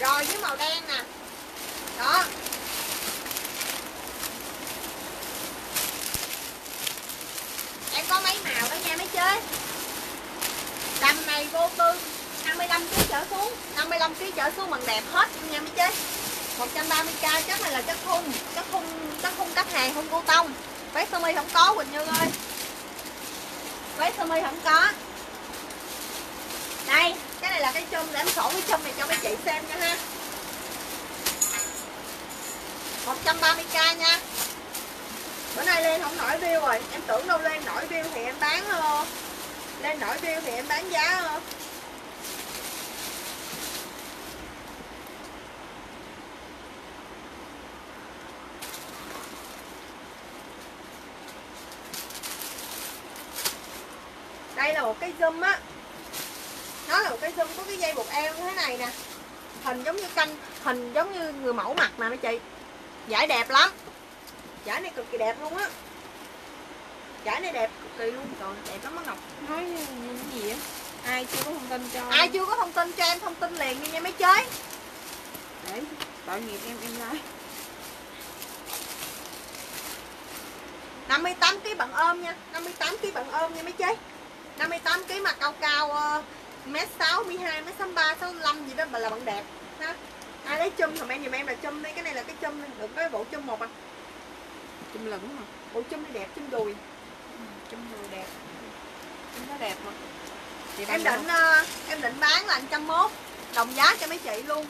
Rồi với màu đen nè. Đó. Em có mấy màu đó nha mấy chế. Đầm này vô tư năm mươi lăm ký trở xuống, năm mươi lăm ký trở xuống bằng đẹp hết nha mấy chế. một trăm ba mươi k, chất này là chất khung, chất khung, chất khung cắt hàng không cô tông. Váy sơ mi không có Quỳnh Như ơi. Váy sơ mi không có. Đây, cái này là cái chum để em sổ cái chum này cho mấy chị xem nha ha. một trăm ba mươi k nha. Bữa nay lên không nổi view rồi, em tưởng đâu lên nổi view thì em bán luôn. Lên nổi view thì em bán giá luôn. Đây là một cái zoom á. Nó là một cái zoom có cái dây buộc eo như thế này nè. Hình giống như canh, hình giống như người mẫu mặt nè mấy chị. Giải đẹp lắm. Giải này cực kỳ đẹp luôn á. Giải này đẹp cực kỳ luôn. Trời, đẹp lắm á Ngọc. Nói như cái gì á. Ai chưa có thông tin cho. Ai chưa có thông tin cho em thông tin liền đi nha mấy chế. Để tội nghiệp em em lại. năm mươi tám ký bằng ôm nha, năm mươi tám ký bằng ôm nha mấy chế. năm mươi tám ký mà cao cao một mét sáu mươi hai, một mét sáu mươi ba, sáu mươi lăm gì đó mà là bạn đẹp ha. Ai lấy chum thì em dùm em là chum đi, cái này là cái chum, đừng có bộ chum một à. Chum lửng hả? Bộ chum thì đẹp, chum đùi. Ừ, chum đùi đẹp. Chum nó đẹp mà. Chị em định uh, em định bán là một trăm mốt, đồng giá cho mấy chị luôn.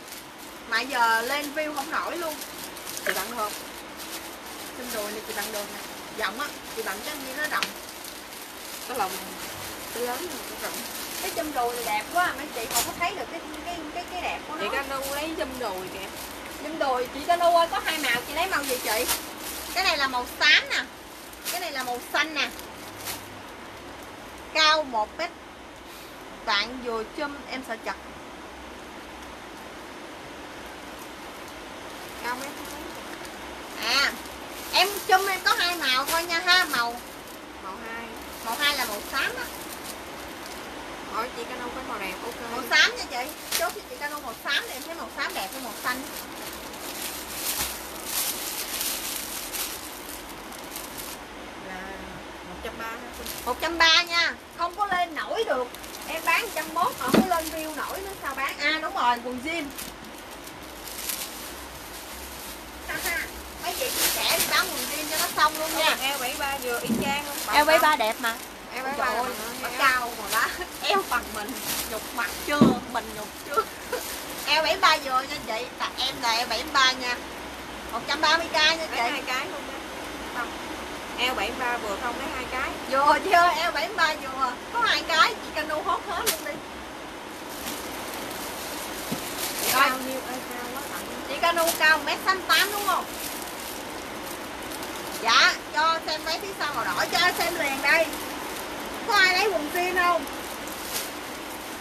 Mà giờ lên view không nổi luôn. Chị bạn được không? Chum đùi này chị bạn được nè. Giọng á, chị bạn cái như nó rộng. Có lòng lớn rồi, cũng rộng. Cái chum đùi này đẹp quá, mấy chị không có thấy được cái cái cái, cái đẹp của nó. Chị Canu lấy chum đùi kìa. Chum đùi chị Canu ơi có hai màu, chị lấy màu gì chị? Cái này là màu xám nè. Cái này là màu xanh nè. Cao một mét. Bạn vừa chum em sợ chật. Cao mấy mấy. À, em chum em có hai màu thôi nha ha, màu màu hai. Màu hai là màu xám á. Hỏi chị Canu có màu đẹp ok. Màu xám nha chị. Chốt cho chị Canu màu xám thì em thấy màu xám đẹp hơn màu xanh. Là một trăm ba mươi nha. Không có lên nổi được. Em bán một trăm mốt mà không có lên view nổi nữa sao bán. À đúng rồi, quần jean. Mấy chị chia sẻ đi bán quần jean cho nó xong luôn nha. L bảy ba vừa y chang luôn. L bảy ba đẹp mà. Em ơi, nó cao mà đó. Em bằng mình nhục mặt chưa, mình nhục trước. L bảy ba vừa nha chị, tại em là L bảy ba nha. một trăm ba mươi k nha chị. Hai cái luôn đó. Không. L bảy ba vừa không lấy hai cái. Vừa chưa, L bảy ba vừa. Có hai cái, chị Canu hốt hết luôn đi. Rồi, nhiêu ơi cao quá tặng. Chị Canu cao một mét sáu mươi tám đúng không? Dạ, cho xem váy phía sau màu đỏ cho xem liền đây. Có ai lấy quần jean không?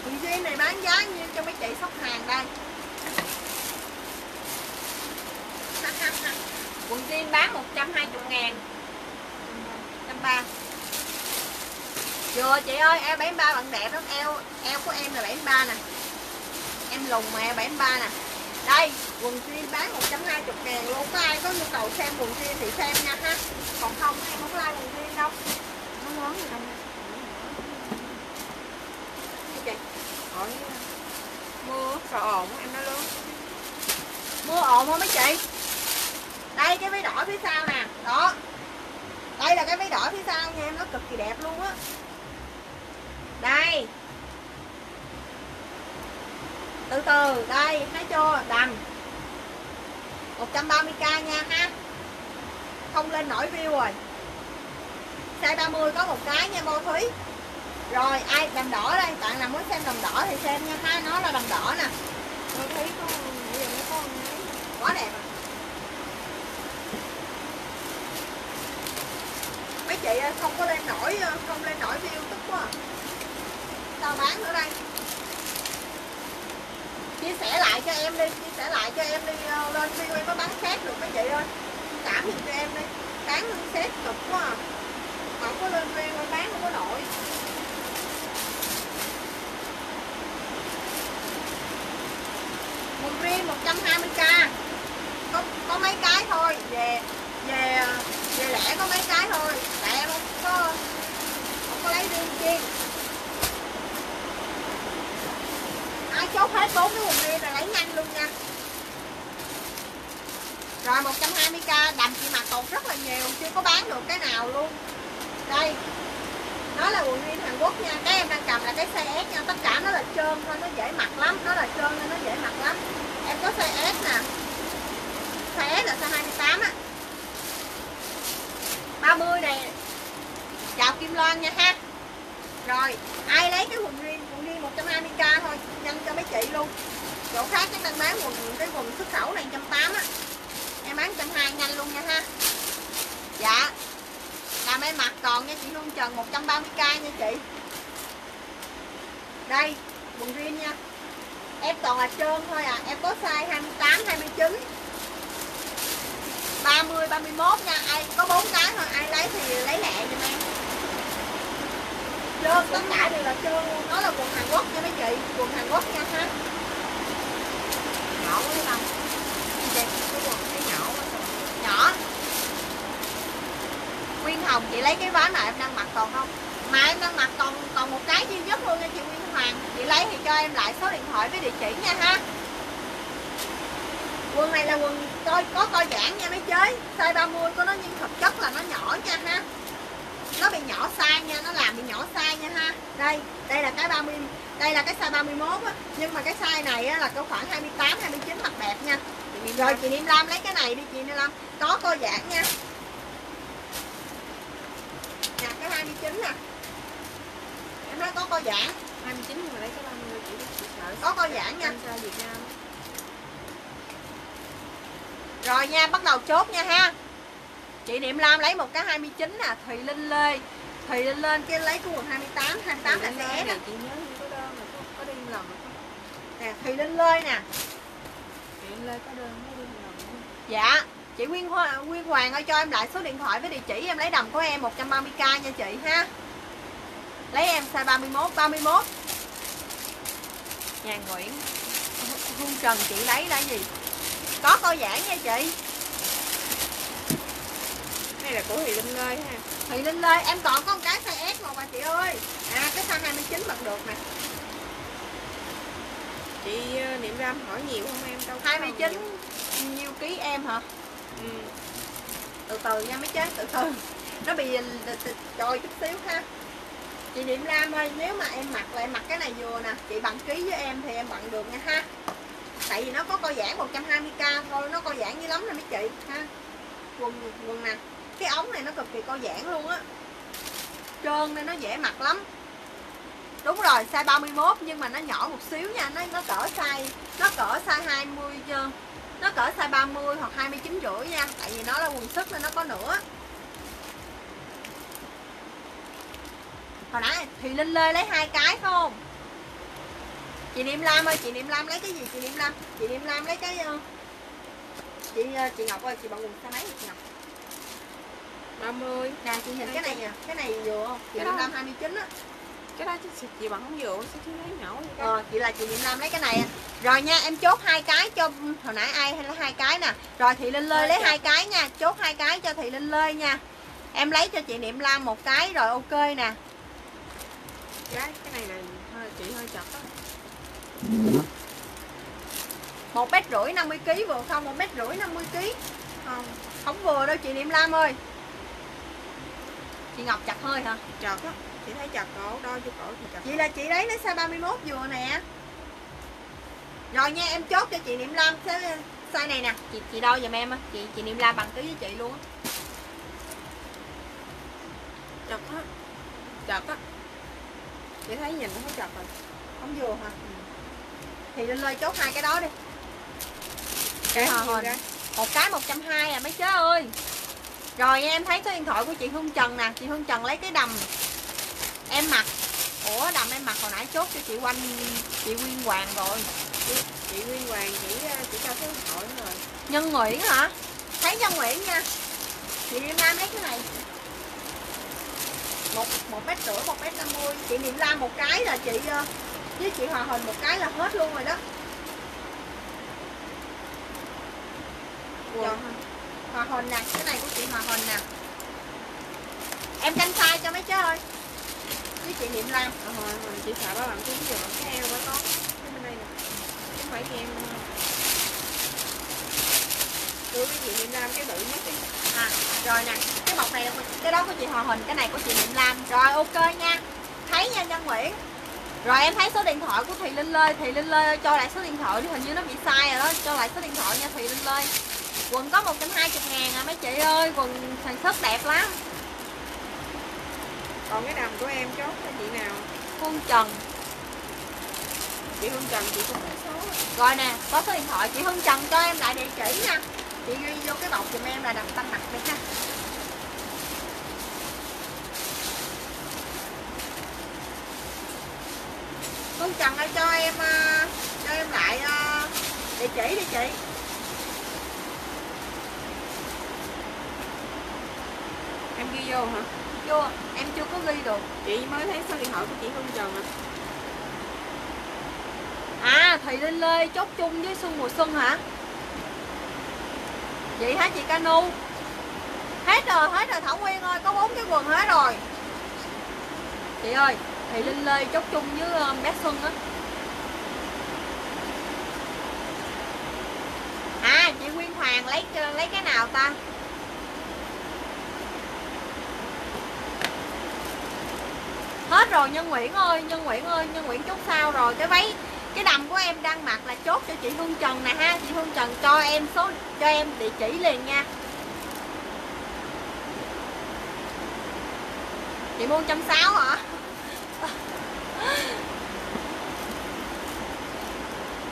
Quần jean này bán giá nhiêu cho mấy chị sóc hàng đây. Quần jean bán một trăm hai mươi ngàn. một trăm ba mươi. Vừa chị ơi, E bảy ba bạn đẹp lắm. Eo, eo của em là bảy mươi ba nè. Em lùng mà E bảy ba nè. Đây, quần jean bán một trăm hai mươi ngàn luôn. Có ai có nhu cầu xem quần jean thì xem nha ha. Còn không em không like quần jean đâu. Nó lớn gì đâu. Chị hỏi mưa sợ ồn em nói luôn. Mưa ồn không mấy chị? Đây cái váy đỏ phía sau nè. Đó. Đây là cái váy đỏ phía sau nha em, nó cực kỳ đẹp luôn á. Đây. Từ từ, đây, thấy chưa? Đầm. một trăm ba mươi k nha ha. Không lên nổi view rồi. Size ba mươi có một cái nha cô Thúy. Rồi, ai đầm đỏ đây, bạn nào muốn xem đầm đỏ thì xem nha ha, nó là đầm đỏ nè. Cô Thúy có, bây giờ nó có quá đẹp. có lên nổi, không lên nổi view tức quá à. Tao bán nữa đây. Chia sẻ lại cho em đi, chia sẻ lại cho em đi, lên view em mới bán xét được mấy chị ơi. Cảm ơn cho em đi, bán xét cực quá à. Không có lên view em bán không có nổi. Một riêng một trăm hai mươi k. Có, có mấy cái thôi, về về về lẻ có mấy cái thôi, tại em không có không có lấy riêng chiên. Ai chốt hết bốn cái quần riêng là lấy nhanh luôn nha. Rồi một trăm hai mươi k đầm chị mặc còn rất là nhiều, chưa có bán được cái nào luôn. Đây, nó là quần riêng Hàn Quốc nha, cái em đang cầm là cái size S nha, tất cả nó là trơn thôi, nó dễ mặc lắm, nó là trơn nên nó dễ mặc lắm. Em có size S nè. Size S là size hai mươi tám á. ba mươi này. Chào Kim Loan nha ha. Rồi, ai lấy cái quần riêng, quần riêng một trăm hai mươi k thôi, nhanh cho mấy chị luôn. Chỗ khác chắc đang bán quần cái quần xuất khẩu này một trăm tám mươi á. Em bán một trăm hai mươi nhanh luôn nha ha. Dạ. Làm em mặc còn nha chị Hương Trần một trăm ba mươi k nha chị. Đây, quần riêng nha. Em toàn là trơn thôi à, em có size hai mươi tám, hai mươi chín. ba mươi, ba mươi mốt nha, ai có bốn cái thôi, ai lấy thì lấy lẹ giùm em. Trơn, tất cả đều là trơn luôn, đó là quần Hàn Quốc nha mấy chị, quần Hàn Quốc nha ha. Nhỏ quá không? Chị cái quần cái nhỏ quá. Nhỏ. Nguyên Hồng chị lấy cái váy này em đang mặc còn không? Mà em đang mặc còn còn một cái duy nhất luôn nha chị Nguyên Hoàng. Chị lấy thì cho em lại số điện thoại với địa chỉ nha ha. Quần này là quần coi có coi giãn nha mấy chế, size ba mươi của nó nhưng thực chất là nó nhỏ nha ha. Nó bị nhỏ size nha, nó làm bị nhỏ size nha ha. Đây, đây là cái ba mươi, đây là cái size ba mươi mốt á, nhưng mà cái size này á, là có khoảng hai mươi tám, hai mươi chín mặc đẹp nha. Rồi chị Niệm Lam lấy cái này đi chị Niệm Lam, có coi giãn nha. Nè cái hai mươi chín nè. Em nói có coi giãn, hai mươi chín mà lấy cái ba mươi chị chị sợ. Có coi giãn nha. Việt Nam. Rồi nha, bắt đầu chốt nha ha. Chị Niệm Lam lấy một cái hai mươi chín nè, Thùy Linh Lê. Thùy Linh lên cái lấy cái quần hai mươi tám, hai mươi tám là té nè. Chị nhớ như có đơn mà có, có đơn lần không? Nè, Thùy Linh Lê nè. Thùy Linh Lê có đơn mới đơn lần không? Dạ, chị Nguyên Hoàng, Nguyên Hoàng ơi cho em lại số điện thoại với địa chỉ em lấy đầm của em một trăm ba mươi k nha chị ha. Lấy em size ba mươi mốt, ba mươi mốt. Nhà Nguyễn. Hương Trần chị lấy là gì? Có coi giãn nha chị. Đây là của Thùy Linh Lê ha. Thùy Linh Lê em còn có một cái size S một mà chị ơi. À cái size hai mươi chín mặc được nè. Chị Niệm Ram hỏi nhiều không em? Đâu hai mươi chín nhiêu ký em hả? Ừ. Từ từ nha mấy chế, từ từ. Nó bị trồi chút xíu ha. Chị Niệm Ram ơi, nếu mà em mặc là em mặc cái này vừa nè, chị bằng ký với em thì em bận được nha ha. Tại vì nó có co giãn một trăm hai mươi k thôi, nó co giãn dữ lắm nè mấy chị ha. Quần quần nè, cái ống này nó cực kỳ co giãn luôn á. Trơn nên nó dễ mặc lắm. Đúng rồi, size ba mươi mốt nhưng mà nó nhỏ một xíu nha, nó nó cỡ size nó cỡ size hai mươi chưa. Nó cỡ size ba mươi hoặc hai mươi chín rưỡi nha, tại vì nó là quần sức nên nó có nửa. Hồi nãy thì Linh Lê lấy hai cái phải không? Chị Niệm Lam ơi, chị Niệm Lam lấy cái gì chị Niệm Lam? Chị Niệm Lam lấy cái chị chị Ngọc ơi, chị bận quần size mấy chị Ngọc? ba mươi. Nè chị nhìn cái này nè, cái này vừa không? Chị Niệm Lam hai mươi chín á. Cái đó chị chị bận không vừa, sao chị lấy nhỏ vậy cái. Ờ, chị là chị Niệm Lam lấy cái này. Rồi nha, em chốt hai cái cho hồi nãy ai hay lấy hai cái nè. Rồi Thị Linh Lê lấy hai cái nha, chốt hai cái cho Thị Linh Lê nha. Em lấy cho chị Niệm Lam một cái rồi ok nè. Cái cái này này hơi chị hơi chật á. Một mét rưỡi năm mươi ký vừa không? Một mét rưỡi năm mươi ký không, không vừa đâu chị Niệm Lam ơi. Chị Ngọc chặt hơi hả? Chặt á, chị thấy chặt cổ đo vô cổ thì chặt. Vậy là chị đấy lấy size ba mươi mốt vừa nè. Rồi nha, em chốt cho chị Niệm Lam size này nè. Chị chị đo giùm em á, chị chị Niệm Lam bằng ký với chị luôn á. Chặt á, chặt á. Chị thấy nhìn nó chặt rồi, không vừa hả? Thì Linh Lê chốt hai cái đó đi. Cái một cái một trăm hai mươi à mấy chế ơi. Rồi em thấy số điện thoại của chị Hương Trần nè. Chị Hương Trần lấy cái đầm em mặc. Ủa đầm em mặc hồi nãy chốt cho chị Quanh, chị Nguyên Hoàng rồi. Chị, chị Nguyên Hoàng chỉ, chỉ cho số điện thoại rồi. Nhân Nguyễn hả? Thấy Nhân Nguyễn nha. Chị Niệm Lam lấy cái này một một mét rưỡi, một mét năm mươi. Chị Niệm Lam một cái là chị với chị Hòa Hình một cái là hết luôn rồi đó. Wow. Hòa Hình nè, cái này của chị Hòa Hình nè. Em canh size cho mấy chứ ơi. Với chị Niệm Lam. Ờ, chị sợ bao bạn kiếm rồi, cái eo quá con. Cái bên đây nè. Không phải em. Đưa với chị Niệm Lam cái bự nhất đi. À, rồi nè, cái bọc này cái đó của chị Hòa Hình, cái này của chị Niệm Lam. Rồi ok nha. Thấy nha Nhân Nguyễn. Rồi em thấy số điện thoại của Thùy Linh Lê, Thùy Linh Lê cho lại số điện thoại, hình như nó bị sai rồi đó, cho lại số điện thoại nha Thùy Linh Lê. Quần có một trăm hai mươi ngàn à mấy chị ơi, quần sản xuất đẹp lắm. Còn cái đầm của em chốt cho chị nào? Hương Trần. Chị Hương Trần chị không có số. Rồi nè, có số điện thoại chị Hương Trần cho em lại địa chỉ nha. Chị ghi vô cái bọc giùm em là đầm tăng mặt đi ha. Hương Trần ơi cho em cho em lại địa chỉ đi chị. Em ghi vô hả? Chưa, em chưa có ghi được. Chị mới thấy số điện thoại của chị Hương Trần à. À, Thùy Linh Lê chốt chung với Xuân Mùa Xuân hả? Vậy hả chị Canu? Hết rồi, hết rồi Thảo Nguyên ơi, có bốn cái quần hết rồi. Chị ơi, Thùy Linh Lê chốt chung với bé Xuân á. À, chị Nguyên Hoàng lấy lấy cái nào ta? Hết rồi Nhân Nguyễn ơi, Nhân Nguyễn ơi, Nhân Nguyễn chốt sao rồi. Cái váy, cái đầm của em đang mặc là chốt cho chị Hương Trần nè ha. Chị Hương Trần cho em số, cho em địa chỉ liền nha. Chị mua một trăm sáu mươi hả?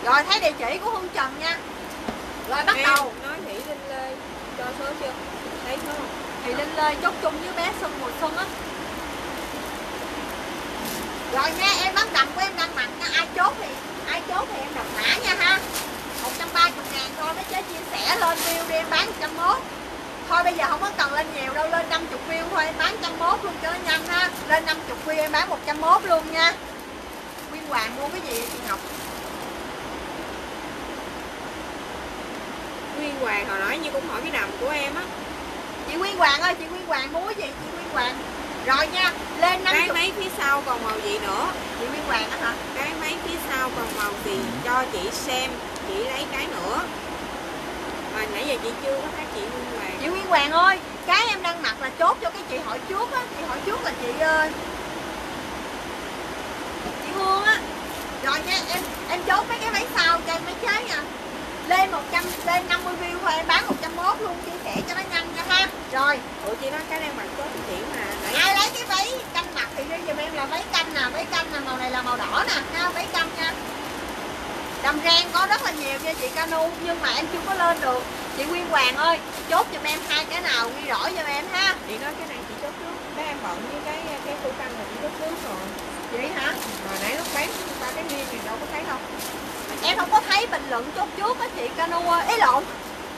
Rồi thấy địa chỉ của Hương Trần nha. Rồi bắt em đầu nói Thủy Linh Lê cho số chưa? Thấy số không? Thủy Linh Lê chốt chung với bé Xuân Mùa Xuân á. Rồi nha, em bán đầm của em đang mặc nha, ai chốt thì ai chốt thì em đọc mã nha ha. Một trăm ba mươi ngàn thôi mấy chế, chia sẻ lên view đi, em bán một trăm mốt. Thôi bây giờ không có cần lên nhiều đâu, lên năm mươi view thôi em bán một trăm mốt luôn cho nhanh ha. Lên năm mươi view em bán một trăm mốt luôn nha. Nguyên Hoàng mua cái gì vậy chị Ngọc? Nguyên Hoàng hồi nãy như cũng hỏi cái đầm của em á. Chị Nguyên Hoàng ơi, chị Nguyên Hoàng mua cái gì chị Nguyên Hoàng? Rồi nha, lên năm mươi. Cái máy phía sau còn màu gì nữa? Chị Nguyên Hoàng đó hả? Cái máy phía sau còn màu gì cho chị xem, chị lấy cái nữa. Mà nãy giờ chị chưa có thấy chị Nguyên Hoàng. Chị Nguyên Hoàng ơi, cái em đang mặc là chốt cho cái chị hỏi trước á, chị hỏi trước là chị ơi. Chị Hương á. Rồi nha, em em chốt mấy cái máy sau cho em máy chế nha. Lên một trăm, lên năm mươi view thôi em bán một trăm mốt luôn, chia sẻ cho nó nhanh nha ha. Rồi, ủa chị nói cái đang mặc chốt chị mà. Ai lấy cái váy canh mặc thì riêng giùm em là váy canh nè, váy canh nè, màu này là màu đỏ nè, ha, váy canh nha. Đầm rang có rất là nhiều nha chị Canu, nhưng mà em chưa có lên được. Chị Nguyên Hoàng ơi, chốt giùm em hai cái nào ghi rõ giùm em ha. Chị nói cái này chị chốt trước, cái em bận với cái cái khu canh là chị chốt trước rồi. Vậy hả? Rồi nãy lúc bán ba cái riêng thì đâu có thấy không? Em không có thấy bình luận chốt trước á chị Canu ơi, ý lộn.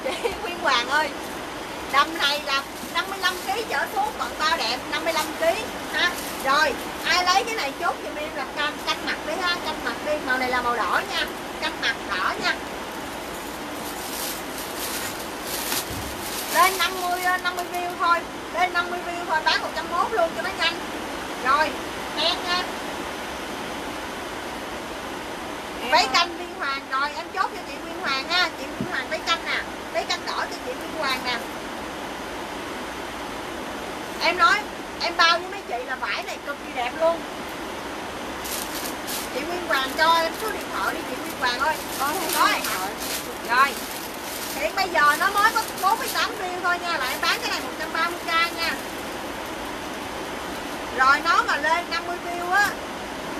Chị Nguyên Hoàng ơi. Đầm này là năm mươi lăm ký trở xuống còn bao đẹp, năm mươi lăm ký ha. Rồi, ai lấy cái này chốt giùm em là canh, canh mặt đi ha, canh mặt đi, màu này là màu đỏ nha, canh mặt đỏ nha. Lên năm mươi view thôi, lên năm mươi view thôi bán một trăm mốt luôn cho nó nhanh. Rồi, hẹn nha. Váy canh Nguyên Hoàng rồi, em chốt cho chị Nguyên Hoàng ha, chị Nguyên Hoàng váy canh nè, váy canh đỏ cho chị Nguyên Hoàng nè. Em nói, em bao với mấy chị là vải này cực kỳ đẹp luôn. Chị Nguyên Hoàng cho em số điện thoại đi chị Nguyên Hoàng ơi. Ôi, có điện thoại. Rồi. Hiện bây giờ nó mới có bốn mươi tám view thôi nha, là em bán cái này một trăm ba mươi k nha. Rồi nó mà lên năm mươi view á,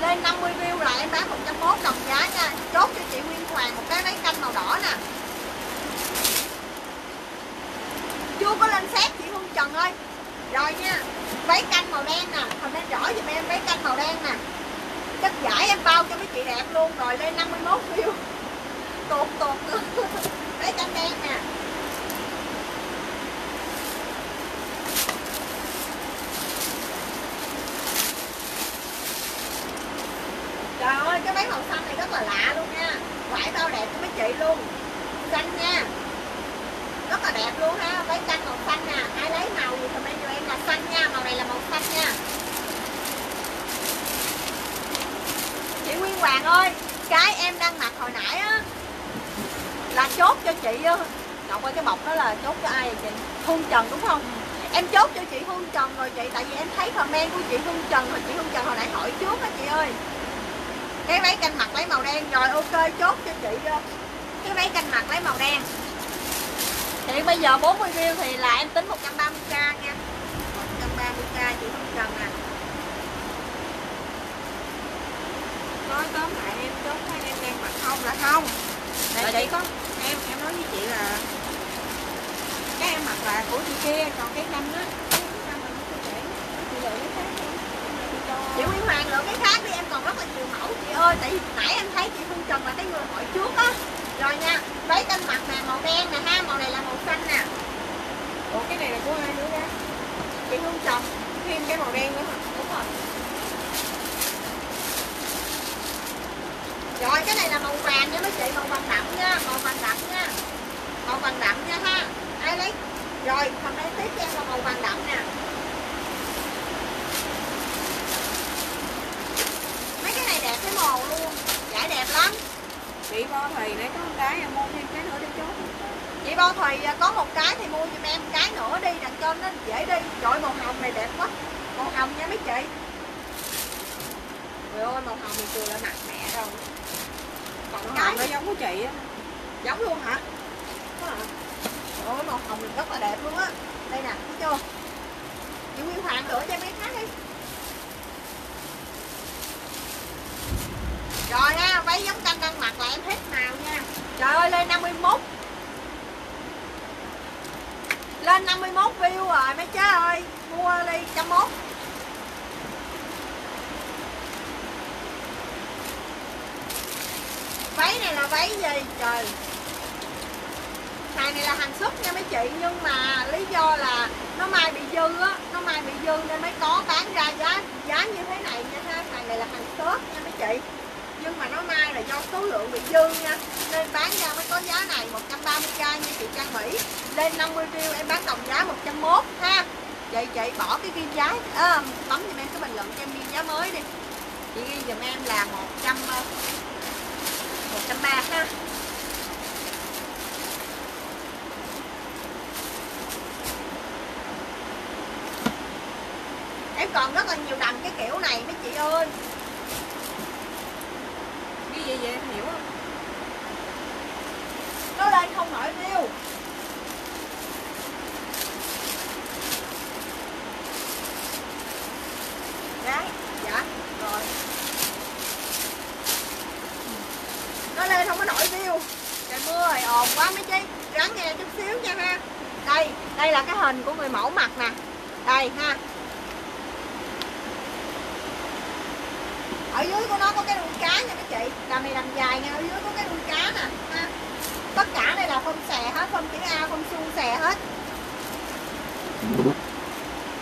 lên năm mươi view là em bán một trăm mốt đồng giá nha. Chốt cho chị Nguyên Hoàng một cái váy canh màu đỏ nè. Chưa có lên xét chị Hương cần thôi. Rồi nha, váy canh màu đen nè, hình nên rõ dùm em váy canh màu đen nè. Cách giải em bao cho mấy chị đẹp luôn rồi, lên năm mươi mốt view. Tột tột luôn. Váy canh đen nè. Trời ơi, cái váy màu xanh này rất là lạ luôn nha. Vải bao đẹp cho mấy chị luôn. Xanh nha. Rất là đẹp luôn ha, váy canh màu xanh nè. Ai lấy màu gì comment cho em là xanh nha, màu này là màu xanh nha. Chị Nguyên Hoàng ơi, cái em đang mặc hồi nãy á là chốt cho chị á. Ngọc ơi, cái bọc đó là chốt cho ai vậy chị? Hương Trần đúng không? Em chốt cho chị Hương Trần rồi chị, tại vì em thấy comment của chị Hương Trần rồi, chị Hương Trần hồi nãy hỏi trước á chị ơi. Cái váy canh mặc lấy màu đen rồi, ok chốt cho chị cái váy canh mặc lấy màu đen. Thì bây giờ bốn mươi view thì là em tính một trăm ba mươi k nha. một trăm ba mươi k chị không cần nè. Nói tóm lại em chốt thấy em đang mặc không là không. Để chị có em em nói với chị là cái em mặc là của chị kia, còn cái năm á, cái năm mình có thể chị lựa cái khác đi. Chị Nguyễn Hoàng lựa cái khác đi, em còn rất là nhiều mẫu chị ơi, tại vì nãy em thấy chị Phương Trần là cái người hỏi trước á. Rồi nha, váy canh mặt nè, màu đen nè ha, màu này là màu xanh nè. Ủa cái này là của ai nữa đó? Chị Hương Trần thêm cái màu đen nữa hả? Đúng rồi. Rồi cái này là màu vàng nha mấy chị, màu vàng đậm nha, màu vàng đậm nha. Màu vàng đậm nha ha. Ai lấy? Rồi, thằng đây tiếp cho em là màu vàng đậm nè. Mấy cái này đẹp cái màu luôn, giải đẹp lắm. Chị Bo Thùy nãy có một cái em mua thêm cái nữa để chốt. Chị Bo Thùy có một cái thì mua giùm em cái nữa đi, đặt cho nó dễ đi. Trời màu hồng này đẹp quá. Màu hồng nha mấy chị. Trời ơi màu hồng thì chưa là mặt mẹ rồi. Còn màu hồng nó giống của chị á. Giống luôn hả? Có hả? Trời ơi màu hồng này rất là đẹp luôn á. Đây nè, thấy chưa? Chị Nguyên Hoàng lựa cho em mấy khác đi. Rồi ha, váy giống canh đang mặc là em hết màu nha. Trời ơi lên năm mươi mốt. Lên năm mươi mốt view rồi mấy cháu ơi. Mua ly một trăm mốt. Váy này là váy gì trời. Hàng này là hàng xuất nha mấy chị. Nhưng mà lý do là nó mai bị dư á. Nó mai bị dư nên mới có bán ra giá giá như thế này nha ha. Hàng này là hàng shop nha mấy chị. Nhưng mà nó mai là do số lượng bị dư nha, nên bán ra mới có giá này một trăm ba mươi k nha chị Trang Mỹ. Lên năm mươi view em bán đồng giá một trăm mốt ha. Vậy chị bỏ cái ghi giá, à, bấm giùm em cái bình luận cho em ghi giá mới đi. Chị ghi giùm em là một trăm ba mươi ha. Em còn rất là nhiều đầm cái kiểu này mấy chị ơi. Vậy vậy em hiểu không? Nó lên không nổi view. Đấy, dạ, rồi. Nó lên không có nổi view. Trời mưa rồi ồn quá mấy chị. Ráng nghe chút xíu nha ha. Đây, đây là cái hình của người mẫu mặt nè. Đây ha. Ở dưới của nó có cái đuôi cá nha các chị. Đầm này đầm dài nha, ở dưới có cái đuôi cá nè ha. Tất cả đây là phông xè hết, phông chữ A, phông suông xè hết.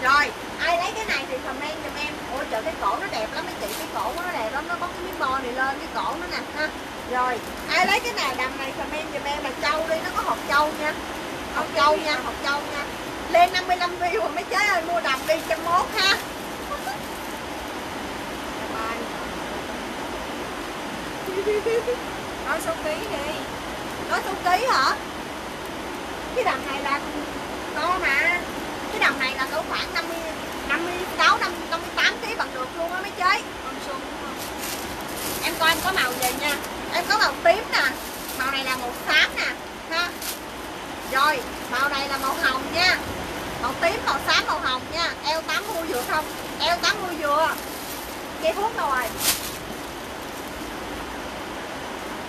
Rồi, ai lấy cái này thì comment giùm em. Ôi trời cái cổ nó đẹp lắm mấy chị, cái cổ của nó đẹp lắm, nó có cái miếng bo này lên cái cổ nó nè ha. Rồi, ai lấy cái này đầm này comment giùm em là trâu đi, nó có hột trâu nha. Hột trâu nha, hột trâu nha. Lên năm mươi lăm view rồi mấy chế ơi, mua đầm đi một trăm mốt ha. Nói số ký đi. Nói số ký hả? Cái đầm này là to mà. Cái đầm này là cỡ khoảng năm mươi sáu, năm mươi tám ký bằng được luôn á mấy chế. Em coi em có màu gì nha. Em có màu tím nè. Màu này là màu xám nè ha. Rồi màu này là màu hồng nha. Màu tím, màu xám, màu hồng nha. L tám mươi vừa không? L tám mươi vừa. Cây thuốc đâu rồi?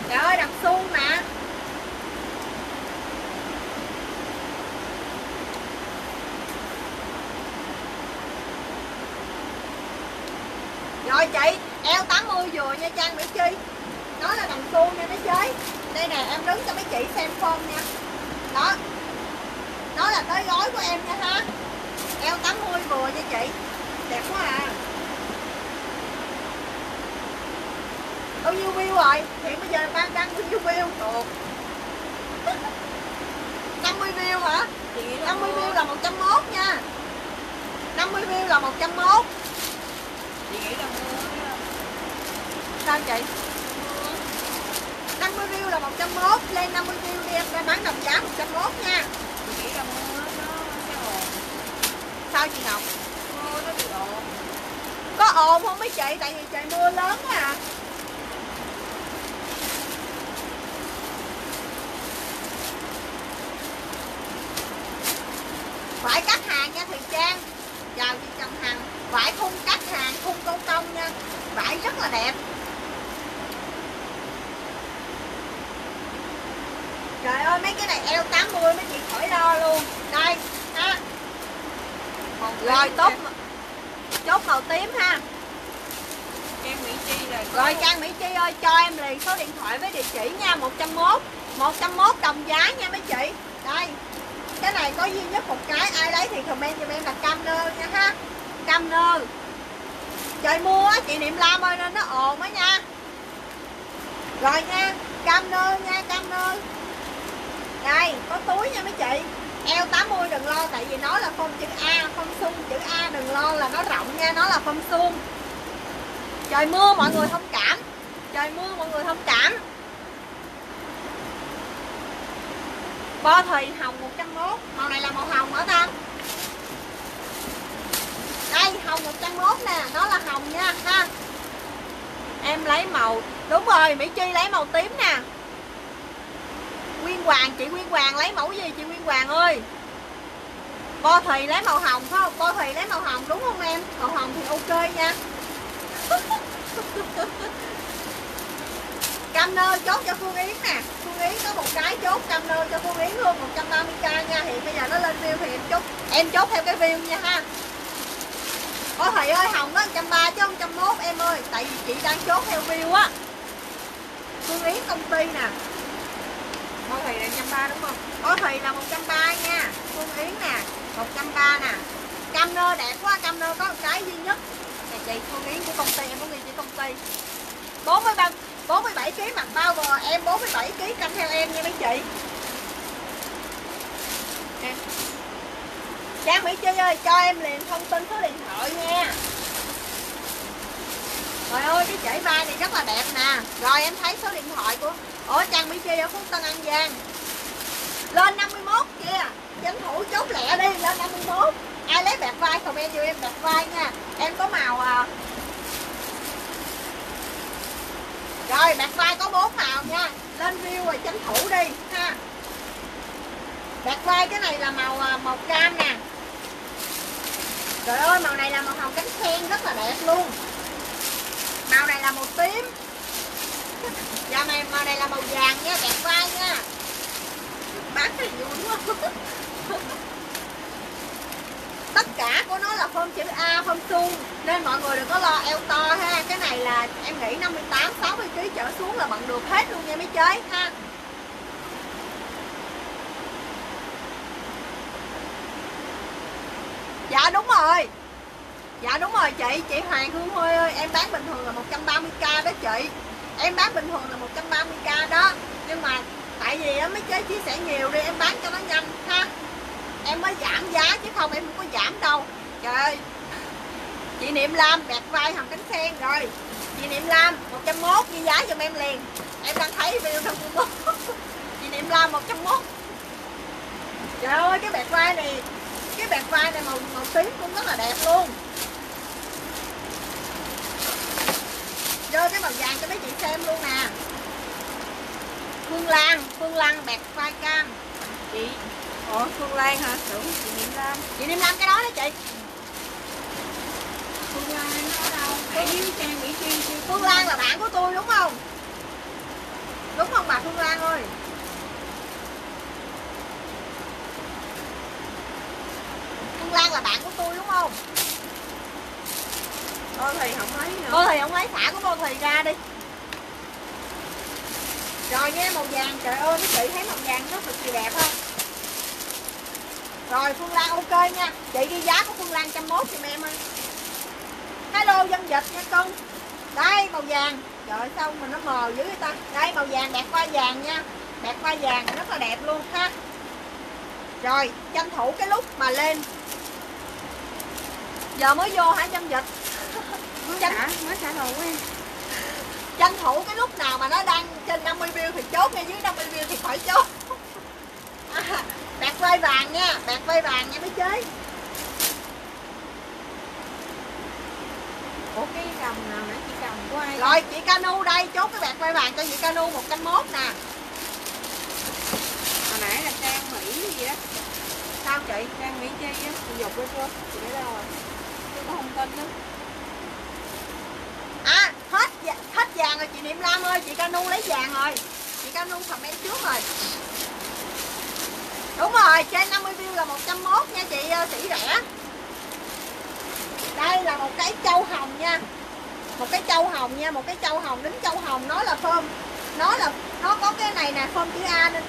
Trời ơi đầm suông mà. Rồi chị, L tám mươi vừa nha Trang Mỹ Chi. Nó là đằng suông nha mấy chế. Đây nè, em đứng cho mấy chị xem form nha. Đó. Nó là tới gói của em nha ha. L tám mươi vừa nha chị. Đẹp quá à. Bao nhiêu view rồi? Hiện bây giờ ban đăng bao nhiêu view? Được. năm mươi view hả? năm mươi view là một trăm mốt nha. năm mươi view là một trăm mốt. Chị nghĩ là mua sao chị? năm mươi view là một trăm mốt, lên năm mươi view đi em ra bán đồng giá một trăm mốt nha. Chị nghĩ là mua nó sẽ ồn. Sao chị Ngọc? Mua nó bị ồn. Có ồn không mấy chị? Tại vì trời mưa lớn quá à. Phải cắt hàng nha Thùy Trang. Chào chị Trần Hằng. Vải khung cắt hàng, khung câu công nha. Vải rất là đẹp. Trời ơi mấy cái này L tám mươi mấy chị khỏi lo luôn. Đây ha. Rồi tốt. Chốt màu tím ha. Trang Mỹ Chi là rồi Trang Mỹ Chi ơi cho em liền số điện thoại với địa chỉ nha. một trăm mốt một trăm mốt đồng giá nha mấy chị. Đây. Cái này có duy nhất một cái, ai lấy thì comment cho em là cam nơ nha ha. Cam nơ. Trời mua á chị Niệm Lam ơi nên nó ồn á nha. Rồi nha, cam nơ nha, cam nơ. Đây, có túi nha mấy chị. L tám mươi đừng lo tại vì nó là form chữ A, form suông chữ A đừng lo là nó rộng nha, nó là form suông. Trời mưa mọi người thông cảm. Trời mưa mọi người thông cảm. Bo Thùy hồng một trăm mốt, màu này là màu hồng hả ta? Đây hồng một trăm mốt nè, nó là hồng nha ha. Em lấy màu, đúng rồi, Mỹ Chi lấy màu tím nè. Nguyên Hoàng, chị Nguyên Hoàng lấy mẫu gì chị Nguyên Hoàng ơi? Bo Thùy lấy màu hồng phải không? Bo Thùy lấy màu hồng đúng không em? Màu hồng thì ok nha. Cam nơ chốt cho Phương Yến nè. Phương Yến có một cái chốt cam nơ cho Phương Yến luôn một trăm ba mươi k nha. Hiện bây giờ nó lên view thì em chốt. Em chốt theo cái view nha ha. Ôi thầy ơi hồng nó một trăm ba mươi chứ một trăm mốt em ơi. Tại vì chị đang chốt theo view á. Phương Yến công ty nè. Ôi thầy là một trăm ba mươi đúng không? Ôi thầy là một trăm ba mươi nha. Phương Yến nè một trăm ba mươi nè. Cam nơ đẹp quá. Cam nơ có một cái duy nhất. Nè chị Phương Yến của công ty. Em có ghi chữ công ty. Bốn mươi ba bốn mươi bảy ký mặt bao vừa em, bốn mươi bảy ký canh theo em nha mấy chị. Nè. Trang Mỹ Chi ơi cho em liền thông tin số điện thoại nha. Trời ơi cái chảy vai này rất là đẹp nè. Rồi em thấy số điện thoại của ủa Trang Mỹ Chi ở Phú Tân An Giang. Lên năm mươi mốt kia, chính thủ chốt lẹ đi, lên năm mươi mốt. Ai lấy bạc vai comment vô em bạc vai nha. Em có màu à. Rồi bạc vai có bốn màu nha. Lên view rồi tranh thủ đi ha. Bạc vai cái này là màu màu cam nè. Trời ơi màu này là màu hồng cánh sen rất là đẹp luôn. Màu này là màu tím. Dạ mày màu này là màu vàng nha, bạc vai nha. Bán thì vui quá. Tất cả của nó là form chữ A, form suông nên mọi người đừng có lo eo to ha. Cái này là em nghĩ năm mươi tám sáu mươi ký trở xuống là bận được hết luôn nha mấy chế ha. Dạ đúng rồi. Dạ đúng rồi chị, chị Hoàng Hương Huê ơi, em bán bình thường là một trăm ba mươi k đó chị. Em bán bình thường là một trăm ba mươi k đó. Nhưng mà tại vì á mấy chế chia sẻ nhiều đi em bán cho nó nhanh ha. Em mới giảm giá chứ không em không có giảm đâu. Trời ơi. Chị Niệm Lam đẹp vai hồng cánh sen rồi. Chị Niệm Lam một trăm mốt ghi giá giùm em liền. Em đang thấy view trong YouTube. Chị Niệm Lam một trăm mốt. Trời ơi cái bẹt vai này, cái bẹt vai này màu màu tím cũng rất là đẹp luôn. Đưa cái màu vàng cho mấy chị xem luôn nè. Phương Lan, Phương Lan bẹt vai cam. Chị ủa Phương Lan hả? Tưởng chị Niệm Lam. Chị Niệm Lam cái đó đó chị. Phương Lan ở đâu? Phải Phương... Trang Mỹ Chi. Phương Lan là bạn của tôi đúng không? Đúng không bà Phương Lan ơi? Phương Lan là bạn của tôi đúng không? Cô Thùy không lấy nữa. Cô Thùy không lấy, thả của cô Thùy ra đi. Rồi nha màu vàng, trời ơi mấy chị thấy màu vàng nó cực kỳ đẹp không? Rồi Phương Lan ok nha, chị ghi giá của Phương Lan một trăm mốt giùm em ơi. Hello Dân Dịch nha cưng. Đây màu vàng, trời sao mình nó mờ dữ vậy ta. Đây màu vàng đẹp qua vàng nha, đẹp qua vàng rất là đẹp luôn ha. Rồi tranh thủ cái lúc mà lên. Giờ mới vô hả Dân Dịch? Mới tranh... xả, mới xả đồ của em. Tranh thủ cái lúc nào mà nó đang trên năm mươi view thì chốt, ngay dưới năm mươi view thì khỏi chốt. À, bạc vai vàng nha, bạc vai vàng nha mấy chế. Ủa cái cầm nào nãy chị cầm của ai? Rồi chị Canu đây, chốt cái bạc vai vàng cho chị Canu một trăm mốt nè. Hồi nãy là sang Mỹ gì đó. Sao chị? Sang Mỹ chi á, chị dục với cô, chị để đâu rồi? Tôi có không tin lắm. À hết hết vàng rồi chị Niệm Lam ơi, chị Canu lấy vàng rồi, chị Canu comment trước rồi. Đúng rồi, trên năm mươi view là một trăm mốt nha chị Sĩ Rẻ. Đây là một cái châu hồng nha, một cái châu hồng nha, một cái châu hồng đính châu hồng, nó là phơm, nó là nó có cái này nè phơm chữ A nên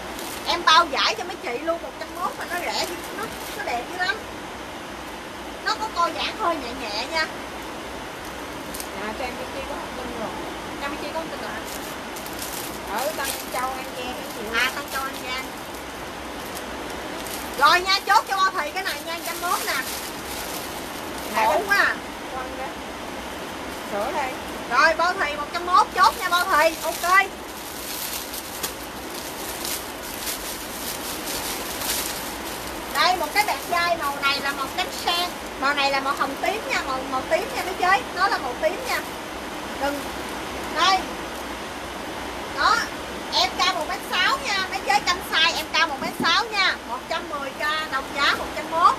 em bao giải cho mấy chị luôn một trăm mốt mà nó rẻ, nó nó đẹp dữ lắm, nó có co giãn hơi nhẹ nhẹ nha. À, cho em biết chi có không tin rồi, em biết chi có không tin rồi hả? Ở Tân Châu An Giang cái gì? À Tân Châu An Giang. Rồi nha chốt cho cô Thùy cái này nha một trăm mốt nè. Ngủ quá à. Sửa đây. Rồi cô Thùy một trăm mốt chốt nha cô Thùy, ok. Đây một cái bạc dai, màu này là màu cánh sen, màu này là màu hồng tím nha, màu màu tím nha mấy chế, nó là màu tím nha. Đừng đây đó em cao một mét sáu nha mấy chế, canh size em cao một mét sáu nha, một trăm mười k đồng giá một trăm mốt,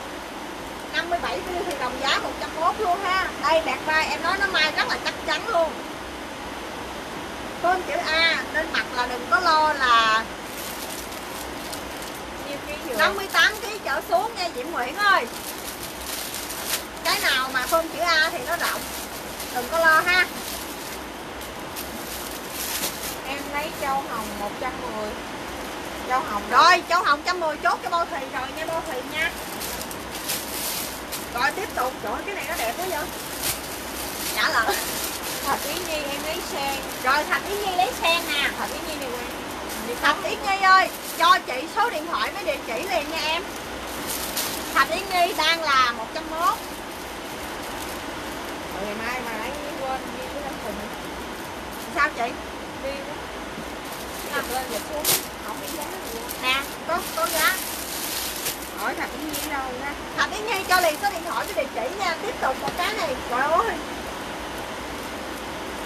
năm mươi bảy view thì đồng giá một trăm mốt luôn ha. Đây bạc vai em nói nó may rất là chắc chắn luôn, phơm chữ A nên mặt là đừng có lo là năm mươi tám ký trở xuống nha Diễm Nguyễn ơi. Cái nào mà phơm chữ A thì nó rộng, đừng có lo ha. Em lấy châu hồng một trăm mười. Châu hồng rồi, châu hồng một trăm mười chốt cho Bo Thùy rồi nha Bo Thùy nha. Rồi tiếp tục, trời cái này nó đẹp quá vậy. Trả lời Thạch Yến Nhi em lấy sen. Rồi Thạch Yến Nhi lấy sen nè. Thạch Yến Nhi này quen. Thạch Yến Nhi ơi, cho chị số điện thoại với địa chỉ liền nha em. Thạch Yến Nhi đang là một trăm mốt. Rồi ngày mai mà nãy quên đi cái đăng cùng. Sao chị? Đi quá. Nằm lên dịch xuống, không biết giá luôn. Nè, có, có giá. Hỏi Thạch Yến Nhi đâu nha. Thạch Yến Nhi cho liền số điện thoại với địa chỉ nha. Tiếp tục một cái này, trời ơi.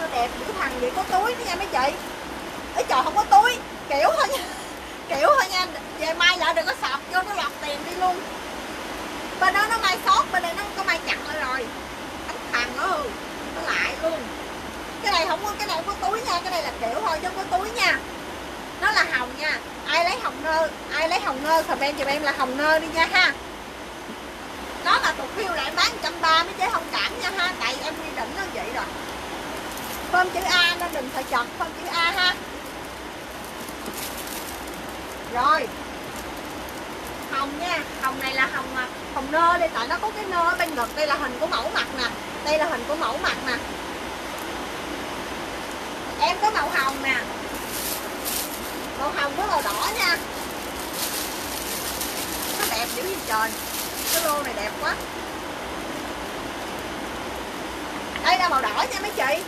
Nó đẹp dữ thằng vậy, có túi nữa nha mấy chị. Ê trời không có túi, kiểu thôi nha. Kiểu thôi nha, về mai lại đừng có sọt vô nó lọc tiền đi luôn. Bên đó nó may sót, bên đây nó có may chặt lại rồi. Ánh thằng nó hư, nó lại luôn. Cái này không có, cái này không có túi nha, cái này là kiểu thôi chứ không có túi nha. Nó là hồng nha, ai lấy hồng nơ, ai lấy hồng nơ comment giùm em là hồng nơ đi nha ha. Nó mà tục phiêu lại bán một trăm ba mươi mấy chế không cảm nha ha, tại em quy định nó vậy rồi. Phơm chữ A nên đừng phải chọn phơm chữ A ha. Rồi hồng nha, hồng này là hồng hồng nơ đây, tại nó có cái nơ ở bên ngực, đây là hình của mẫu mặt nè, đây là hình của mẫu mặt nè, em có màu hồng nè, màu hồng với màu đỏ nha, nó đẹp dữ gì trời, cái lô này đẹp quá. Đây là màu đỏ nha mấy chị,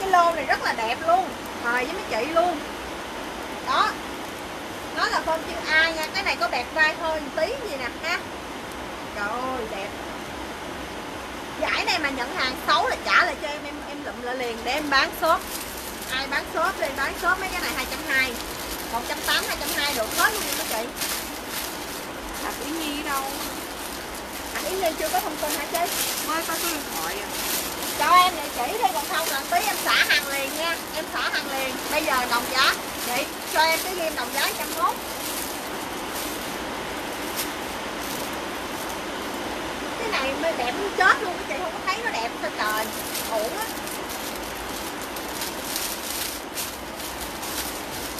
cái lô này rất là đẹp luôn, thời với mấy chị luôn đó. Nó là phơm chữ A nha, cái này có bẹt vai hơi một tí gì nè ha. Trời ơi đẹp. Giải này mà nhận hàng xấu là trả lại cho em, em em lụm lại liền để em bán shop. Ai bán shop đi, bán shop mấy cái này hai trăm hai mươi, một trăm tám mươi, hai trăm hai mươi được hết luôn nha mấy chị. Thạch Yến Nhi đâu? Thạch Yến Nhi chưa có thông tin hả chứ? Mới có số điện thoại à. Cho em địa chỉ đi, còn không là tí em xả hàng liền nha, em xả hàng liền. Bây giờ đồng giá chị cho em cái game đồng giá một trăm mốt. Cái này mê đẹp muốn chết luôn á, chị không có thấy nó đẹp trên trời, uổng á.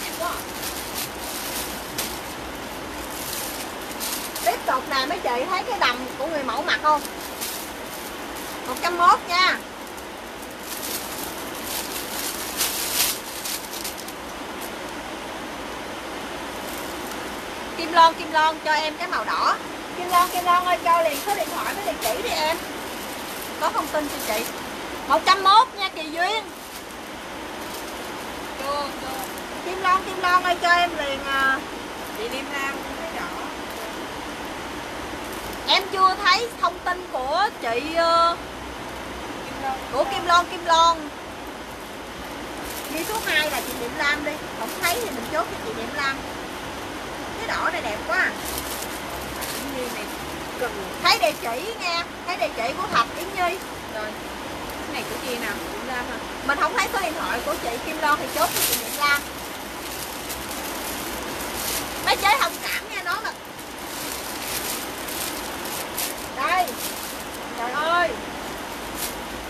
Đẹp quá. Tiếp tục nè mấy chị, thấy cái đầm của người mẫu mặc không? một trăm mốt nha. Kim Loan, Kim Loan cho em cái màu đỏ. Kim Loan, Kim Loan ơi cho liền số điện thoại với địa chỉ đi em. Có thông tin cho chị. một trăm mốt nha Kỳ Duyên. Chưa, chưa. Kim Loan, Kim Loan ơi cho em liền à. Chị Liêm Lam thấy rõ. Em chưa thấy thông tin của chị uh, Kim Loan, của Kim Loan, Kim Loan. Đi số hai là chị Liêm Lam đi. Không thấy thì mình chốt cho chị Liêm Lam. Cái đỏ này đẹp quá. Thấy địa chỉ nha, thấy địa chỉ của Thạch Yến Nhi. Rồi. Cái này của chị nào? Kim Lam hả? Mình không thấy số điện thoại của chị Kim Loan thì chốt cho chị Kim Lam. Mấy chế thông cảm nha nó mà. Đây. Trời ơi.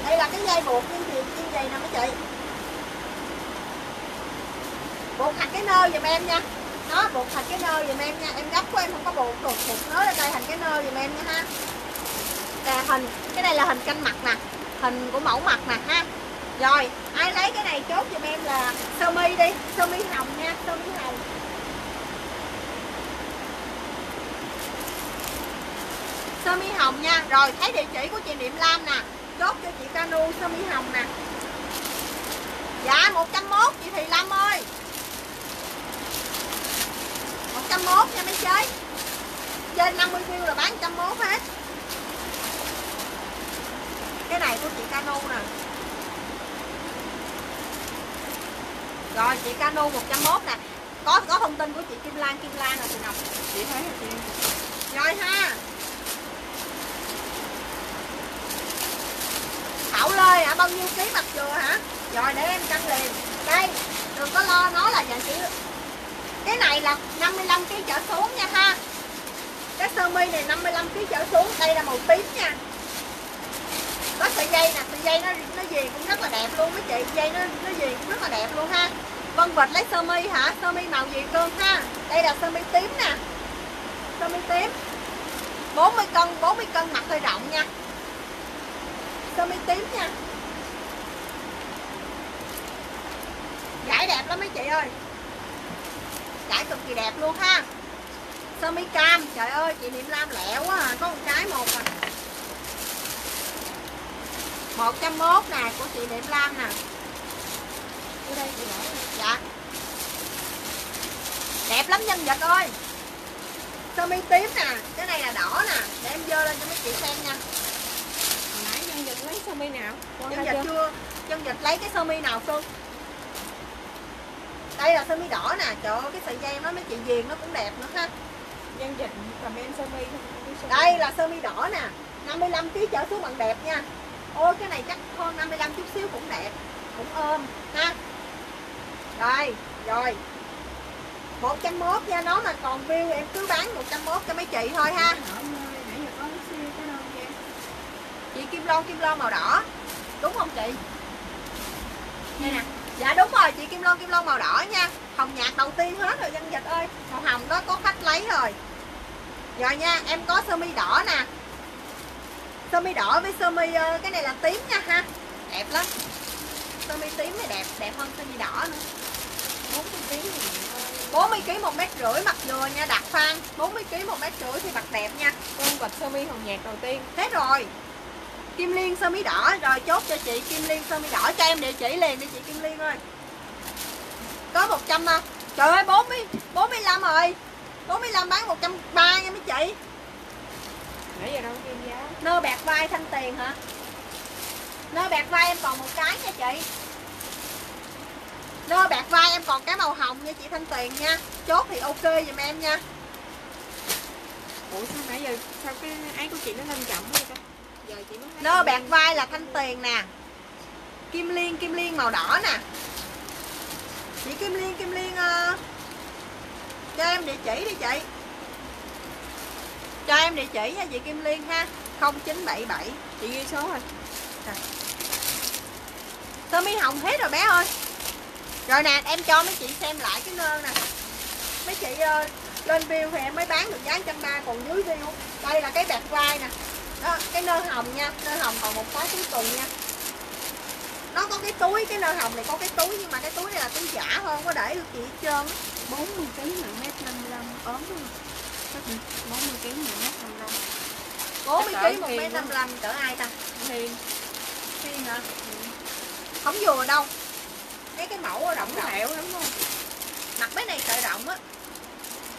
Đây là cái dây buộc như gì như vậy nè mấy chị. Buộc thành cái nơ giùm em nha. Nó buộc thành cái nơ dùm em nha, em gấp của em không có buộc được, buộc nó lên đây thành cái nơ dùm em nha ha. Là hình, cái này là hình canh mặt nè, hình của mẫu mặt nè ha. Rồi, ai lấy cái này chốt dùm em là sơ mi đi, sơ mi hồng nha, sơ mi hồng. Sơ mi hồng nha, rồi thấy địa chỉ của chị Niệm Lam nè, chốt cho chị Canu sơ mi hồng nè. Dạ một trăm mốt chị Thị Lâm ơi. một trăm mốt nha mấy chơi. Trên năm mươi view là bán một trăm mốt hết. Cái này của chị Canu nè. Rồi chị Canu một trăm mốt nè. Có có thông tin của chị Kim Lan, Kim Lan nè chị Ngọc. Chị thấy rồi chị. Rồi ha. Thảo Lê hả, bao nhiêu ký mặt dừa hả? Rồi để em cân liền. Đây, đừng có lo nó là dạng chị. Cái này là năm mươi lăm ký trở xuống nha ha. Cái sơ mi này năm mươi lăm ký trở xuống. Đây là màu tím nha. Có sợi dây nè. Sợi dây nó nó viền cũng rất là đẹp luôn mấy chị. Dây nó nó viền cũng rất là đẹp luôn ha. Vân Vịt lấy sơ mi hả? Sơ mi màu gì cơn ha. Đây là sơ mi tím nè. Sơ mi tím bốn mươi cân, bốn mươi cân mặt hơi rộng nha. Sơ mi tím nha. Giải đẹp lắm mấy chị ơi. Giải cực kỳ đẹp luôn ha. Sơ mi cam, trời ơi chị Niệm Lam lẹ quá à. Có một cái một à. một trăm mốt nè của chị Niệm Lam nè. Ở đây chị lẹ. Dạ. Đẹp lắm Nhân Vật ơi. Sơ mi tím nè, cái này là đỏ nè, để em dơ lên cho mấy chị xem nha. Hồi nãy Nhân Vật lấy sơ mi nào? Nhân Vật chưa. Nhân Vật lấy cái sơ mi nào Phương? Đây là sơ mi đỏ nè, trời ơi, cái sợi dây em nói mấy chị viền nó cũng đẹp nữa ha. Nhân Dịch comment sơ mi. Đây là sơ mi đỏ nè, năm mươi lăm ký trở xuống bằng đẹp nha. Ôi cái này chắc hơn năm mươi lăm chút xíu cũng đẹp, cũng ôm ha. Đây, rồi. một trăm mốt nha, nó mà còn view em cứ bán một trăm mốt cho mấy chị thôi ha. Chị Kim Loan, Kim Loan màu đỏ. Đúng không chị? Đây nè. Dạ đúng rồi, chị Kim Loan, Kim Loan màu đỏ nha. Hồng nhạt đầu tiên hết rồi Nhân Dịch ơi. Màu hồng đó có khách lấy rồi. Rồi nha, em có sơ mi đỏ nè. Sơ mi đỏ với sơ mi, cái này là tím nha ha. Đẹp lắm. Sơ mi tím này đẹp, đẹp hơn sơ mi đỏ nữa. bốn mươi ký một mét rưỡi mặt vừa nha, Đạt Phan. bốn mươi ký một mét rưỡi thì mặt đẹp nha. Con quạt sơ mi hồng nhạt đầu tiên. Hết rồi. Kim Liên sơ mi đỏ, rồi chốt cho chị Kim Liên sơ mi đỏ, cho em địa chỉ liền đi chị Kim Liên ơi. Có một trăm à. Trời ơi bốn mươi, bốn mươi lăm rồi. bốn mươi lăm bán một trăm ba mươi nha mấy chị. Nãy giờ đâu kim giá. Nơ bạc vai Thanh Tiền hả? Nơ bạc vai em còn một cái nha chị. Nơ bạc vai em còn cái màu hồng nha chị Thanh Tiền nha. Chốt thì ok giùm em nha. Ủa sao nãy giờ sao cái ấy của chị nó lên chậm vậy ta? Nơ bạc vai là Thanh Tiền nè. Kim Liên, Kim Liên màu đỏ nè. Chị Kim Liên, Kim Liên uh, cho em địa chỉ đi chị. Cho em địa chỉ nha chị Kim Liên ha, không chín bảy bảy chị ghi số thôi. Tơ mi hồng hết rồi bé ơi. Rồi nè, em cho mấy chị xem lại cái nơ nè. Mấy chị uh, lên view thì em mới bán được giá một trăm ba mươi, còn dưới view. Đây là cái bạc vai nè. Đó, cái nơ hồng nha, nơ hồng còn một khóa cuối cùng nha. Nó có cái túi, cái nơ hồng này có cái túi, nhưng mà cái túi này là túi giả hơn, có để được chị hết trơn. bốn mươi ký một mét năm mươi lăm, ốm luôn. bốn mươi ký một mét năm mươi lăm. bốn mươi ký một mét năm mươi lăm cỡ ai ta? Hiền. Hiền hả? Không vừa đâu. Cái cái mẫu ở rộng hẻo lắm luôn. Mặt mấy này sợi rộng á.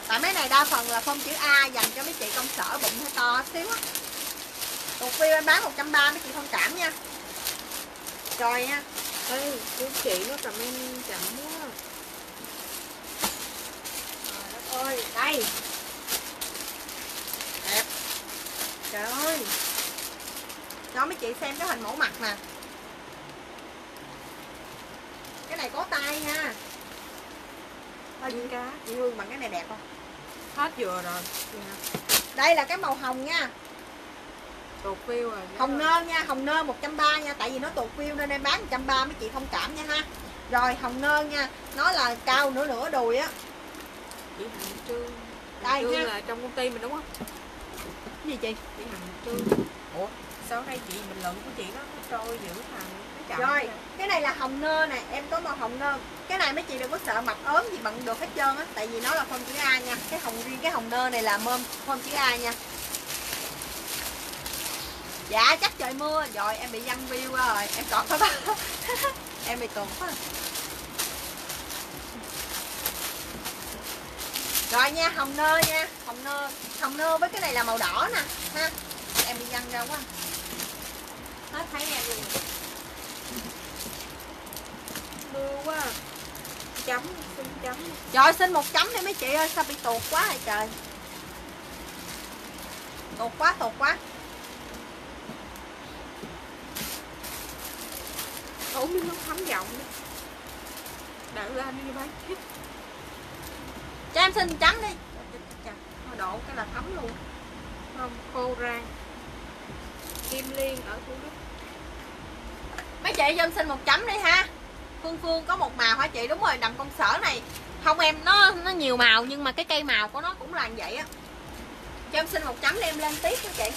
Tại mấy này đa phần là phông chữ A dành cho mấy chị công sở bụng hơi to xíu á. Một viên em bán một trăm ba mươi mấy chị thông cảm nha. Rồi nha. Ê, chú chị nó comment chậm quá. Trời đất ơi, đây. Đẹp. Trời ơi. Cho mấy chị xem cái hình mẫu mặt nè. Cái này có tay nha. Hình cá. Chị Hương bằng cái này đẹp không? Hết vừa rồi. Đây là cái màu hồng nha. Tuột view rồi. Hồng nơ nha, hồng nơ một trăm ba mươi nha, tại vì nó tuột view nên em bán một trăm ba mươi mấy chị thông cảm nha ha. Rồi hồng nơ nha, nó là cao nửa nửa đùi á. Chị Hằng Trương. Đây Trương là trong công ty mình đúng không? Cái gì chị? Chị Hằng Trương. Ủa, sao đây chị bình luận của chị nó trôi dữ thằng. Rồi, cái này là hồng nơ nè, em có màu hồng nơ. Cái này mấy chị đừng có sợ mặt ốm gì bận được hết trơn á, tại vì nó là phông chữ A nha. Cái hồng riêng cái hồng nơ này là mơm phông chữ A nha. Dạ chắc trời mưa, rồi em bị văng view qua rồi, em còn quá. Em bị tuột quá. Rồi nha, hồng nơ nha, hồng nơ, hồng nơ với cái này là màu đỏ nè, ha. Em bị văng ra quá. Hết thấy em luôn. Mưa quá. Chấm, xin chấm. Rồi xin một chấm đi mấy chị ơi, sao bị tuột quá rồi trời. Tuột quá, tuột quá. Ủa miếng nước thấm giọng đó. Đợi lên đi bán. Cho em xin trắng đi. Độ cái là thấm luôn. Không, khô rang. Kim Liên ở Thủ Đức. Mấy chị cho em xin một chấm đi ha. Phương Phương có một màu hả chị? Đúng rồi, đầm công sở này. Không em, nó nó nhiều màu nhưng mà cái cây màu của nó cũng là như vậy á. Cho em xin một chấm để em lên tiếp nha chị.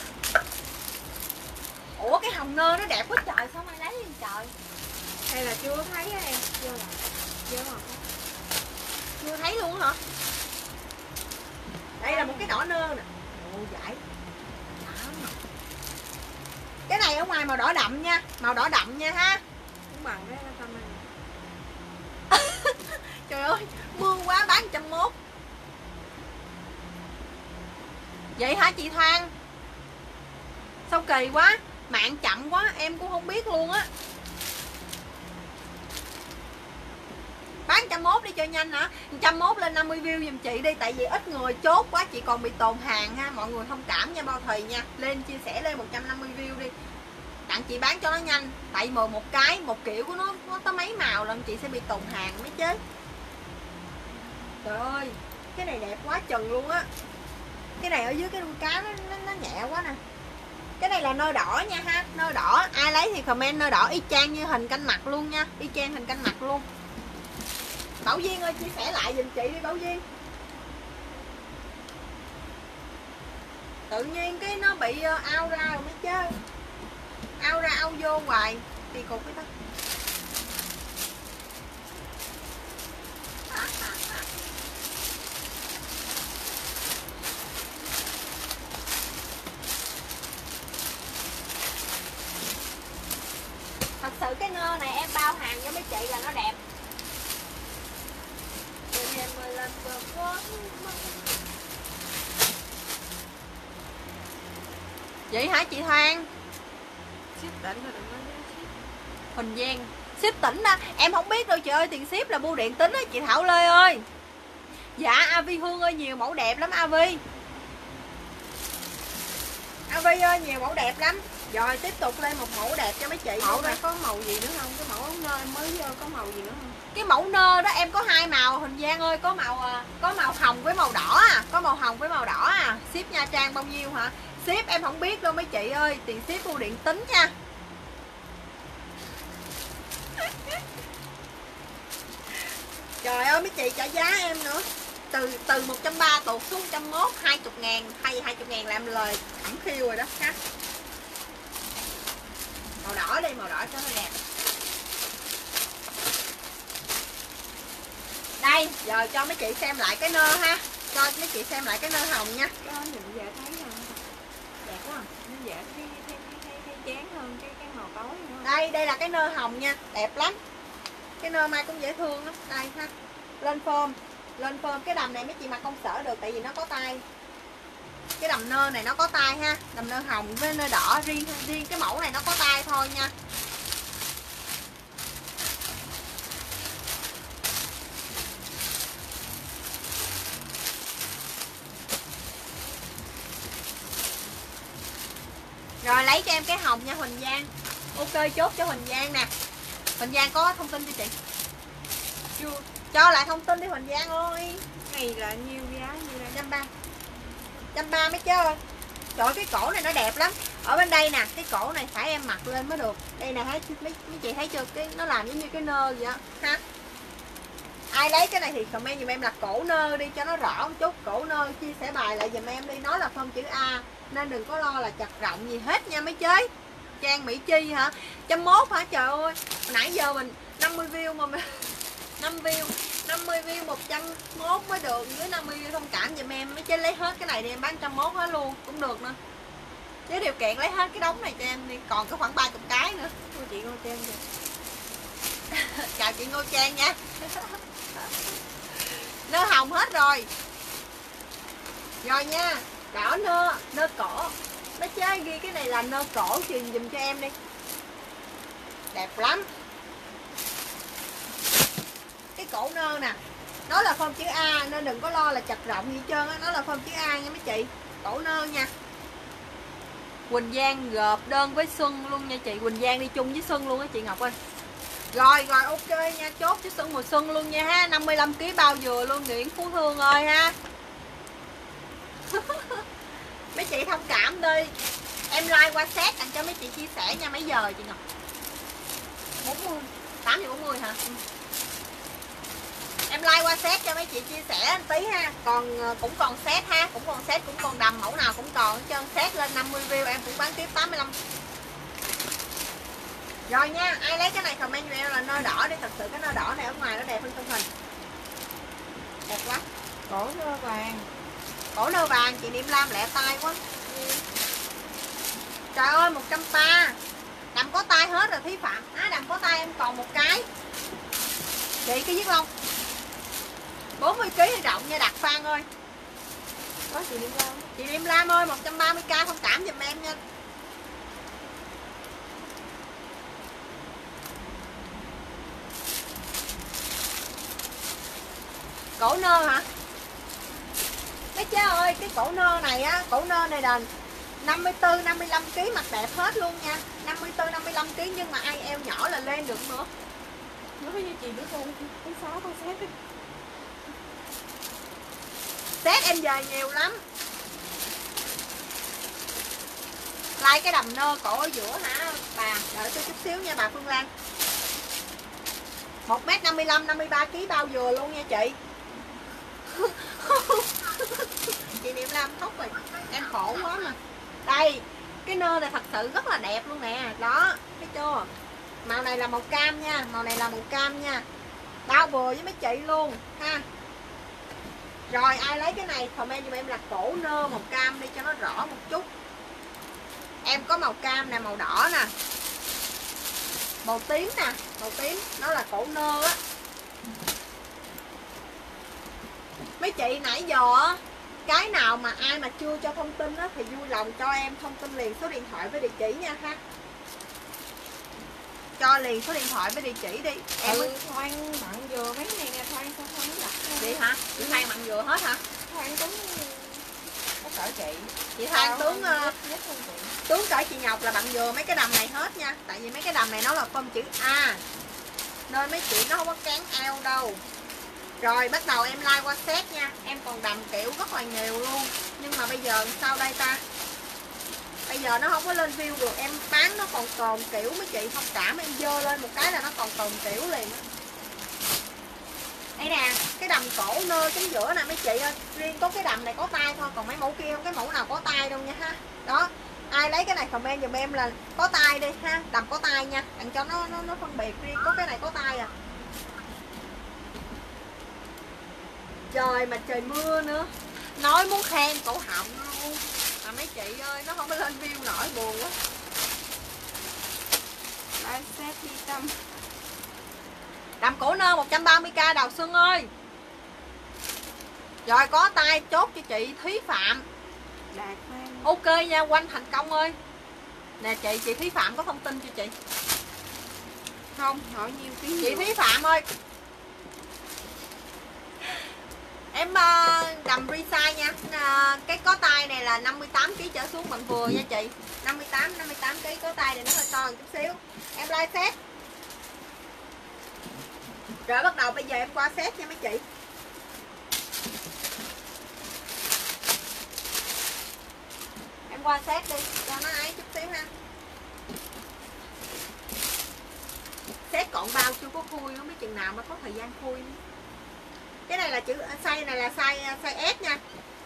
Ủa cái hồng nơ nó đẹp quá trời, sao mai lấy lên trời. Hay là chưa thấy á em? Chưa là. Chưa không? Chưa thấy luôn hả? Đây là một cái đỏ nơ nè. Ồ dại. Cái này ở ngoài màu đỏ đậm nha, màu đỏ đậm nha ha. Cũng bằng đấy nó tâm. Trời ơi, mưa quá bán một trăm mốt. Vậy hả chị Thoan? Sao kỳ quá, mạng chậm quá, em cũng không biết luôn á. Bán một trăm mốt đi cho nhanh hả? một trăm mốt lên năm mươi view giùm chị đi, tại vì ít người chốt quá chị còn bị tồn hàng ha, mọi người thông cảm nha bao thầy nha. Lên chia sẻ lên một trăm năm mươi view đi. Tặng chị bán cho nó nhanh, tại mời một cái, một kiểu của nó nó có mấy màu lần chị sẽ bị tồn hàng mới chết. Trời ơi, cái này đẹp quá chừng luôn á. Cái này ở dưới cái đuôi cá nó nó, nó nhẹ quá nè. Cái này là nơ đỏ nha ha, nơ đỏ, ai lấy thì comment nơ đỏ y chang như hình canh mặt luôn nha, y chang hình canh mặt luôn. Bảo Duyên ơi chia sẻ lại giùm chị đi Bảo Duyên. Tự nhiên cái nó bị ao ra rồi mới chơi. Ao ra ao vô hoài thì cục cái ta. Thật sự cái nơ này em bao hàng cho mấy chị là nó đẹp. Vậy hả chị Thoan? Ship tỉnh rồi đừng nói Huỳnh Giang. Ship tỉnh đó. Em không biết đâu chị ơi, tiền ship là bưu điện tính á chị Thảo Lê ơi. Dạ Avi Hương ơi nhiều mẫu đẹp lắm Avi. Avi ơi nhiều mẫu đẹp lắm. Rồi tiếp tục lên một mẫu đẹp cho mấy chị. Mẫu này có màu gì nữa không? Cái mẫu ống nơ em mới có màu gì nữa không? Cái mẫu nơ đó em có hai màu Huỳnh Giang ơi, có màu có màu hồng với màu đỏ à, có màu hồng với màu đỏ à. Ship Nha Trang bao nhiêu hả? Ship em không biết luôn mấy chị ơi, tiền ship bưu điện tính nha. Trời ơi mấy chị trả giá em nữa. Từ từ một trăm ba mươi tụt xuống một trăm mốt, hai mươi ngàn, hay hai mươi ngàn là em lời khẩm khiu rồi đó ha. Màu đỏ đi, màu đỏ cho nó đẹp. Đây, giờ cho mấy chị xem lại cái nơ ha. Cho mấy chị xem lại cái nơ hồng nha. Đó, nhìn về thấy không? Đẹp quá. Nhìn về thấy thấy thấy thấy chán hơn cái cái màu tối nữa. Đây, đây là cái nơ hồng nha, đẹp lắm. Cái nơ mai cũng dễ thương lắm. Đây ha. Lên form, lên form cái đầm này mấy chị mặc công sở được tại vì nó có tay. Cái đầm nơ này nó có tay ha, đầm nơ hồng với nơ đỏ riêng riêng cái mẫu này nó có tay thôi nha. Rồi lấy cho em cái hồng nha Huỳnh Giang. Ok chốt cho Huỳnh Giang nè. Huỳnh Giang có thông tin đi chị. Chưa. Cho lại thông tin đi Huỳnh Giang ơi. Này là nhiêu giá như là một trăm ba mươi. một trăm ba mươi mấy chứ. Trời ơi, cái cổ này nó đẹp lắm. Ở bên đây nè, cái cổ này phải em mặc lên mới được. Đây nè thấy mấy, mấy chị thấy chưa, cái nó làm giống như cái nơ vậy á ha. Ai lấy cái này thì comment giùm em là cổ nơ đi cho nó rõ một chút, cổ nơ chia sẻ bài lại giùm em đi, nói là form chữ A nên đừng có lo là chặt rộng gì hết nha mấy chế. Trang Mỹ Chi hả? một trăm mốt hả? Trời ơi. Nãy giờ mình năm mươi view mà mình năm view, năm mươi view một trăm mốt mới được, dưới năm mươi view thông cảm giùm em mấy chứ, lấy hết cái này đi em bán một trăm mốt hết luôn cũng được nữa. Với điều kiện lấy hết cái đống này cho em đi, còn có khoảng ba mươi cái nữa. Ôi chị Ngô Trang kìa. Chào chị Ngô Trang nha. Nơ hồng hết rồi. Rồi nha, đỏ nơ, nơ cổ. Mấy chế ghi cái này là nơ cổ truyền dùm cho em đi. Đẹp lắm. Cái cổ nơ nè, nó là form chữ A nên đừng có lo là chặt rộng gì trơn á, nó là form chữ A nha mấy chị. Cổ nơ nha. Quỳnh Giang gộp đơn với Xuân luôn nha chị. Quỳnh Giang đi chung với Xuân luôn á chị Ngọc ơi. Rồi rồi ok nha, chốt với Xuân mùa xuân luôn nha ha. năm mươi lăm ký bao dừa luôn Nguyễn Phú Thương ơi ha. Mấy chị thông cảm đi. Em like qua set cho mấy chị chia sẻ nha. Mấy giờ chị Ngọc? bốn mươi. tám giờ bốn mươi hả? Ừ. Em like qua set cho mấy chị chia sẻ một tí ha. Còn cũng còn set ha, cũng còn set, cũng còn đầm, mẫu nào cũng còn hết trơn. Set lên năm mươi view em cũng bán tiếp tám mươi lăm. Rồi nha, ai lấy cái này comment cho em là nơ đỏ đi, thật sự cái nơ đỏ này ở ngoài nó đẹp hơn trong hình. Đẹp quá. Cổ nơ vàng. Cổ nơ vàng chị Niệm Lam lẹ tay quá. Trời ơi một trăm ba mươi. Đầm có tay hết rồi Thí Phạm. Á à, đầm có tay em còn một cái. Chị cái giết lông bốn mươi ký rộng nha Đạt Phan ơi. Có chị Niệm Lam. Chị Niệm Lam ơi một trăm ba mươi k thông cảm giùm em nha. Cổ nơ hả? Mấy chế ơi, cái cổ nơ này á, cổ nơ này là năm mươi tư năm mươi lăm ký mặc đẹp hết luôn nha. năm mươi tư năm mươi lăm ký nhưng mà ai eo nhỏ là lên được nữa. Nói như chị biết không? Cái sáu con xét đi. Xét em về nhiều lắm. Like cái đầm nơ cổ ở giữa hả bà, đợi tôi chút xíu nha bà Phương Lan. một mét năm mươi lăm, năm mươi ba ký bao vừa luôn nha chị. Chị Niệm Lam khóc rồi, em khổ quá mà. Đây, cái nơ này thật sự rất là đẹp luôn nè. Đó, thấy chưa? Màu này là màu cam nha, màu này là màu cam nha. Bao vừa với mấy chị luôn ha. Rồi ai lấy cái này comment giùm em là cổ nơ màu cam đi cho nó rõ một chút. Em có màu cam nè, màu đỏ nè, màu tím nè, màu tím, nó là cổ nơ á. Mấy chị nãy giờ á, cái nào mà ai mà chưa cho thông tin á thì vui lòng cho em thông tin liền số điện thoại với địa chỉ nha ha. Cho liền số điện thoại với địa chỉ đi. Em ừ, Thoan mặn dừa mấy này nè, Thoan sao không đặt. Vậy hả? Chị Thoan mặn dừa hết hả? Thoan cũng... cỡ chị. Chị Thoan tướng uh, tướng cỡ chị Ngọc là bạn vừa mấy cái đầm này hết nha. Tại vì mấy cái đầm này nó là form chữ A nên mấy chị nó không có cán ao đâu. Rồi bắt đầu em like qua xét nha. Em còn đầm kiểu rất là nhiều luôn. Nhưng mà bây giờ sao đây ta? Bây giờ nó không có lên view được. Em bán nó còn tồn kiểu mấy chị thông cảm. Em dơ lên một cái là nó còn tồn kiểu liền á. Đây nè, cái đầm cổ nơ chính giữa nè mấy chị ơi. Riêng có cái đầm này có tay thôi. Còn mấy mẫu kia không cái mẫu nào có tay đâu nha ha. Đó, ai lấy cái này comment giùm em là có tay đi ha. Đầm có tay nha. Đặng cho nó, nó nó phân biệt. Riêng có cái này có tay à. Trời mà trời mưa nữa. Nói muốn khen cổ họng luôn. Mà mấy chị ơi, nó không có lên view nổi, buồn quá. Đây, xét đi Tâm. Đầm cổ nơ một trăm ba mươi k Đào Xuân ơi. Rồi có tay chốt cho chị Thúy Phạm. Đạt ok nha, Quanh Thành Công ơi. Nè chị, chị Thúy Phạm có thông tin cho chị. Không, hỏi nhiêu ký. Chị Thúy Phạm ơi. Em đầm resize nha. Cái có tay này là năm mươi tám ký trở xuống bằng vừa nha chị. năm mươi tám năm mươi tám ký có tay này nó hơi to một chút xíu. Em like set. Rồi bắt đầu bây giờ em qua set nha mấy chị. Em qua set đi cho nó ấy chút xíu ha. Set còn bao chưa có khui không biết chừng nào mới có thời gian khui. Cái này là chữ size này là size size S nha.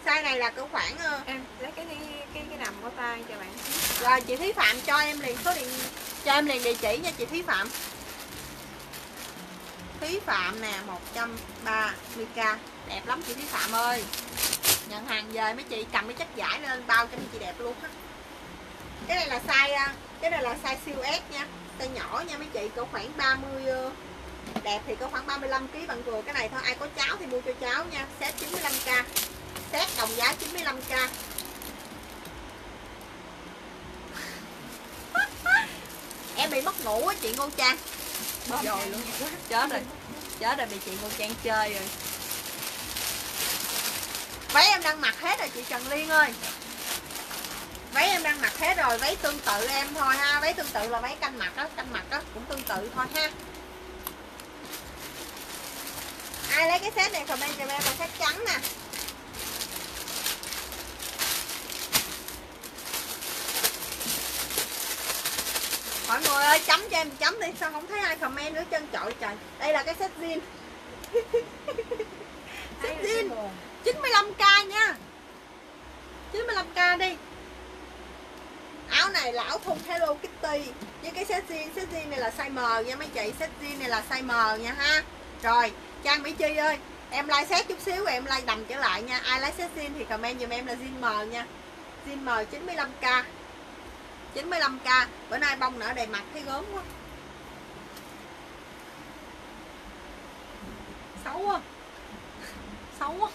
Size này là cỡ khoảng em lấy cái cái cái đầm có tay cho bạn. Rồi chị Thúy Phạm cho em liền số điện cho em liền địa chỉ nha chị Thúy Phạm. Thúy Phạm nè, một trăm ba mươi k. Đẹp lắm chị Thúy Phạm ơi. Nhận hàng về mấy chị cầm cái chất giải lên bao cho mấy chị đẹp luôn á. Cái này là size cái này là size siêu S nha. Size nhỏ nha mấy chị, cỡ khoảng ba mươi. Đẹp thì có khoảng ba mươi lăm ký bằng vừa. Cái này thôi, ai có cháu thì mua cho cháu nha. Set chín mươi lăm k. Set đồng giá chín mươi lăm k. Em bị mất ngủ á chị Ngô Trang. Rồi luôn. Chết rồi. Chết rồi, bị chị Ngô Trang chơi rồi. Váy em đang mặc hết rồi chị Trần Liên ơi. Váy em đang mặc hết rồi, váy tương tự em thôi ha. Váy tương tự là váy canh mặt đó, canh mặt đó cũng tương tự thôi ha. Ai lấy cái set này comment cho em, còn set trắng nè. Mọi người ơi chấm cho em chấm đi, sao không thấy ai comment nữa chân trội trời. Đây là cái set jean. Set jean chín mươi lăm k nha. chín mươi lăm k đi. Áo này là áo thun Hello Kitty với cái set jean, set jean này là size M nha mấy chị, set jean này là size M nha ha. Rồi, Trang Mỹ Chi ơi, em like set chút xíu em like đầm trở lại nha. Ai lấy set jean thì comment giùm em là jean M nha. Jean M chín mươi lăm k. chín mươi lăm k. Bữa nay bông nở đầy mặt thấy gớm quá. Xấu quá. Xấu quá.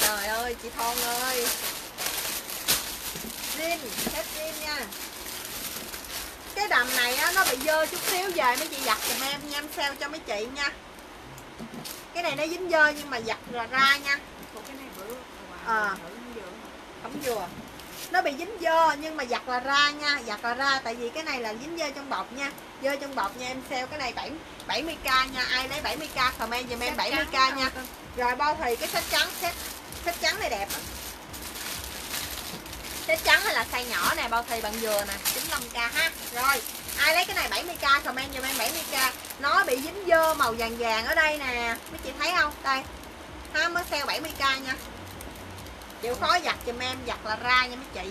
Trời ơi chị Thon ơi. Jean, set jean nha. Cái đầm này á, nó bị dơ chút xíu, về mấy chị giặt giùm em nha, em sale cho mấy chị nha. Cái này nó dính dơ nhưng mà giặt là ra nha. Cái này bữa à, không vừa. Nó bị dính dơ nhưng mà giặt là ra nha, giặt là ra tại vì cái này là dính dơ trong bọc nha. Dơ trong bọc nha, em sale cái này bảy mươi k nha. Ai lấy bảy mươi k comment giùm em bảy mươi k nha. Rồi bao thì cái sách trắng, sách sách trắng này đẹp. Cái trắng hay là size nhỏ nè, bao thì bằng dừa nè, chín mươi lăm k ha. Rồi, ai lấy cái này bảy mươi k comment giùm em bảy mươi k. Nó bị dính dơ màu vàng vàng ở đây nè, mấy chị thấy không? Đây. Ha, mới sale bảy mươi k nha. Chịu khó giặt giùm em, giặt là ra nha mấy chị.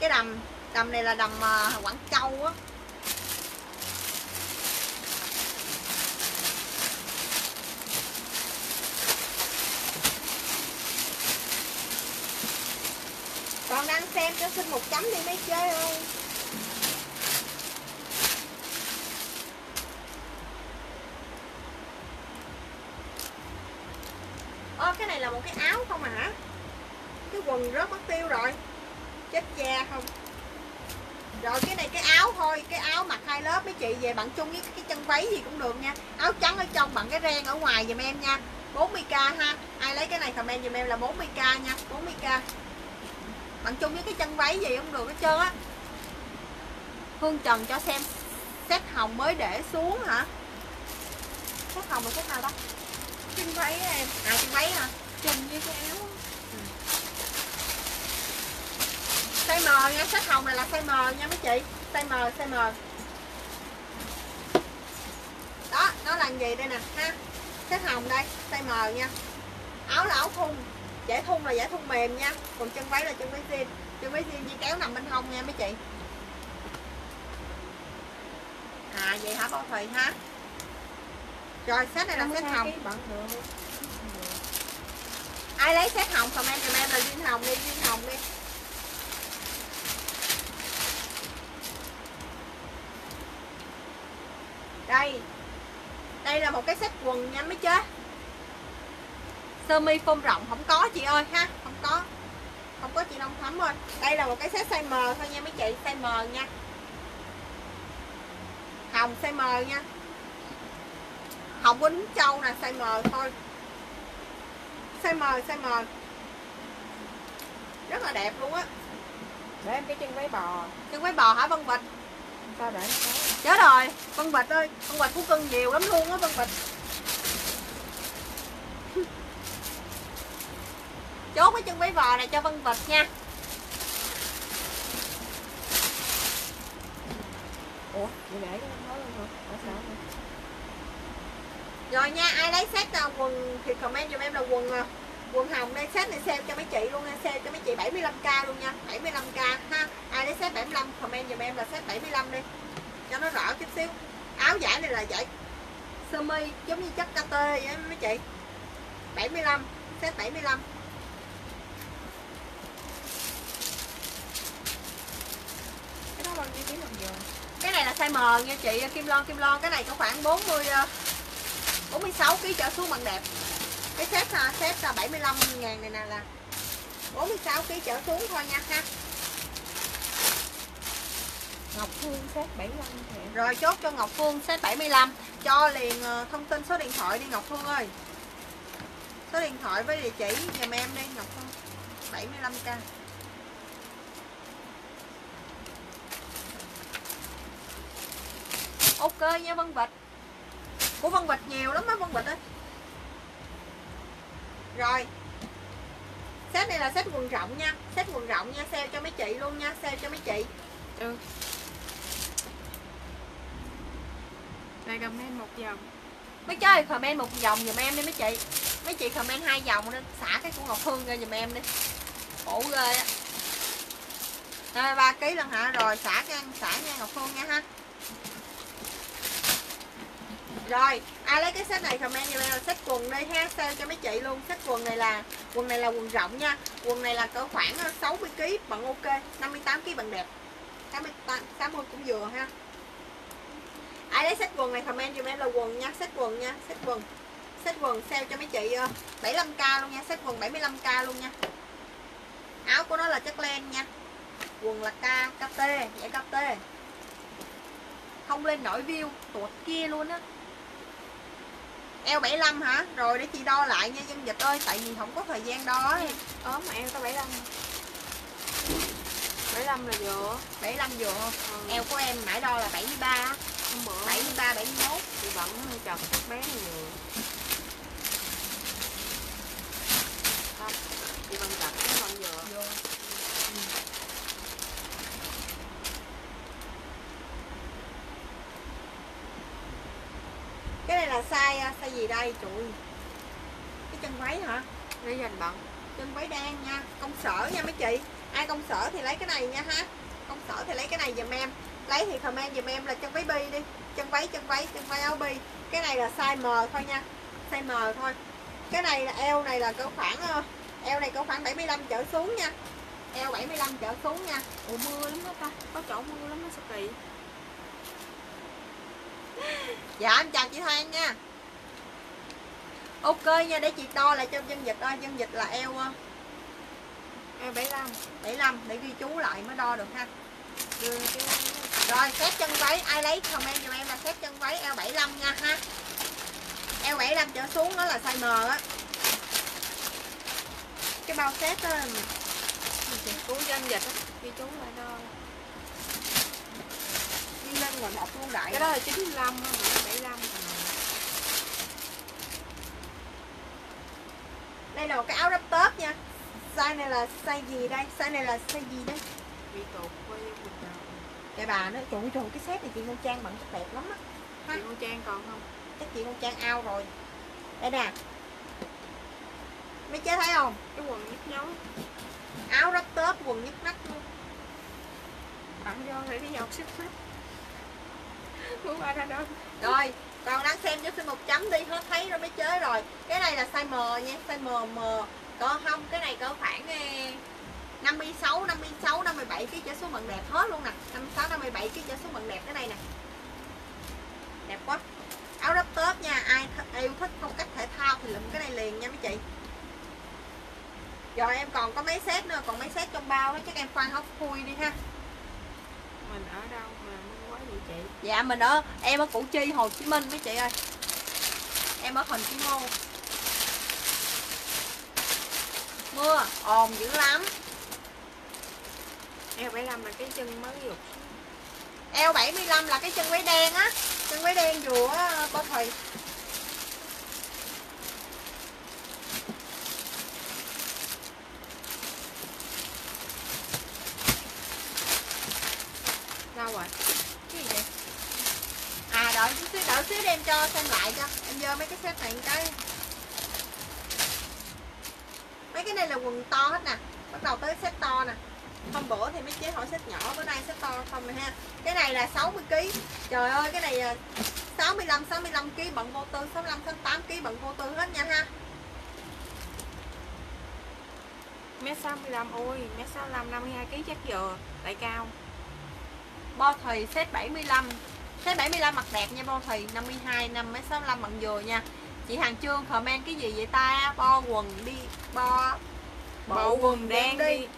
Cái đầm, đầm này là đầm uh, Quảng Châu á. Còn đang xem cho xin một chấm đi mấy chơi ơi. Ơ cái này là một cái áo không à hả? Cái quần rớt mất tiêu rồi. Chết cha không. Rồi cái này cái áo thôi, cái áo mặc hai lớp mấy chị, về bạn chung với cái chân váy gì cũng được nha. Áo trắng ở trong bằng cái ren ở ngoài giùm em nha. bốn mươi k ha. Ai lấy cái này comment giùm em là bốn mươi k nha, bốn mươi k. Bạn chung với cái chân váy gì cũng được hết trơn á. Hương Trần cho xem set hồng mới để xuống hả? Set hồng là set nào đó? Chân váy em. À chân váy hả? Chung với cái áo. Size M nha, sách hồng này là size M nha mấy chị. Size M, size M. Đó, nó là gì đây nè ha. Sách hồng đây, size M nha. Áo là áo thun, giải thun là giải thun mềm nha. Còn chân váy là chân váy jean. Chân váy jean đi kéo nằm bên hông nha mấy chị. À vậy hả Bao Thùy ha. Rồi sách này là sách hồng. Ai lấy sách hồng comment giùm em là jean hồng đi, jean hồng đi. Đây, đây là một cái set quần nha mấy chứ. Sơ mi phông rộng không có chị ơi ha, không có, không có chị Long Thắm ơi. Đây là một cái set size M thôi nha mấy chị, size M nha. Hồng size M nha. Hồng Vĩnh Châu nè, size M thôi. Size M, size M. Rất là đẹp luôn á. Để em cái chân váy bò. Chân váy bò hả Vân Vịnh? Sao để chết rồi Vân Vịnh ơi, Vân Vịnh của cưng nhiều lắm luôn á Vân Vịnh. Chốt cái chân váy vò này cho Vân Vịnh nha. Ủa vậy để nói luôn hả? Ở sao vậy? Rồi nha, ai lấy set quần thì comment giùm em là quần quần hồng đây. Set này sale cho mấy chị luôn nha, sale cho mấy chị bảy mươi lăm k luôn nha, bảy mươi lăm k ha. Ai lấy set bảy mươi lăm comment giùm em là set bảy mươi lăm đi cho nó rõ chút xíu. Áo giải này là giải sơ mi giống như chất ca tê vậy đó, mấy chị. bảy mươi lăm, set bảy mươi lăm. Cái đó bao nhiêu ký làm giờ? Cái này là size M nha chị Kim Loan, Kim Loan cái này có khoảng bốn mươi bốn mươi sáu ký trở xuống bằng đẹp. Cái set set bảy mươi lăm nghìn này nè là bốn mươi sáu ký trở xuống thôi nha ha. Ngọc Phương set bảy mươi lăm thì... Rồi chốt cho Ngọc Phương set bảy mươi lăm. Cho liền thông tin số điện thoại đi Ngọc Phương ơi. Số điện thoại với địa chỉ dùm em đi Ngọc Phương. bảy mươi lăm k. Ok nha Vân Vịnh. Của Vân Vịnh nhiều lắm á Vân Vịnh ơi. Rồi. Set này là set quần rộng nha, set quần rộng nha, sale cho mấy chị luôn nha, sale cho mấy chị. Ừ. Rồi comment một vòng. Mấy chơi comment một vòng giùm em đi mấy chị. Mấy chị comment hai vòng nên xả cái của Ngọc Hương ra giùm em đi. Khổ ghê á. Rồi ba ký lần hả? Rồi xả cái xả nha Ngọc Hương nha ha. Rồi, ai lấy cái set này comment giùm em là set quần đi ha, sale cho mấy chị luôn. Set quần này là quần này là quần rộng nha. Quần này là cỡ khoảng sáu mươi ký bằng ok, năm mươi tám ký bằng đẹp. tám mươi cũng vừa ha. Ai lấy set quần này comment giùm em là quần nha, set quần nha, set quần. Set quần sale cho mấy chị bảy mươi lăm k luôn nha, set quần bảy mươi lăm k luôn nha. Áo của nó là chất len nha. Quần là ca tê, giải ca tê. Không lên nổi view tuột kia luôn á. Eo bảy mươi lăm hả? Rồi để chị đo lại nha Dân Dịch ơi, tại vì không có thời gian đo á. Ốm mà eo có bảy mươi lăm. bảy mươi lăm là vừa, bảy mươi lăm vừa không? Ừ. Eo của em nãy đo là bảy mươi ba. Hôm bữa bảy mươi ba, bảy mươi mốt thì vẫn chọc các bé nhiều. Không, chị vẫn chọc cái con vừa. Vừa. Ừ. Cái này là size size gì đây? Trời ơi. Cái chân váy hả? Để dành bận. Chân váy đen nha, công sở nha mấy chị. Ai công sở thì lấy cái này nha ha. Công sở thì lấy cái này giùm em. Lấy thì comment giùm em là chân váy bi đi. Chân váy, chân váy, chân váy áo bi. Cái này là size M thôi nha. Size M thôi. Cái này là eo này là cỡ khoảng eo này cỡ khoảng bảy mươi lăm trở xuống nha. Eo bảy mươi lăm trở xuống nha. Ủa mưa lắm đó ta. Có chỗ mưa lắm đó sao kỳ. Dạ em chào chị Thoan nha. Ok nha, để chị đo lại cho Dân Dịch thôi. Dân Dịch là eo eo bảy mươi lăm, bảy mươi lăm để ghi chú lại mới đo được ha. Rồi xét chân váy, ai lấy comment giùm em là xét chân váy eo bảy mươi lăm nha ha. Eo bảy mươi lăm trở xuống đó là size M á. Cái bao xét đó mình cứu cho anh Dịch á, ghi chú lại đó. Đi lên rồi một luôn đại. Cái đó là chín mươi lăm á, bảy mươi lăm. Đây là một cái áo đắp tớp nha. Size này là size gì đây? Size này là size gì đấy? Bị tụt quay quần đầu. Cái bà nó trộn trộn cái set này chị Ngân Trang bận rất đẹp lắm á. Chị Ngân Trang còn không? Chắc chị Ngân Trang ao rồi. Đây nè. Mấy chế thấy không? Cái quần nhấp nhó. Áo rất tớp, quần nhấp nách luôn. Bạn vô thì cái giọt xích xích. Muốn ai ra đâu. Rồi, còn đang xem giúp xin một chấm đi, hết thấy rồi mấy chế rồi. Cái này là size M nha, size M M. Có không? Cái này có khoảng năm mươi sáu, năm mươi sáu, năm mươi bảy ký trở xuống bận đẹp hết luôn nè. năm mươi sáu, năm mươi bảy ký trở xuống bận đẹp cái này nè. Đẹp quá. Áo đắp tớp nha, ai th yêu thích phong cách thể thao thì lụm cái này liền nha mấy chị. Rồi em còn có mấy set nữa, còn mấy set trong bao hết chắc em khoan hóc khui đi ha. Mình ở đâu mà mua quá vậy chị? Dạ mình ở em ở Củ Chi, Hồ Chí Minh mấy chị ơi. Em ở Huỳnh Chí Ngô. Mưa ồn dữ lắm. Eo bảy mươi lăm là cái chân mới dục. Eo bảy mươi lăm là cái chân váy đen á, chân váy đen rùa Bo Thùy. Đâu rồi? Cái gì vậy? À đợi xíu, đợi xíu đem cho xem lại cho. Em dơ mấy cái set này cái. Mấy cái này là quần to hết nè, bắt đầu tới set to nè. Hôm bữa thì mấy chế hỏi set nhỏ, bữa nay set to không rồi ha. Cái này là sáu mươi ki lô gam. Trời ơi cái này sáu mươi lăm, sáu mươi lăm ki lô gam bận vô tư, sáu mươi lăm, sáu mươi tám ki lô gam bận vô tư hết nha ha. Mét sáu mươi lăm, ôi mét sáu mươi lăm, năm mươi hai ki lô gam chắc vừa, lại cao. Bo Thùy set bảy mươi lăm. Set bảy mươi lăm mặt đẹp nha Bo Thùy, năm mươi hai, năm mét sáu mươi lăm bận vừa nha. Chị Hàng Trương comment cái gì vậy ta? Bo quần đi, bo bộ, bộ quần đen, đen đi. đi.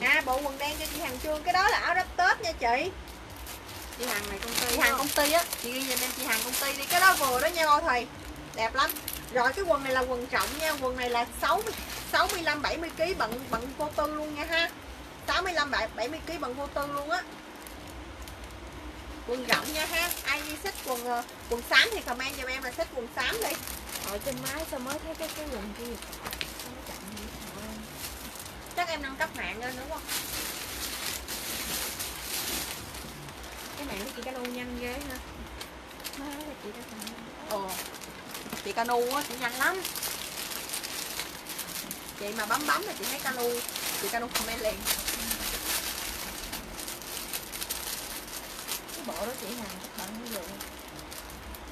À bộ quần đen cho chị Hàng Trương, cái đó là áo đắp tớp nha chị. Chị Hàng này công ty. Chị Hàng không? Công ty á, chị ghi giùm em chị Hàng công ty đi, cái đó vừa đó nha Bo Thùy. Đẹp lắm. Rồi cái quần này là quần rộng nha, quần này là sáu mươi lăm, bảy mươi ki lô gam bận bận vô tư luôn nha ha. sáu mươi lăm, bảy mươi ki lô gam bận vô tư luôn á. Quần rộng nha ha, ai đi xách quần quần xám thì comment giùm em là xách quần xám đi. Ở trên máy sao mới thấy cái cái quần kia. Chắc em nâng cấp mạng lên đúng không? Cái mạng của chị Canu nhanh ghê hả? Má là chị đã thành. Ồ. Chị Canu á chị nhanh lắm. Chị mà bấm bấm là chị thấy Canu, chị Canu comment liền. Bộ đó chị Hàng chắc bận cũng được.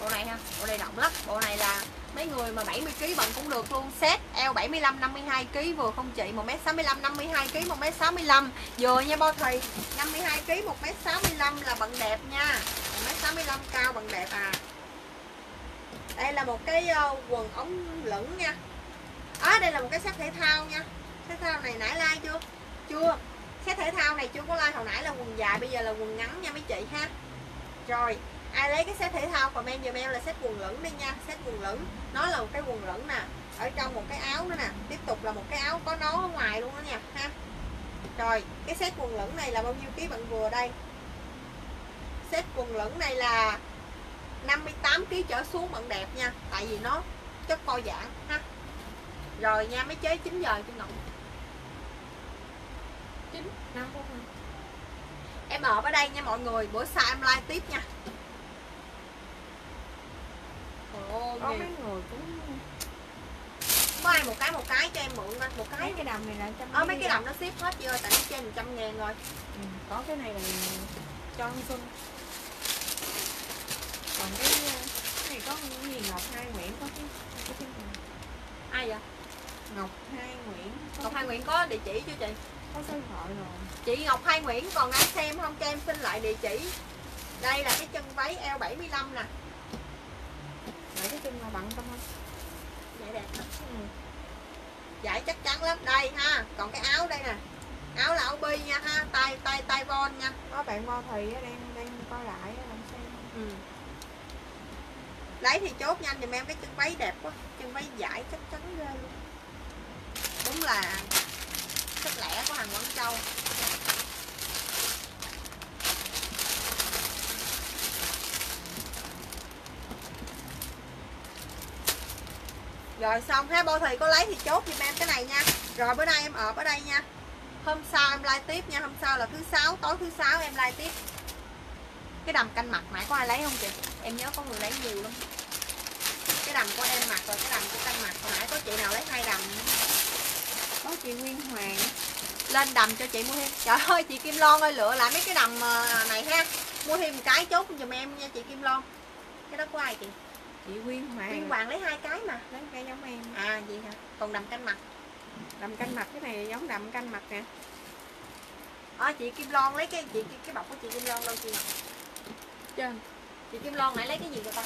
Bộ này ha, bộ này rộng lắm. Bộ này là mấy người mà bảy mươi ki lô gam bận cũng được luôn. Set eo bảy mươi lăm, năm mươi hai ki lô gam vừa không chị. Một mét sáu mươi lăm, năm mươi hai ki lô gam, một mét sáu mươi lăm vừa nha Bo Thùy. Năm mươi hai ki lô gam, một mét sáu mươi lăm là bận đẹp nha. Một mét sáu mươi lăm cao bận đẹp à. Đây là một cái quần ống lửng nha. À, đây là một cái set thể thao nha. Thể thao này nãy like chưa? Chưa. Set thể thao này chưa có like, hồi nãy là quần dài, bây giờ là quần ngắn nha mấy chị ha. Rồi, ai lấy cái set thể thao comment giùm em là set quần lửng đi nha. Set quần lửng, nó là một cái quần lửng nè, ở trong một cái áo nữa nè. Tiếp tục là một cái áo có nón ở ngoài luôn đó nha ha. Rồi, cái set quần lửng này là bao nhiêu ký bạn vừa đây? Set quần lửng này là năm mươi tám ki lô gam trở xuống bạn đẹp nha. Tại vì nó chất co giãn ha. Rồi nha, mấy chế chín giờ chị Ngọc. chín, năm phút rồi. Em ở đây nha mọi người, bữa sau em live tiếp nha. Ồ, có mấy người cũng có ai một cái một cái cho em mượn coi, một cái mấy cái đầm này là trăm. Ờ mấy cái đầm nó ship hết chưa? Tại nó trên một trăm ngàn rồi. Ừ, có cái này là cho anh Xuân. Còn cái, cái này có cái gì Ngọc Hai Nguyễn có chứ. Cái... Cái... Ai vậy? Ngọc Hai Nguyễn. Có... Ngọc Hai Nguyễn có địa chỉ chưa chị? Có số điện thoại rồi. Chị Ngọc Hai Nguyễn còn đang xem không cho em xin lại địa chỉ. Đây là cái chân váy eo bảy mươi lăm nè. Để cái chân mà bận không? Dạ đẹp lắm. Ừ. Dạ chắc chắn lắm đây ha. Còn cái áo đây nè. áo là áo bi nha ha, tay tay tay von nha. Có bạn Mo Thị đang đang coi lại làm xem. Ừ. Lấy thì chốt nhanh dùm em cái chân váy đẹp quá, chân váy dải chắc chắn ghê luôn. Đúng là sức lẻ của hàng Quảng Châu. Rồi xong ha, Bo Thị có lấy thì chốt dùm em cái này nha. Rồi bữa nay em ợp ở đây nha. Hôm sau em live tiếp nha, hôm sau là thứ sáu, tối thứ sáu em live tiếp. Cái đầm canh mặt nãy có ai lấy không chị? Em nhớ có người lấy nhiều lắm. Cái đầm của em mặc rồi cái đầm của canh mặt hồi nãy có chị nào lấy hai đầm? Có chị Nguyên Hoàng. Lên đầm cho chị mua thêm. Trời ơi chị Kim Loan ơi, lựa lại mấy cái đầm này ha. Mua thêm một cái chốt dùm em nha chị Kim Loan. Cái đó của ai chị? Chị Nguyên Hoàng. Nguyên Hoàng lấy hai cái mà, lấy cái giống em. À vậy hả? Còn đầm canh mặt. Đầm canh mặt cái này giống đầm canh mặt nè. À, chị Kim Loan lấy cái chị cái bọc của chị Kim Loan đâu chị nào? Chưa. Chị Kim Loan nãy lấy cái gì vậy ta?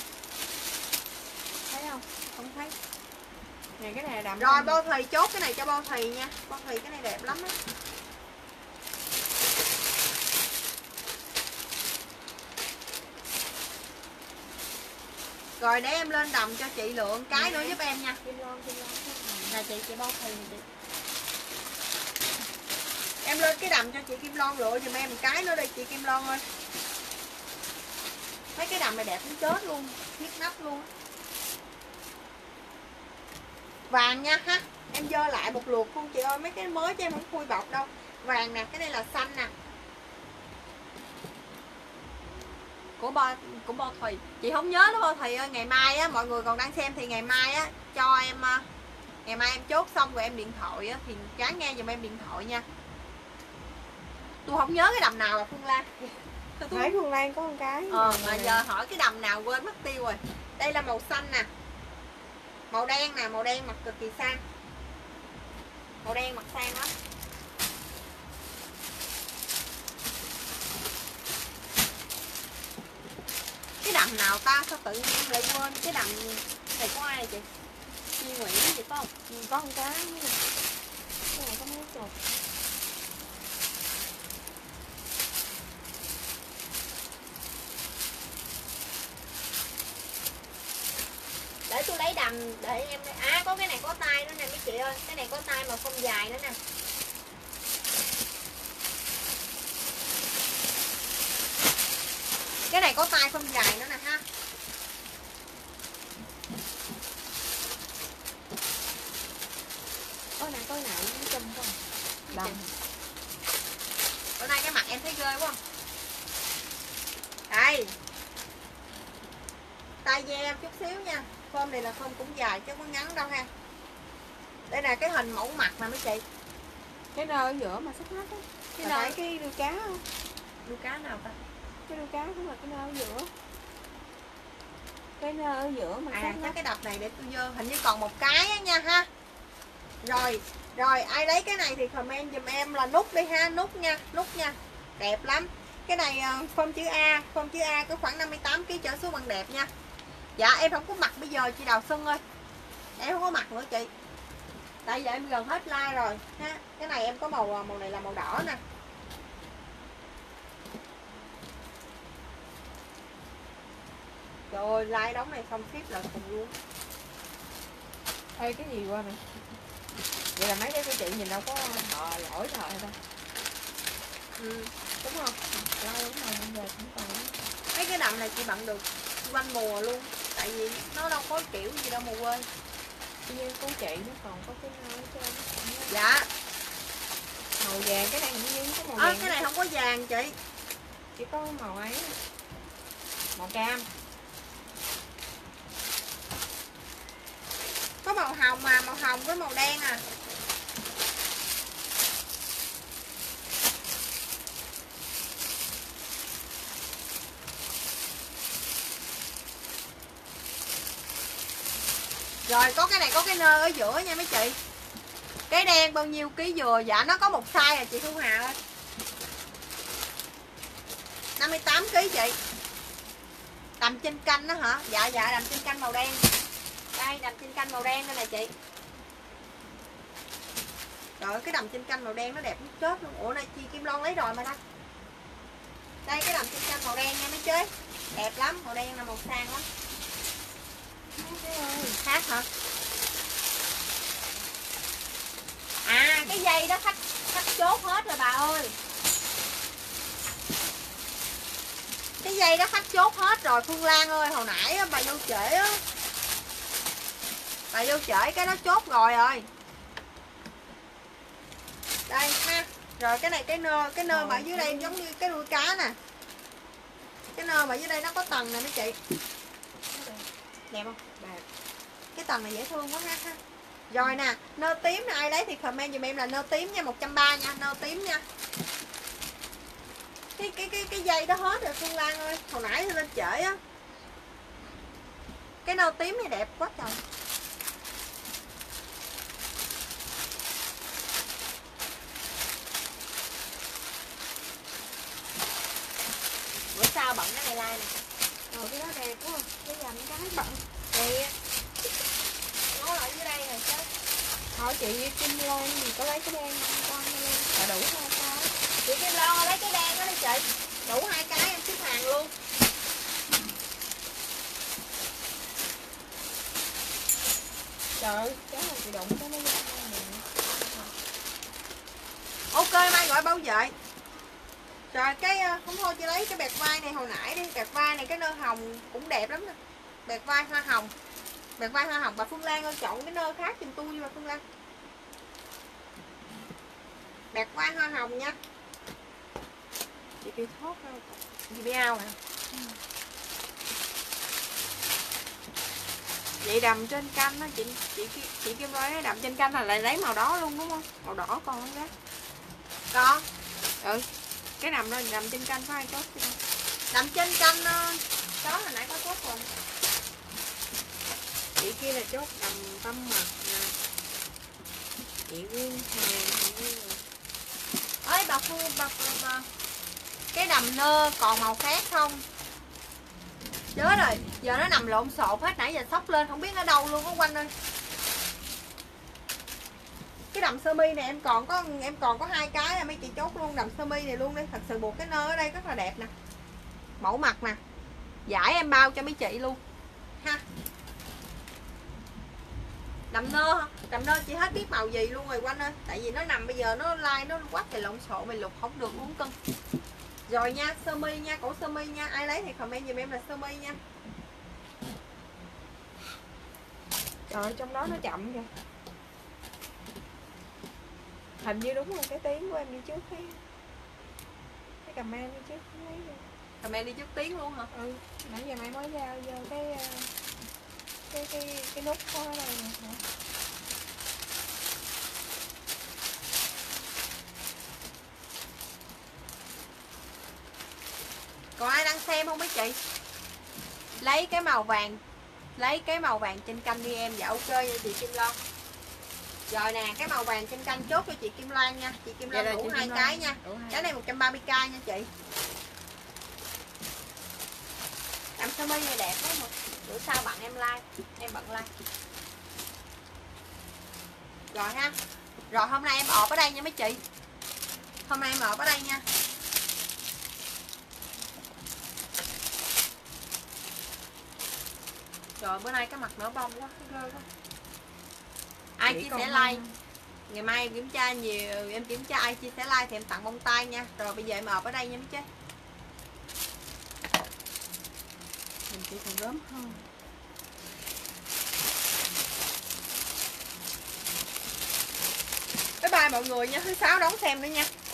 Thấy không? Không thấy. Này cái này là đầm. Rồi Bo Thị chốt cái này cho Bo Thị nha. Bo Thị cái này đẹp lắm á. Rồi để em lên đầm cho chị Lượng cái nữa giúp em nha. Kim Loan, Kim Loan. Là chị chị Bo Thị chị. Em lên cái đầm cho chị Kim Loan lựa dùm em một cái nữa đây chị Kim Loan ơi. Mấy cái đầm này đẹp cũng chết luôn, thiết nắp luôn. Vàng nha ha. Em dơ lại một lượt luôn chị ơi, mấy cái mới cho em không khui bọc đâu. Vàng nè, cái này là xanh nè. Của Bo, của Bo Thị. Chị không nhớ đó Bo Thị ơi, ngày mai á mọi người còn đang xem thì ngày mai á cho em ngày mai em chốt xong rồi em điện thoại á thì Tráng nghe dùm em điện thoại nha. Tôi không nhớ cái đầm nào là Phương Lan. Nãy Phương Lan có một cái. Ờ mà này. Giờ hỏi cái đầm nào quên mất tiêu rồi. Đây là màu xanh nè. Màu đen nè, màu đen mặc cực kỳ sang. Màu đen mặc sang lắm. Cái đầm nào ta sao tự nhiên lại quên cái đầm này có ai chị? Chi Nguyễn vậy có không? Ừ, có một cái. Cái này có mấy chục. Để tôi lấy đầm để em. À có cái này có tay nữa nè mấy chị ơi. Cái này có tay mà không dài nữa nè. Cái này có tay không dài nữa nè ha. Có nè, có nào cũng chùm không? Đầm. Bữa nay cái mặt em thấy ghê quá không? Đây. Tay da em chút xíu nha. Form này là form cũng dài chứ không ngắn đâu ha. Đây là cái hình mẫu mặt nè mấy chị. Cái nơi ở giữa mà xích hết á. Cái nơi cái đuôi cá không? Đuôi cá nào ta? Cái đuôi cá cũng là cái nơi ở giữa. Cái nơi ở giữa mà à, chắc cái đập này để tôi dơ. Hình như còn một cái á nha ha. Rồi, rồi ai lấy cái này thì comment dùm em là nút đi ha, nút nha, nút nha. Đẹp lắm. Cái này form chữ A, form chữ A có khoảng năm mươi tám ki lô gam trở xuống bằng đẹp nha. Dạ em không có mặc bây giờ chị Đào Xuân ơi. Em không có mặc nữa chị. Tại giờ em gần hết like rồi ha. Cái này em có màu, màu này là màu đỏ nè. Trời ơi like đóng này xong ship lại cùng luôn. Ê cái gì qua nè. Vậy là mấy cái của chị nhìn đâu có họ lỗi thời đâu. Ừ đúng không? Rồi đúng rồi bây giờ cũng còn. Mấy cái đầm này chị bận được quanh mùa luôn, tại vì nó đâu có kiểu gì đâu mà quên. Tuy nhiên của chị nó còn có cái nơi trên nó. Dạ. Màu vàng cái này hình như có màu à, vàng. Cái này không có vàng chị. Chỉ có màu ấy. Màu cam. Có màu hồng mà, màu hồng với màu đen à. Rồi có cái này có cái nơ ở giữa nha mấy chị. Cái đen bao nhiêu ký dừa? Dạ nó có một size à chị Thu Hà ơi. năm mươi tám ki lô gam chị. Đầm trên canh đó hả? Dạ dạ đầm trên canh màu đen. Đây đầm trên canh màu đen đây nè chị. Trời ơi, cái đầm chim canh màu đen nó đẹp nó chết luôn. Ủa này chị Kim Loan lấy rồi mà đây. Đây cái đầm chim canh màu đen nha mấy chế. Đẹp lắm, màu đen là màu sang lắm. Khác hả? À cái dây đó khách khách chốt hết rồi bà ơi. Cái dây đó khách chốt hết rồi Phương Lan ơi, hồi nãy bà vô trễ á. Bà vô trễ cái đó chốt rồi rồi. Đây ha. Rồi cái này cái nơ, cái nơ mà ở dưới đây giống như cái đuôi cá nè. Cái nơ mà dưới đây nó có tầng nè mấy chị. Đẹp không? Đẹp. Cái tầng này dễ thương quá ha. Rồi nè, nơ tím nè, ai lấy thì comment giùm em là nơ tím nha, một trăm ba mươi nha, nơ tím nha. Cái cái cái cái dây đó hết rồi Phương Lan ơi, hồi nãy thì lên trễ á. Cái nơ tím này đẹp quá trời. Bữa sau bận cái này lai nè. Rồi cái đó đẹp quá. Cái dầm cái bận. Đẹp. Nó ở dưới đây rồi chứ. Thôi chị như Kim Loan thì có lấy cái đen con lên. Là đủ hai cái. Chị Kim Loan lấy cái đen đó đi chị. Đủ hai cái em xếp hàng luôn. Trời ơi, chắc là chị đụng cái nó ra mình. Ok, mai gọi bao vậy? Rồi cái không thôi chị lấy cái bẹt vai này hồi nãy đi. Bẹt vai này cái nơ hồng cũng đẹp lắm nè. Bẹt vai hoa hồng. Bẹt vai hoa hồng bà Phương Lan ơi, chọn cái nơ khác giùm tôi đi bà Phương Lan. Bẹt vai hoa hồng nha. Chị kêu thốt ra gì bị ao nè. Vậy đầm trên canh á chị, chị chị Kim nói đầm trên canh là lại lấy màu đó luôn đúng không? Màu đỏ còn không đó. Còn. Ừ. Cái đầm đó đầm trên canh có ai chốt chưa? Đầm trên canh chốt hồi nãy có chốt rồi. Chị kia là chốt đầm tâm mật nè. Chị Nguyên Hàng. Ơi bà Phương bà, bà, bà cái đầm nơ còn màu khác không? Chết rồi, giờ nó nằm lộn xộn hết, nãy giờ sóc lên không biết ở đâu luôn á Quanh ơi. Cái đầm sơ mi này em còn có em còn có hai cái là mấy chị chốt luôn đầm sơ mi này luôn đi, thật sự buộc cái nơ ở đây rất là đẹp nè, mẫu mặt nè, giải em bao cho mấy chị luôn ha. Đầm nơ đầm nơ chị hết biết màu gì luôn rồi Quanh ơi, tại vì nó nằm bây giờ nó lai nó quá thì lộn xộn mình lục không được uống cưng. Rồi nha, sơ mi nha, cổ sơ mi nha, ai lấy thì comment giùm em là sơ mi nha. Trời ơi, trong đó nó chậm kìa. Hình như đúng rồi, cái tiếng của em đi trước ấy. Cái comment đi trước lấy rồi. Comment đi trước tiếng luôn hả? Ừ, nãy giờ mày mới giao vô cái cái cái cái nút có ở đây nè. Còn ai đang xem không mấy chị? Lấy cái màu vàng, lấy cái màu vàng trên canh đi em. Dạ ok nha chị Kim Loan. Rồi nè, cái màu vàng trên canh chốt cho chị Kim Loan nha. Chị Kim Loan dạ đủ hai cái nha. Cái này một trăm ba mươi k nha chị. Đầm sơ mi này đẹp quá mà. Bữa sau bạn em like, em bận like. Rồi ha. Rồi hôm nay em ọp ở đây nha mấy chị. Hôm nay em ọp ở đây nha. Rồi bữa nay cái mặt nở bông quá, ghê quá. Ai chia sẻ like, ngày mai em kiểm tra nhiều, em kiểm tra ai chia sẻ like thì em tặng bông tai nha. Rồi bây giờ em ọp ở đây nha mấy chứ. Mình chỉ còn gớm hơn. Bye bye mọi người nha, thứ sáu đón xem nữa nha.